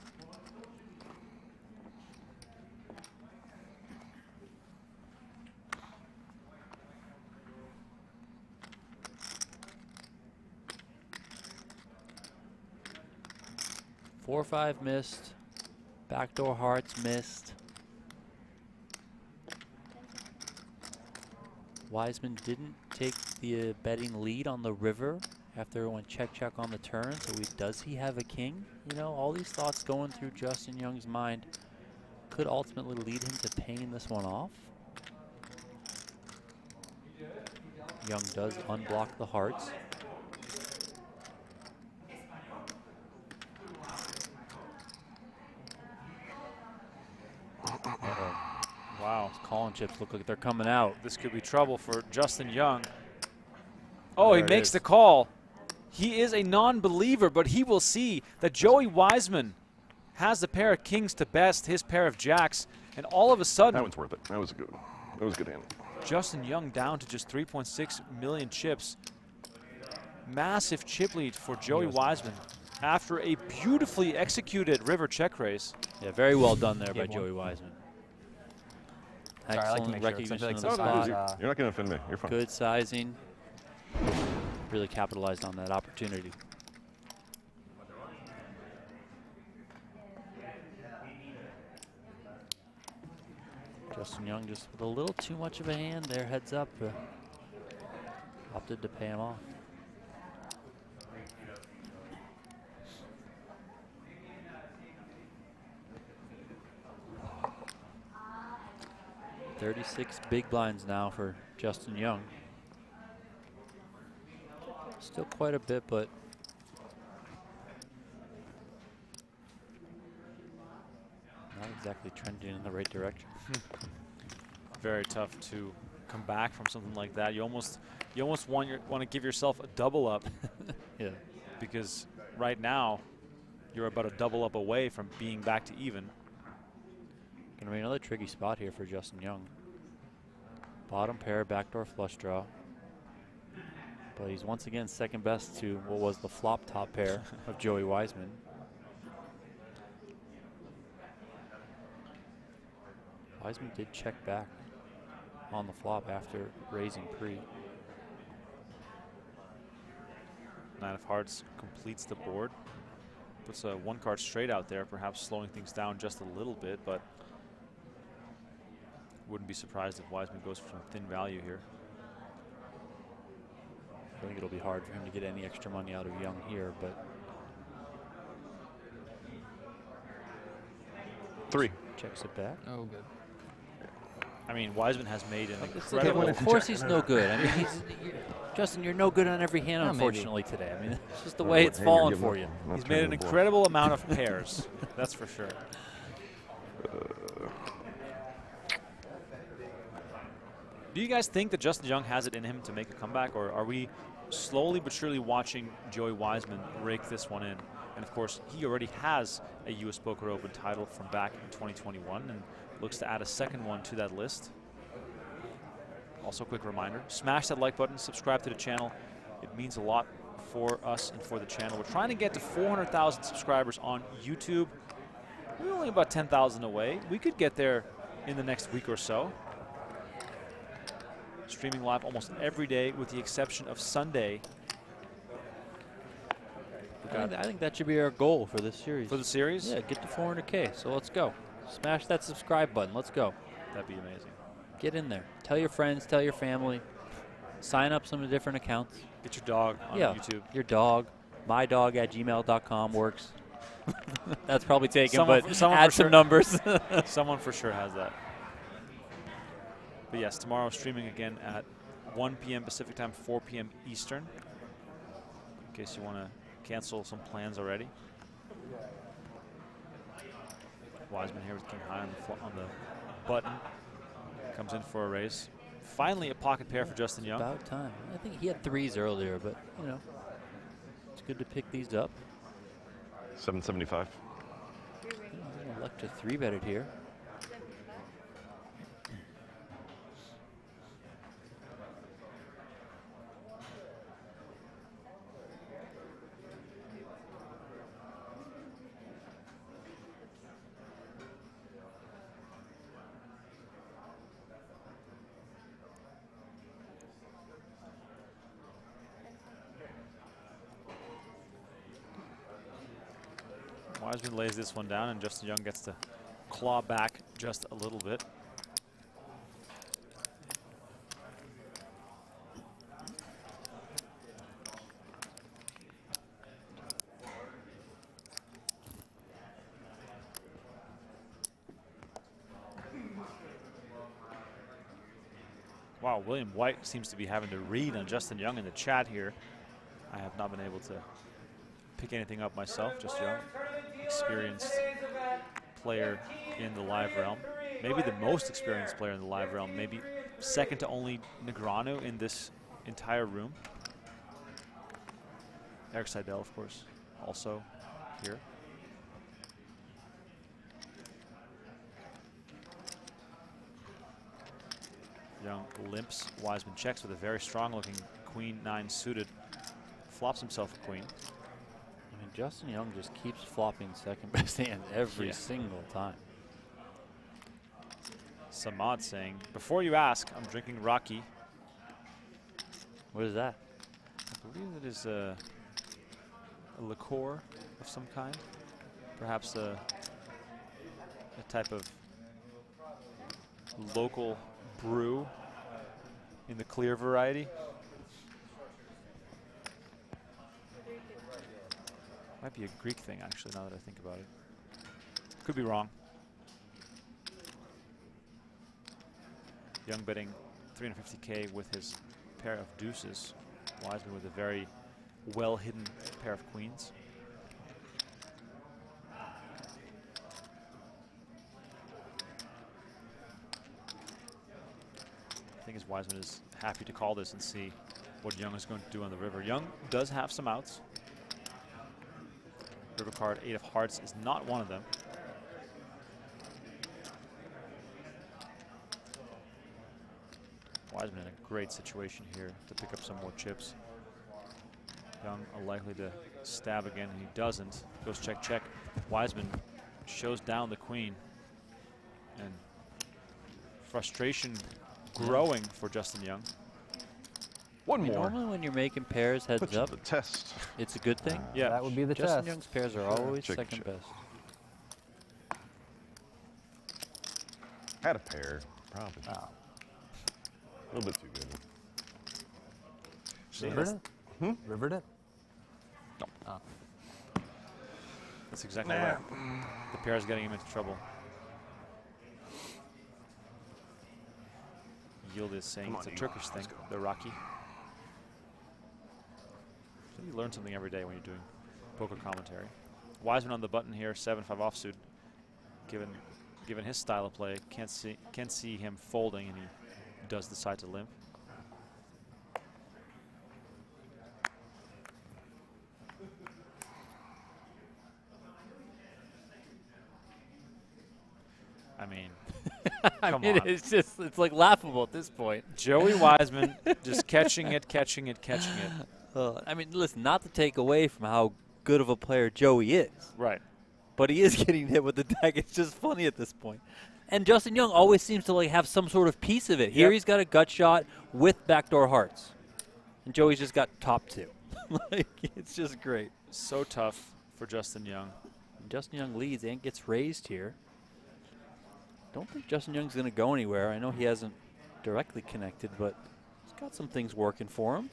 four five missed. Backdoor hearts missed. Weissman didn't take the uh, betting lead on the river after it went check check on the turn, so he, does he have a king? You know, all these thoughts going through Justin Young's mind could ultimately lead him to paying this one off. Young does unblock the hearts. Wow, those calling chips look like they're coming out. This could be trouble for Justin Young. Oh, there he makes is. the call. He is a non-believer, but he will see that Joey Weissman has the pair of kings to best, his pair of jacks, and all of a sudden... That one's worth it. That was a good, that was a good hand. Justin Young down to just three point six million chips. Massive chip lead for Joey Weissman after a beautifully executed river check raise. Yeah, very well done there by Joey Weissman. Excellent like recognition sure. like of the spot. You're, you're not going to offend me. You're fine. Good sizing. Really capitalized on that opportunity. Justin Young just with a little too much of a hand there. Heads up. Uh, opted to pay him off. thirty-six big blinds now for Justin Young. Still quite a bit, but not exactly trending in the right direction. Very tough to come back from something like that. You almost, you almost want your, want to give yourself a double up. Yeah. Because right now, you're about a double up away from being back to even. Gonna be another tricky spot here for Justin Young. Bottom pair, backdoor flush draw. But he's once again second best to what was the flop top pair of Joey Weissman. Weissman did check back on the flop after raising pre. Nine of hearts completes the board. Puts a one card straight out there, perhaps slowing things down just a little bit, but wouldn't be surprised if Weissman goes for some thin value here. I think it'll be hard for him to get any extra money out of Young here, but three checks it back. Oh, good. I mean, Weissman has made an incredible. Well, of course, he's no good. I mean, he's, Justin, you're no good on every hand, no, unfortunately maybe. today. I mean, it's just the well, way it's hey, fallen for you. He's made an incredible amount of pairs. That's for sure. Uh. Do you guys think that Justin Young has it in him to make a comeback, or are we slowly but surely watching Joey Weissman rake this one in? And of course, he already has a U S Poker Open title from back in twenty twenty-one and looks to add a second one to that list. Also, quick reminder, smash that like button, subscribe to the channel. It means a lot for us and for the channel. We're trying to get to four hundred thousand subscribers on YouTube. We're only about ten thousand away. We could get there in the next week or so. Streaming live almost every day with the exception of Sunday. I think, I think that should be our goal for this series. For the series? Yeah, get to four hundred K, so let's go. Smash that subscribe button, let's go. That'd be amazing. Get in there. Tell your friends, tell your family. Sign up some of the different accounts. Get your dog on yeah, YouTube. your dog. my dog at gmail dot com works. That's probably taken, someone but for, add some sure. numbers. Someone for sure has that. But yes, tomorrow streaming again at one P M Pacific time, four P M Eastern, in case you want to cancel some plans already. Weissman here with king high on the, on the button. Comes in for a raise. Finally a pocket pair yeah, for Justin Young. About time. I think he had threes earlier, but, you know, it's good to pick these up. seven seventy-five. Electra three-betted here. Weissman lays this one down, and Justin Young gets to claw back just a little bit. Wow, William White seems to be having to read on Justin Young in the chat here. I have not been able to pick anything up myself, just Young. Experienced player in the live realm, maybe the most experienced player in the live realm, maybe second to only Negreanu in this entire room. Eric Seidel, of course, also here. Young limps. Weissman checks with a very strong-looking queen nine suited. Flops himself a queen. I mean, Justin Young just keeps flopping second-best hands every yeah. single time. Samad saying, "Before you ask, I'm drinking Rocky." What is that? I believe it is a, a liqueur of some kind, perhaps a, a type of local brew in the clear variety. Might be a Greek thing, actually, now that I think about it. Could be wrong. Young betting three fifty K with his pair of deuces. Weissman with a very well-hidden pair of queens. I think his Weissman is happy to call this and see what Young is going to do on the river. Young does have some outs. River card, eight of hearts is not one of them. Weissman in a great situation here to pick up some more chips. Young likely to stab again, and he doesn't. Goes check, check. Weissman shows down the queen. And frustration growing for Justin Young. One I mean, more. Normally when you're making pairs heads Put up, the test. It's a good thing. Uh, yeah, that would be the Justin test. Justin Young's pairs are always check, second check. best. Had a pair, probably. Wow. A little bit too good. See Rivered it? Hmm? Rivered it? No. Oh. That's exactly nah. right. The pair is getting him into trouble. Yield is saying on, it's a Turkish thing, the Rocky. So you learn something every day when you're doing poker commentary. Weissman on the button here, seven five offsuit. Given given his style of play, can't see can't see him folding, and he does decide to limp. I mean, I come mean, on. It's just, it's like laughable at this point. Joey Weissman just catching it, catching it, catching it. Well, I mean, listen, not to take away from how good of a player Joey is. Right. But he is getting hit with the deck. It's just funny at this point. And Justin Young always seems to like have some sort of piece of it. Yep. Here he's got a gut shot with backdoor hearts. And Joey's just got top two. Like, it's just great. So tough for Justin Young. And Justin Young leads and gets raised here. Don't think Justin Young's going to go anywhere. I know he hasn't directly connected, but he's got some things working for him.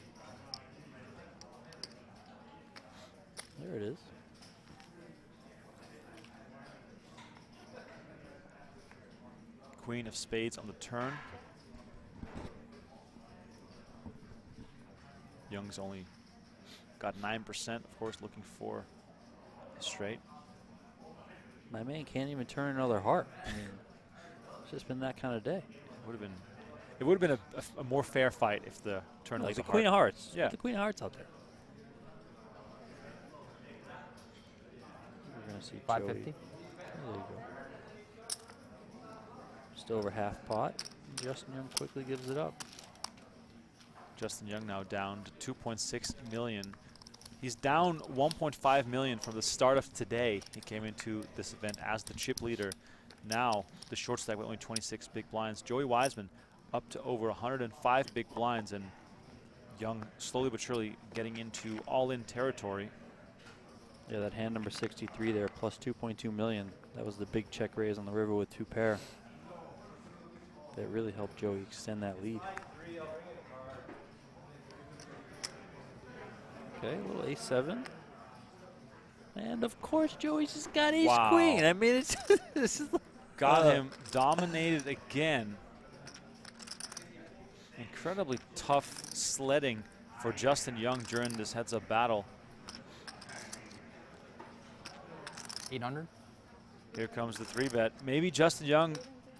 There it is. Queen of spades on the turn. Young's only got nine percent, of course, looking for a straight. My man can't even turn another heart. I mean, it's just been that kind of day. It would have been, it would have been a, a, a more fair fight if the turn no, was like the heart. Queen of hearts. Yeah, the queen of hearts out there. We're gonna see five fifty. There you go. Just over half pot. Justin Young quickly gives it up. Justin Young now down to two point six million. He's down one point five million from the start of today. He came into this event as the chip leader. Now the short stack with only twenty-six big blinds. Joey Weissman up to over one hundred five big blinds, and Young slowly but surely getting into all-in territory. Yeah, that hand number sixty-three there, plus two point two million. That was the big check raise on the river with two pair. That really helped Joey extend that lead. Okay, a little ace seven. And of course, Joey's just got ace wow. queen. I mean, it's this is got uh, him dominated again. Incredibly tough sledding for Justin Young during this heads-up battle. eight hundred. Here comes the three bet. Maybe Justin Young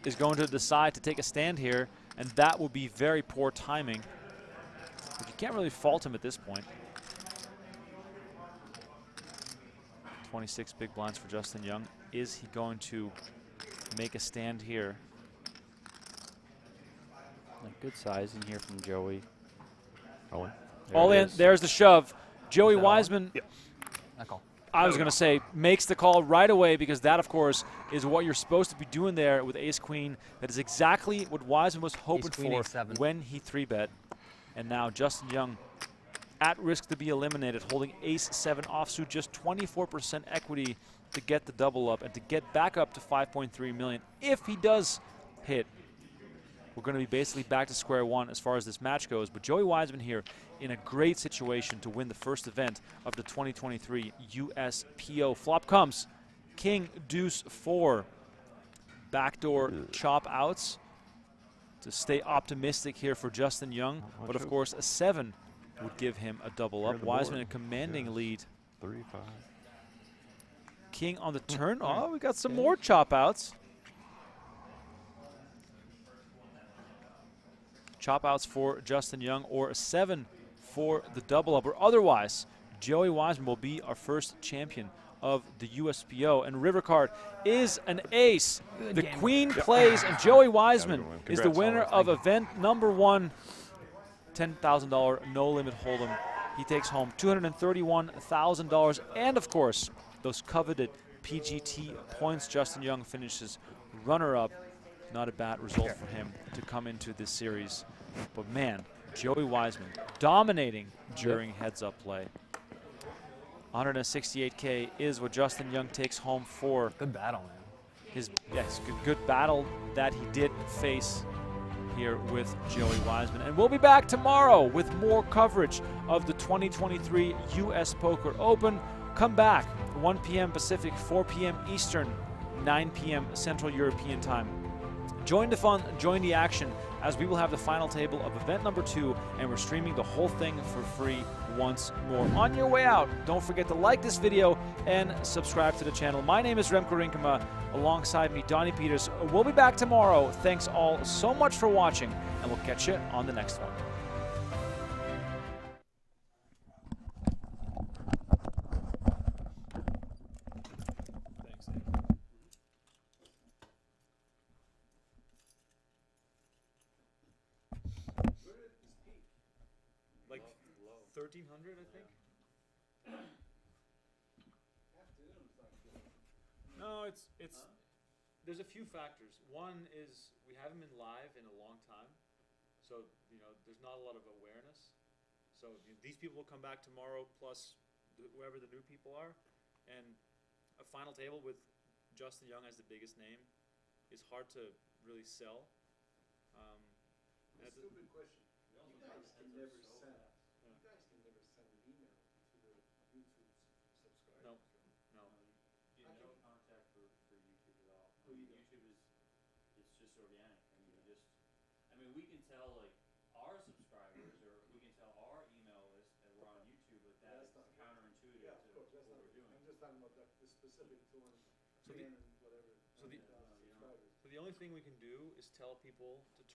is going to decide to take a stand here, and that will be very poor timing. But you can't really fault him at this point. twenty-six big blinds for Justin Young. Is he going to make a stand here? Good size in here from Joey. All in. There All in. Is. There's the shove. Joey Weissman. Yep. Not call. I was going to say, makes the call right away, because that, of course, is what you're supposed to be doing there with ace-queen. That is exactly what Wiseman was hoping for when he three bet. And now Justin Young, at risk to be eliminated, holding ace seven offsuit, just twenty-four percent equity to get the double up and to get back up to five point three million. If he does hit, we're going to be basically back to square one as far as this match goes. But Joey Weissman here in a great situation to win the first event of the twenty twenty-three U S P O. Flop comes king, deuce, four. Backdoor chop outs to stay optimistic here for Justin Young. But of course, a seven would give him a double up. Weissman a commanding yeah. lead. Three, five. King on the turn. Oh, we got some more chop outs. Chop outs for Justin Young, or a seven for the double up, or otherwise Joey Weissman will be our first champion of the U S P O. And river card is an ace. Good the game. Queen yeah. plays, and Joey Weissman is the winner of event number one. ten thousand dollar no limit hold'em. He takes home two hundred thirty-one thousand dollars, and of course those coveted P G T points. Justin Young finishes runner up. Not a bad result for him to come into this series. But man, Joey Weissman dominating during yep. heads-up play. one sixty-eight K is what Justin Young takes home for. Good battle, man. His, yes, good, good battle that he did face here with Joey Weissman. And we'll be back tomorrow with more coverage of the twenty twenty-three U S Poker Open. Come back one P M Pacific, four P M Eastern, nine P M Central European time. Join the fun, join the action, as we will have the final table of event number two, and we're streaming the whole thing for free once more. On your way out, don't forget to like this video and subscribe to the channel. My name is Remko Rinkema. Alongside me, Donnie Peters. We'll be back tomorrow. Thanks all so much for watching, and we'll catch you on the next one. thirteen hundred, I think. No, it's it's. Huh? There's a few factors. One is we haven't been live in a long time, so you know there's not a lot of awareness. So you know, these people will come back tomorrow, plus whoever the new people are, and a final table with Justin Young as the biggest name is hard to really sell. Um, that's a stupid question. You guys can never sell. Organic. I mean, we just, I mean, we can tell like our subscribers, or we can tell our email list that we're on YouTube, but that's yeah, not counterintuitive yeah, to what we're doing. I'm just talking about that, the specific one, so the, whatever. So the, uh, you know, so the only thing we can do is tell people to